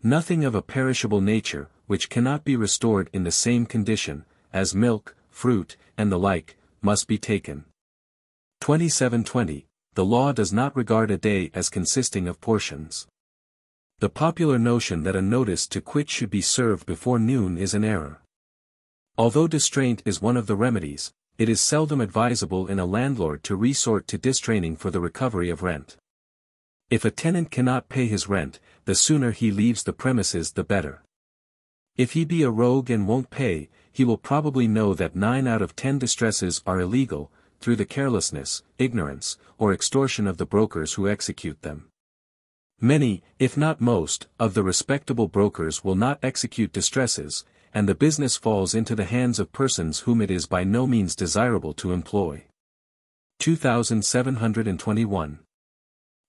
Nothing of a perishable nature, which cannot be restored in the same condition, as milk, fruit, and the like, must be taken. twenty-seven twenty, the law does not regard a day as consisting of portions. The popular notion that a notice to quit should be served before noon is an error. Although distraint is one of the remedies, it is seldom advisable in a landlord to resort to distraining for the recovery of rent. If a tenant cannot pay his rent, the sooner he leaves the premises the better. If he be a rogue and won't pay, he will probably know that nine out of ten distresses are illegal, through the carelessness, ignorance, or extortion of the brokers who execute them. Many, if not most, of the respectable brokers will not execute distresses, and the business falls into the hands of persons whom it is by no means desirable to employ. two thousand seven hundred twenty-one.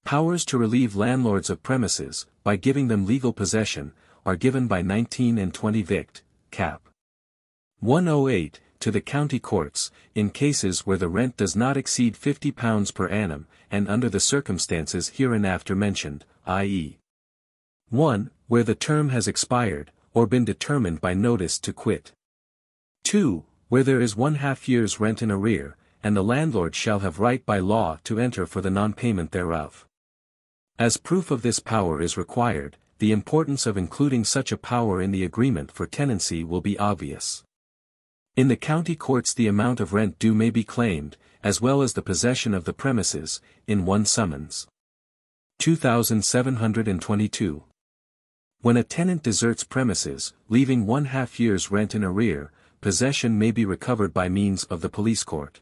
Powers to relieve landlords of premises, by giving them legal possession, are given by nineteen and twenty Vict. Cap. one oh eight, to the county courts, in cases where the rent does not exceed fifty pounds per annum, and under the circumstances hereinafter mentioned, that is, one. Where the term has expired, or been determined by notice to quit. two. Where there is one half year's rent in arrear, and the landlord shall have right by law to enter for the non-payment thereof. As proof of this power is required, the importance of including such a power in the agreement for tenancy will be obvious. In the county courts the amount of rent due may be claimed, as well as the possession of the premises, in one summons. two thousand seven hundred twenty-two. When a tenant deserts premises, leaving one half year's rent in arrear, possession may be recovered by means of the police court.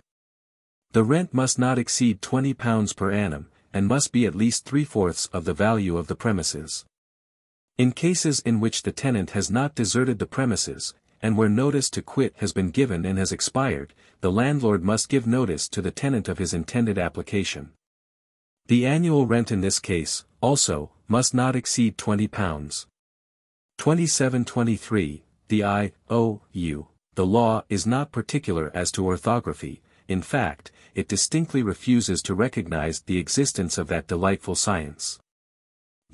The rent must not exceed twenty pounds per annum, and must be at least three-fourths of the value of the premises. In cases in which the tenant has not deserted the premises, and where notice to quit has been given and has expired, the landlord must give notice to the tenant of his intended application. The annual rent in this case, also, must not exceed twenty pounds. twenty-seven twenty-three, the I O U, the law is not particular as to orthography, in fact, it distinctly refuses to recognize the existence of that delightful science.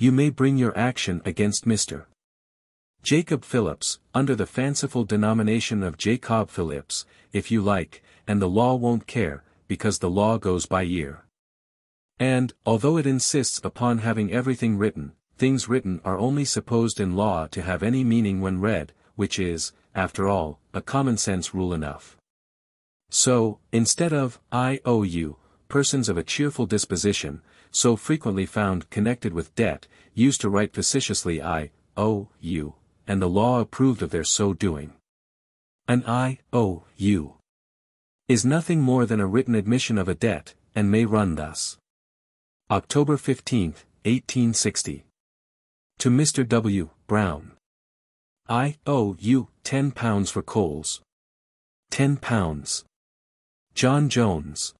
You may bring your action against Mister Jacob Phillips, under the fanciful denomination of Jacob Phillips, if you like, and the law won't care, because the law goes by ear. And, although it insists upon having everything written, things written are only supposed in law to have any meaning when read, which is, after all, a common-sense rule enough. So, instead of I O U, persons of a cheerful disposition, so frequently found connected with debt, used to write facetiously I O U, and the law approved of their so doing. An I O U is nothing more than a written admission of a debt, and may run thus. October fifteenth, eighteen sixty. To Mister W. Brown. I owe you ten pounds for coals. ten pounds. John Jones.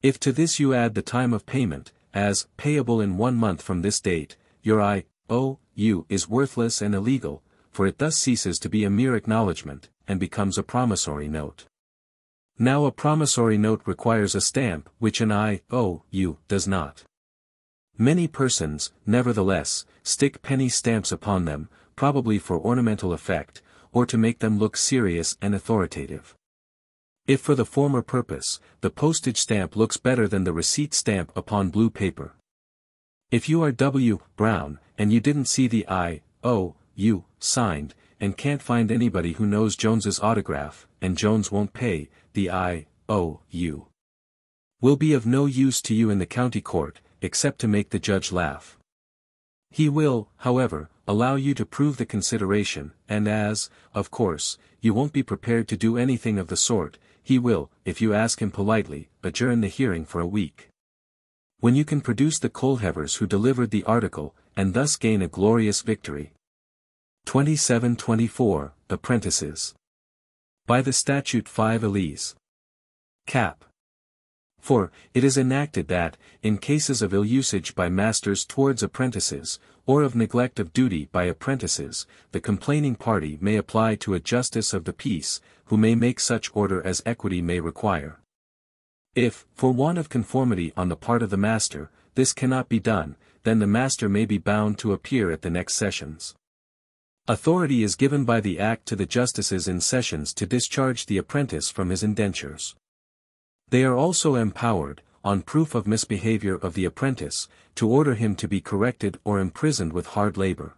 If to this you add the time of payment, as payable in one month from this date, your I O U is worthless and illegal, for it thus ceases to be a mere acknowledgment, and becomes a promissory note. Now a promissory note requires a stamp, which an I O U does not. Many persons, nevertheless, stick penny stamps upon them, probably for ornamental effect, or to make them look serious and authoritative. If for the former purpose, the postage stamp looks better than the receipt stamp upon blue paper. If you are W. Brown, and you didn't see the I O U signed, and can't find anybody who knows Jones's autograph, and Jones won't pay, the I O U will be of no use to you in the county court, except to make the judge laugh. He will, however, allow you to prove the consideration, and as, of course, you won't be prepared to do anything of the sort, he will, if you ask him politely, adjourn the hearing for a week. When you can produce the Kohlhevers who delivered the article, and thus gain a glorious victory. twenty-seven twenty-four, Apprentices. By the Statute five Elise. Cap. For, it is enacted that, in cases of ill-usage by masters towards apprentices, or of neglect of duty by apprentices, the complaining party may apply to a justice of the peace, who may make such order as equity may require. If, for want of conformity on the part of the master, this cannot be done, then the master may be bound to appear at the next sessions. Authority is given by the Act to the justices in sessions to discharge the apprentice from his indentures. They are also empowered, on proof of misbehavior of the apprentice, to order him to be corrected or imprisoned with hard labor.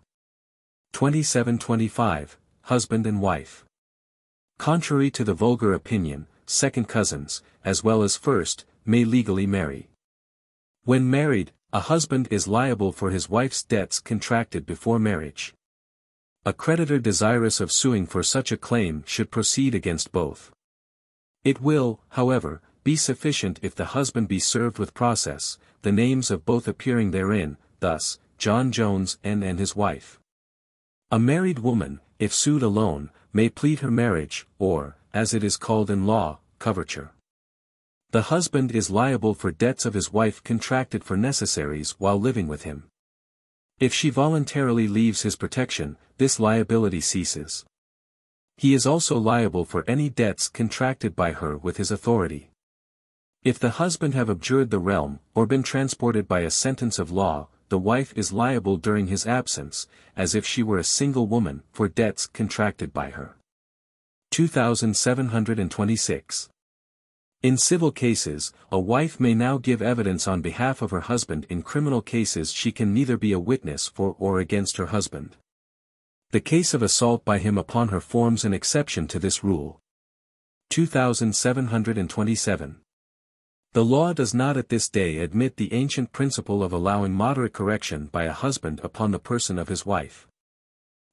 twenty-seven twenty-five, Husband and Wife. Contrary to the vulgar opinion, second cousins, as well as first, may legally marry. When married, a husband is liable for his wife's debts contracted before marriage. A creditor desirous of suing for such a claim should proceed against both. It will, however, be sufficient if the husband be served with process, the names of both appearing therein, thus, John Jones and and his wife. A married woman, if sued alone, may plead her marriage, or, as it is called in law, coverture. The husband is liable for debts of his wife contracted for necessaries while living with him. If she voluntarily leaves his protection, this liability ceases. He is also liable for any debts contracted by her with his authority. If the husband have abjured the realm, or been transported by a sentence of law, the wife is liable during his absence, as if she were a single woman, for debts contracted by her. two thousand seven hundred twenty-six. In civil cases, a wife may now give evidence on behalf of her husband. In criminal cases she can neither be a witness for or against her husband. The case of assault by him upon her forms an exception to this rule. two thousand seven hundred twenty-seven. The law does not at this day admit the ancient principle of allowing moderate correction by a husband upon the person of his wife.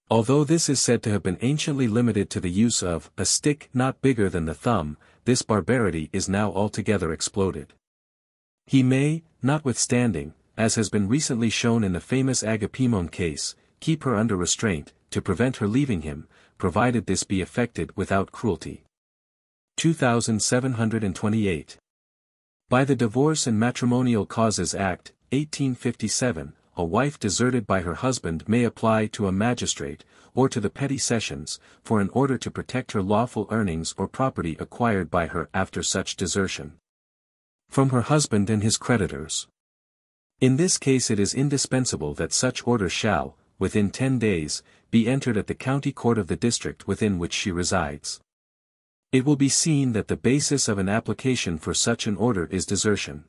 Although this is said to have been anciently limited to the use of a stick not bigger than the thumb, this barbarity is now altogether exploded. He may, notwithstanding, as has been recently shown in the famous Agapemon case, keep her under restraint, to prevent her leaving him, provided this be effected without cruelty. two thousand seven hundred twenty-eight. By the Divorce and Matrimonial Causes Act, eighteen fifty-seven, a wife deserted by her husband may apply to a magistrate, or to the petty sessions, for an order to protect her lawful earnings or property acquired by her after such desertion from her husband and his creditors. In this case it is indispensable that such order shall, within ten days, be entered at the county court of the district within which she resides. It will be seen that the basis of an application for such an order is desertion.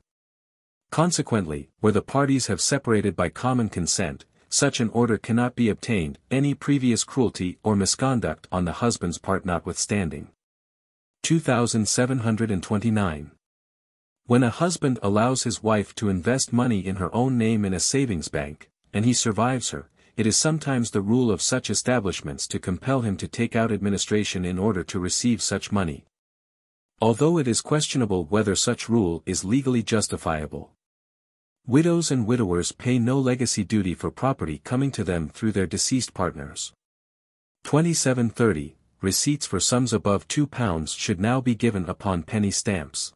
Consequently, where the parties have separated by common consent, such an order cannot be obtained, any previous cruelty or misconduct on the husband's part notwithstanding. two thousand seven hundred twenty-nine. When a husband allows his wife to invest money in her own name in a savings bank, and he survives her, it is sometimes the rule of such establishments to compel him to take out administration in order to receive such money. Although it is questionable whether such rule is legally justifiable. Widows and widowers pay no legacy duty for property coming to them through their deceased partners. twenty-seven thirty, Receipts for sums above two pounds should now be given upon penny stamps.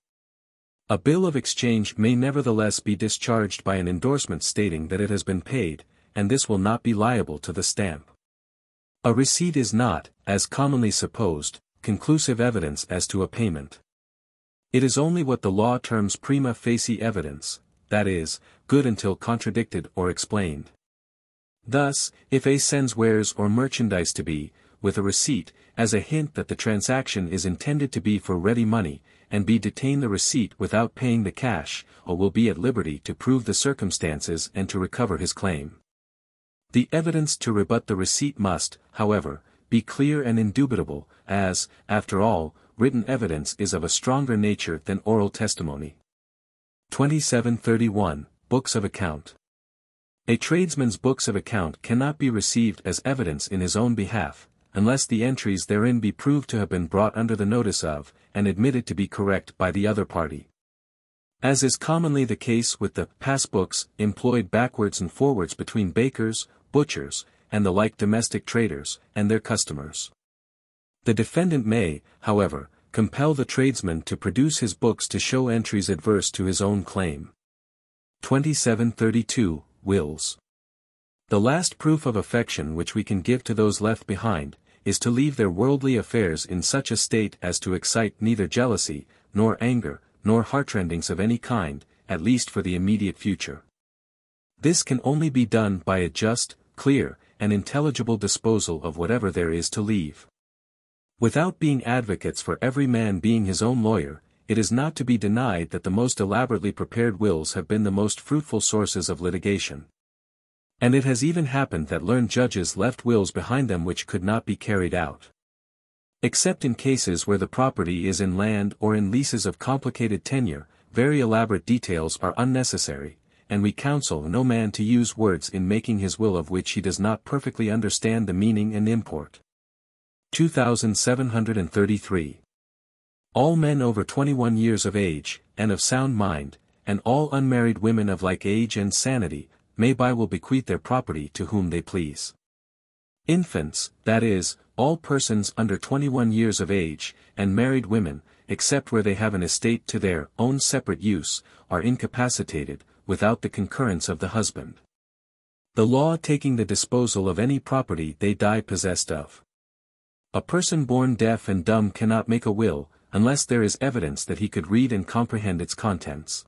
A bill of exchange may nevertheless be discharged by an endorsement stating that it has been paid, and this will not be liable to the stamp. A receipt is not, as commonly supposed, conclusive evidence as to a payment. It is only what the law terms prima facie evidence, that is, good until contradicted or explained. Thus, if A sends wares or merchandise to B, with a receipt, as a hint that the transaction is intended to be for ready money, and B detain the receipt without paying the cash, A will be at liberty to prove the circumstances and to recover his claim. The evidence to rebut the receipt must, however, be clear and indubitable, as, after all, written evidence is of a stronger nature than oral testimony. twenty-seven thirty-one, Books of Account. A tradesman's books of account cannot be received as evidence in his own behalf, unless the entries therein be proved to have been brought under the notice of, and admitted to be correct by the other party. As is commonly the case with the pass books employed backwards and forwards between bakers, butchers, and the like domestic traders, and their customers. The defendant may, however, compel the tradesman to produce his books to show entries adverse to his own claim. twenty-seven thirty-two, Wills. The last proof of affection which we can give to those left behind, is to leave their worldly affairs in such a state as to excite neither jealousy, nor anger, nor heartrendings of any kind, at least for the immediate future. This can only be done by a just, clear, and intelligible disposal of whatever there is to leave. Without being advocates for every man being his own lawyer, it is not to be denied that the most elaborately prepared wills have been the most fruitful sources of litigation. And it has even happened that learned judges left wills behind them which could not be carried out. Except in cases where the property is in land or in leases of complicated tenure, very elaborate details are unnecessary, and we counsel no man to use words in making his will of which he does not perfectly understand the meaning and import. two thousand seven hundred thirty-three. All men over twenty-one years of age, and of sound mind, and all unmarried women of like age and sanity, may by will bequeath their property to whom they please. Infants, that is, all persons under twenty-one years of age, and married women, except where they have an estate to their own separate use, are incapacitated, without the concurrence of the husband. The law taking the disposal of any property they die possessed of. A person born deaf and dumb cannot make a will, unless there is evidence that he could read and comprehend its contents.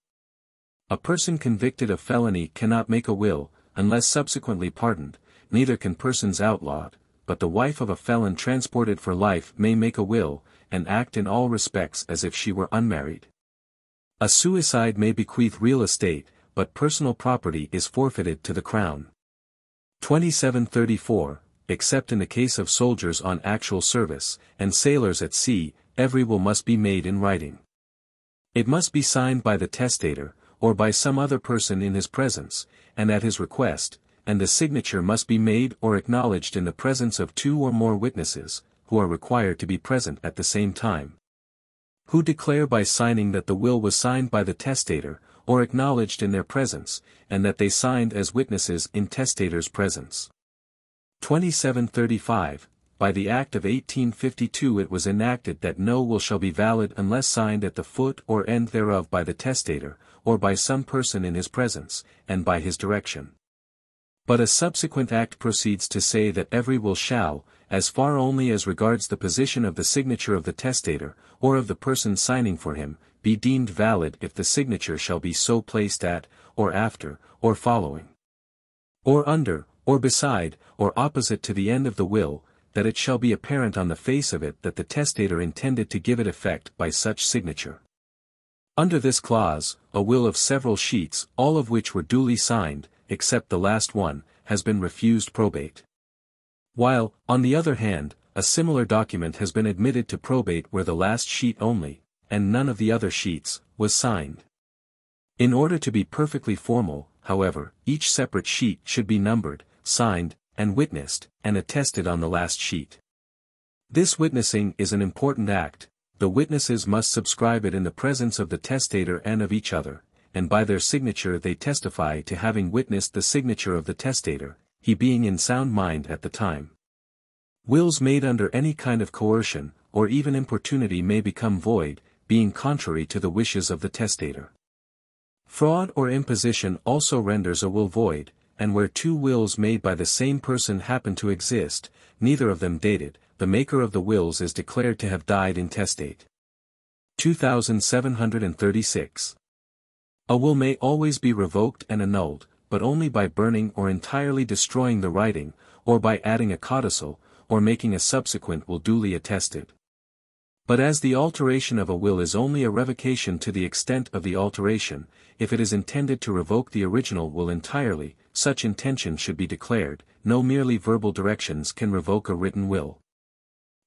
A person convicted of felony cannot make a will, unless subsequently pardoned, neither can persons outlawed, but the wife of a felon transported for life may make a will, and act in all respects as if she were unmarried. A suicide may bequeath real estate, but personal property is forfeited to the Crown. twenty-seven thirty-four, except in the case of soldiers on actual service, and sailors at sea, every will must be made in writing. It must be signed by the testator, or by some other person in his presence, and at his request, and the signature must be made or acknowledged in the presence of two or more witnesses, who are required to be present at the same time. Who declare by signing that the will was signed by the testator, or acknowledged in their presence, and that they signed as witnesses in testator's presence. twenty-seven thirty-five. By the Act of eighteen fifty-two it was enacted that no will shall be valid unless signed at the foot or end thereof by the testator, or by some person in his presence, and by his direction. But a subsequent act proceeds to say that every will shall, as far only as regards the position of the signature of the testator, or of the person signing for him, be deemed valid if the signature shall be so placed at, or after, or following, or under, or beside, or opposite to the end of the will, that it shall be apparent on the face of it that the testator intended to give it effect by such signature. Under this clause, a will of several sheets, all of which were duly signed, except the last one, has been refused probate. While, on the other hand, a similar document has been admitted to probate where the last sheet only, and none of the other sheets, was signed. In order to be perfectly formal, however, each separate sheet should be numbered, signed, and witnessed, and attested on the last sheet. This witnessing is an important act. The witnesses must subscribe it in the presence of the testator and of each other, and by their signature they testify to having witnessed the signature of the testator, he being in sound mind at the time. Wills made under any kind of coercion, or even importunity may become void, being contrary to the wishes of the testator. Fraud or imposition also renders a will void, and where two wills made by the same person happen to exist, neither of them dated, the maker of the wills is declared to have died intestate. two thousand seven hundred thirty-six. A will may always be revoked and annulled, but only by burning or entirely destroying the writing, or by adding a codicil, or making a subsequent will duly attested. But as the alteration of a will is only a revocation to the extent of the alteration, if it is intended to revoke the original will entirely, such intention should be declared. No merely verbal directions can revoke a written will.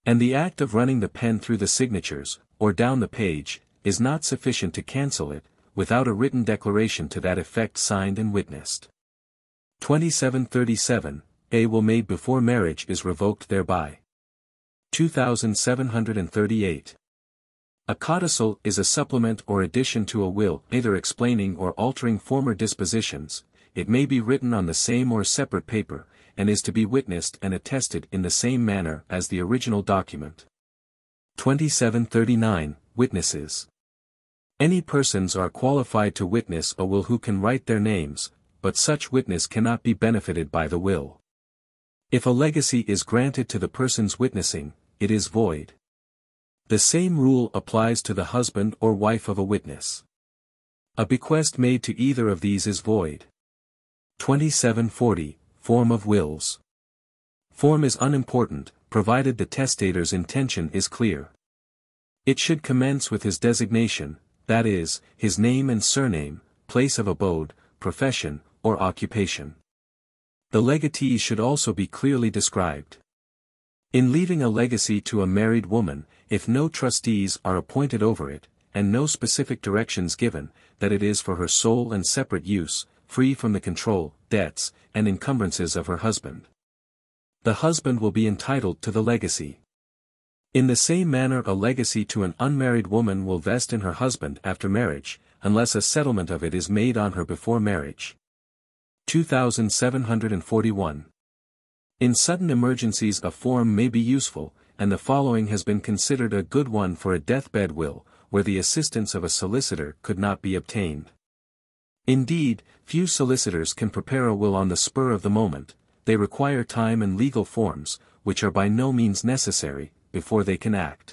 And the act of running the pen through the signatures, or down the page, is not sufficient to cancel it, without a written declaration to that effect signed and witnessed. twenty-seven thirty-seven, a will made before marriage is revoked thereby. two thousand seven hundred thirty-eight. A codicil is a supplement or addition to a will, either explaining or altering former dispositions. It may be written on the same or separate paper, and is to be witnessed and attested in the same manner as the original document. twenty-seven thirty-nine. Witnesses. Any persons are qualified to witness a will who can write their names, but such witness cannot be benefited by the will. If a legacy is granted to the persons witnessing, it is void. The same rule applies to the husband or wife of a witness. A bequest made to either of these is void. twenty-seven forty. Form of wills. Form is unimportant, provided the testator's intention is clear. It should commence with his designation, that is, his name and surname, place of abode, profession, or occupation. The legatee should also be clearly described. In leaving a legacy to a married woman, if no trustees are appointed over it, and no specific directions given, that it is for her sole and separate use, free from the control, debts, and encumbrances of her husband, the husband will be entitled to the legacy. In the same manner a legacy to an unmarried woman will vest in her husband after marriage, unless a settlement of it is made on her before marriage. two thousand seven hundred forty-one. In sudden emergencies a form may be useful, and the following has been considered a good one for a deathbed will, where the assistance of a solicitor could not be obtained. Indeed, few solicitors can prepare a will on the spur of the moment. They require time and legal forms, which are by no means necessary, before they can act.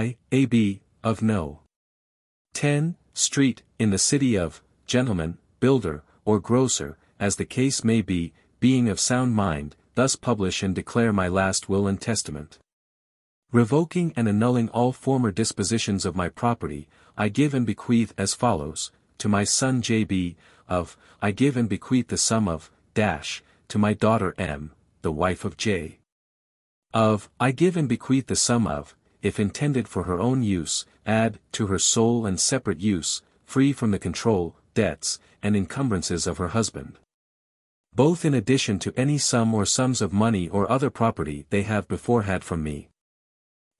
I A B, of No. ten, Street, in the city of, gentleman, builder, or grocer, as the case may be, being of sound mind, thus publish and declare my last will and testament. Revoking and annulling all former dispositions of my property, I give and bequeath as follows, to my son J B, of, I give and bequeath the sum of, dash, to my daughter M, the wife of J. Of, I give and bequeath the sum of, if intended for her own use, add, to her sole and separate use, free from the control, debts, and encumbrances of her husband. Both in addition to any sum or sums of money or other property they have before had from me.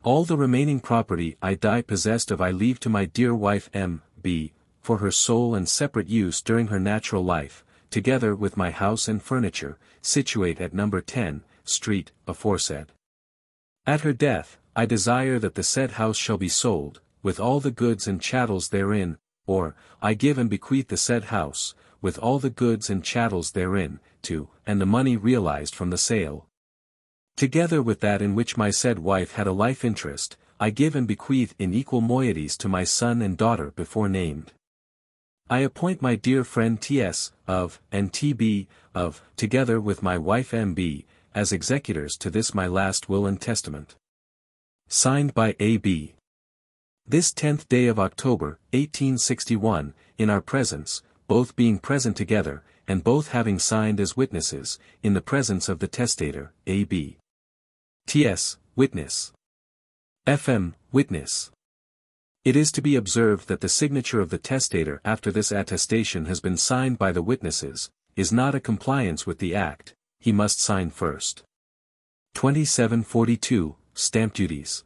All the remaining property I die possessed of I leave to my dear wife M. B. for her sole and separate use during her natural life, together with my house and furniture, situate at number ten, Street, aforesaid. At her death, I desire that the said house shall be sold, with all the goods and chattels therein, or, I give and bequeath the said house, with all the goods and chattels therein, to, and the money realized from the sale. Together with that in which my said wife had a life interest, I give and bequeath in equal moieties to my son and daughter before named. I appoint my dear friend T S, of, and T B, of, together with my wife M B, as executors to this my last will and testament. Signed by A B. This tenth day of October, eighteen sixty-one, in our presence, both being present together, and both having signed as witnesses, in the presence of the testator, A B. T S, witness. F M, witness. It is to be observed that the signature of the testator after this attestation has been signed by the witnesses, is not a compliance with the act, he must sign first. twenty-seven forty-two, Stamp duties.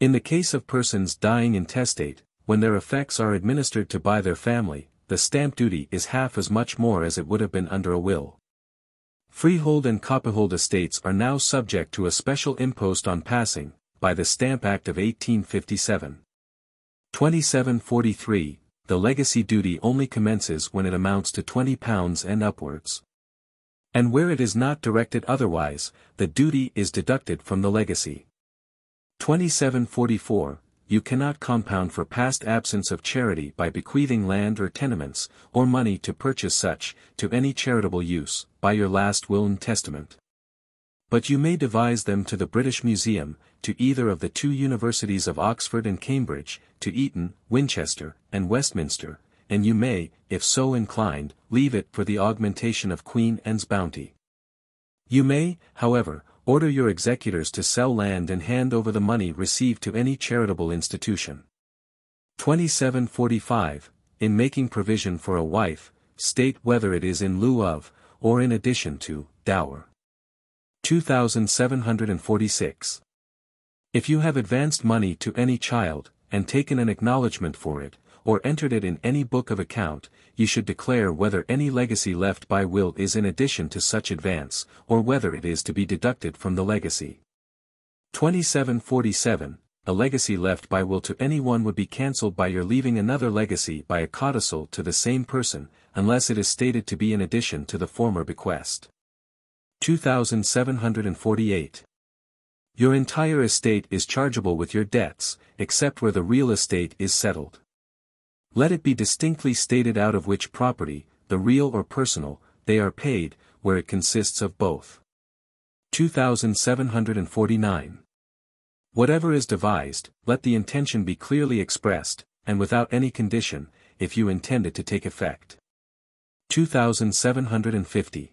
In the case of persons dying intestate, when their effects are administered to by their family, the stamp duty is half as much more as it would have been under a will. Freehold and copyhold estates are now subject to a special impost on passing, by the Stamp Act of eighteen fifty-seven. twenty-seven forty-three, the legacy duty only commences when it amounts to twenty pounds and upwards. And where it is not directed otherwise, the duty is deducted from the legacy. twenty-seven forty-four, you cannot compound for past absence of charity by bequeathing land or tenements, or money to purchase such, to any charitable use, by your last will and testament. But you may devise them to the British Museum, to either of the two universities of Oxford and Cambridge, to Eton, Winchester, and Westminster, and you may, if so inclined, leave it for the augmentation of Queen Anne's bounty. You may, however, order your executors to sell land and hand over the money received to any charitable institution. twenty-seven forty-five, in making provision for a wife, state whether it is in lieu of, or in addition to, dower. two thousand seven hundred forty-six. If you have advanced money to any child, and taken an acknowledgment for it, or entered it in any book of account, you should declare whether any legacy left by will is in addition to such advance, or whether it is to be deducted from the legacy. twenty-seven forty-seven. A legacy left by will to anyone would be cancelled by your leaving another legacy by a codicil to the same person, unless it is stated to be in addition to the former bequest. two thousand seven hundred forty-eight. Your entire estate is chargeable with your debts, except where the real estate is settled. Let it be distinctly stated out of which property, the real or personal, they are paid, where it consists of both. two thousand seven hundred forty-nine. Whatever is devised, let the intention be clearly expressed, and without any condition, if you intend it to take effect. two thousand seven hundred fifty.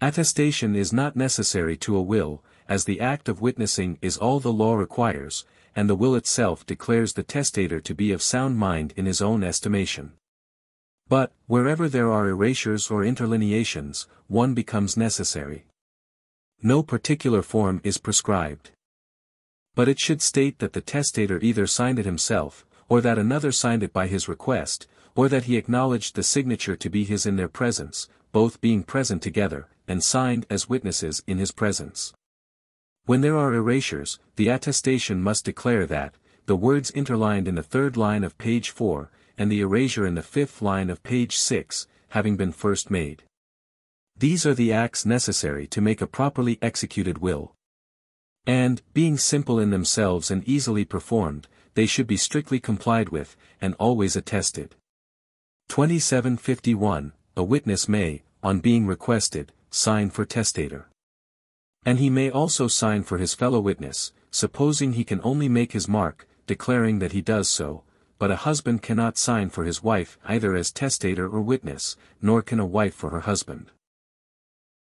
Attestation is not necessary to a will, as the act of witnessing is all the law requires, and the will itself declares the testator to be of sound mind in his own estimation. But, wherever there are erasures or interlineations, one becomes necessary. No particular form is prescribed. But it should state that the testator either signed it himself, or that another signed it by his request, or that he acknowledged the signature to be his in their presence, both being present together, and signed as witnesses in his presence. When there are erasures, the attestation must declare that, the words interlined in the third line of page four, and the erasure in the fifth line of page six, having been first made. These are the acts necessary to make a properly executed will. And, being simple in themselves and easily performed, they should be strictly complied with, and always attested. twenty-seven fifty-one, a witness may, on being requested, sign for testator. And he may also sign for his fellow witness, supposing he can only make his mark, declaring that he does so, but a husband cannot sign for his wife either as testator or witness, nor can a wife for her husband.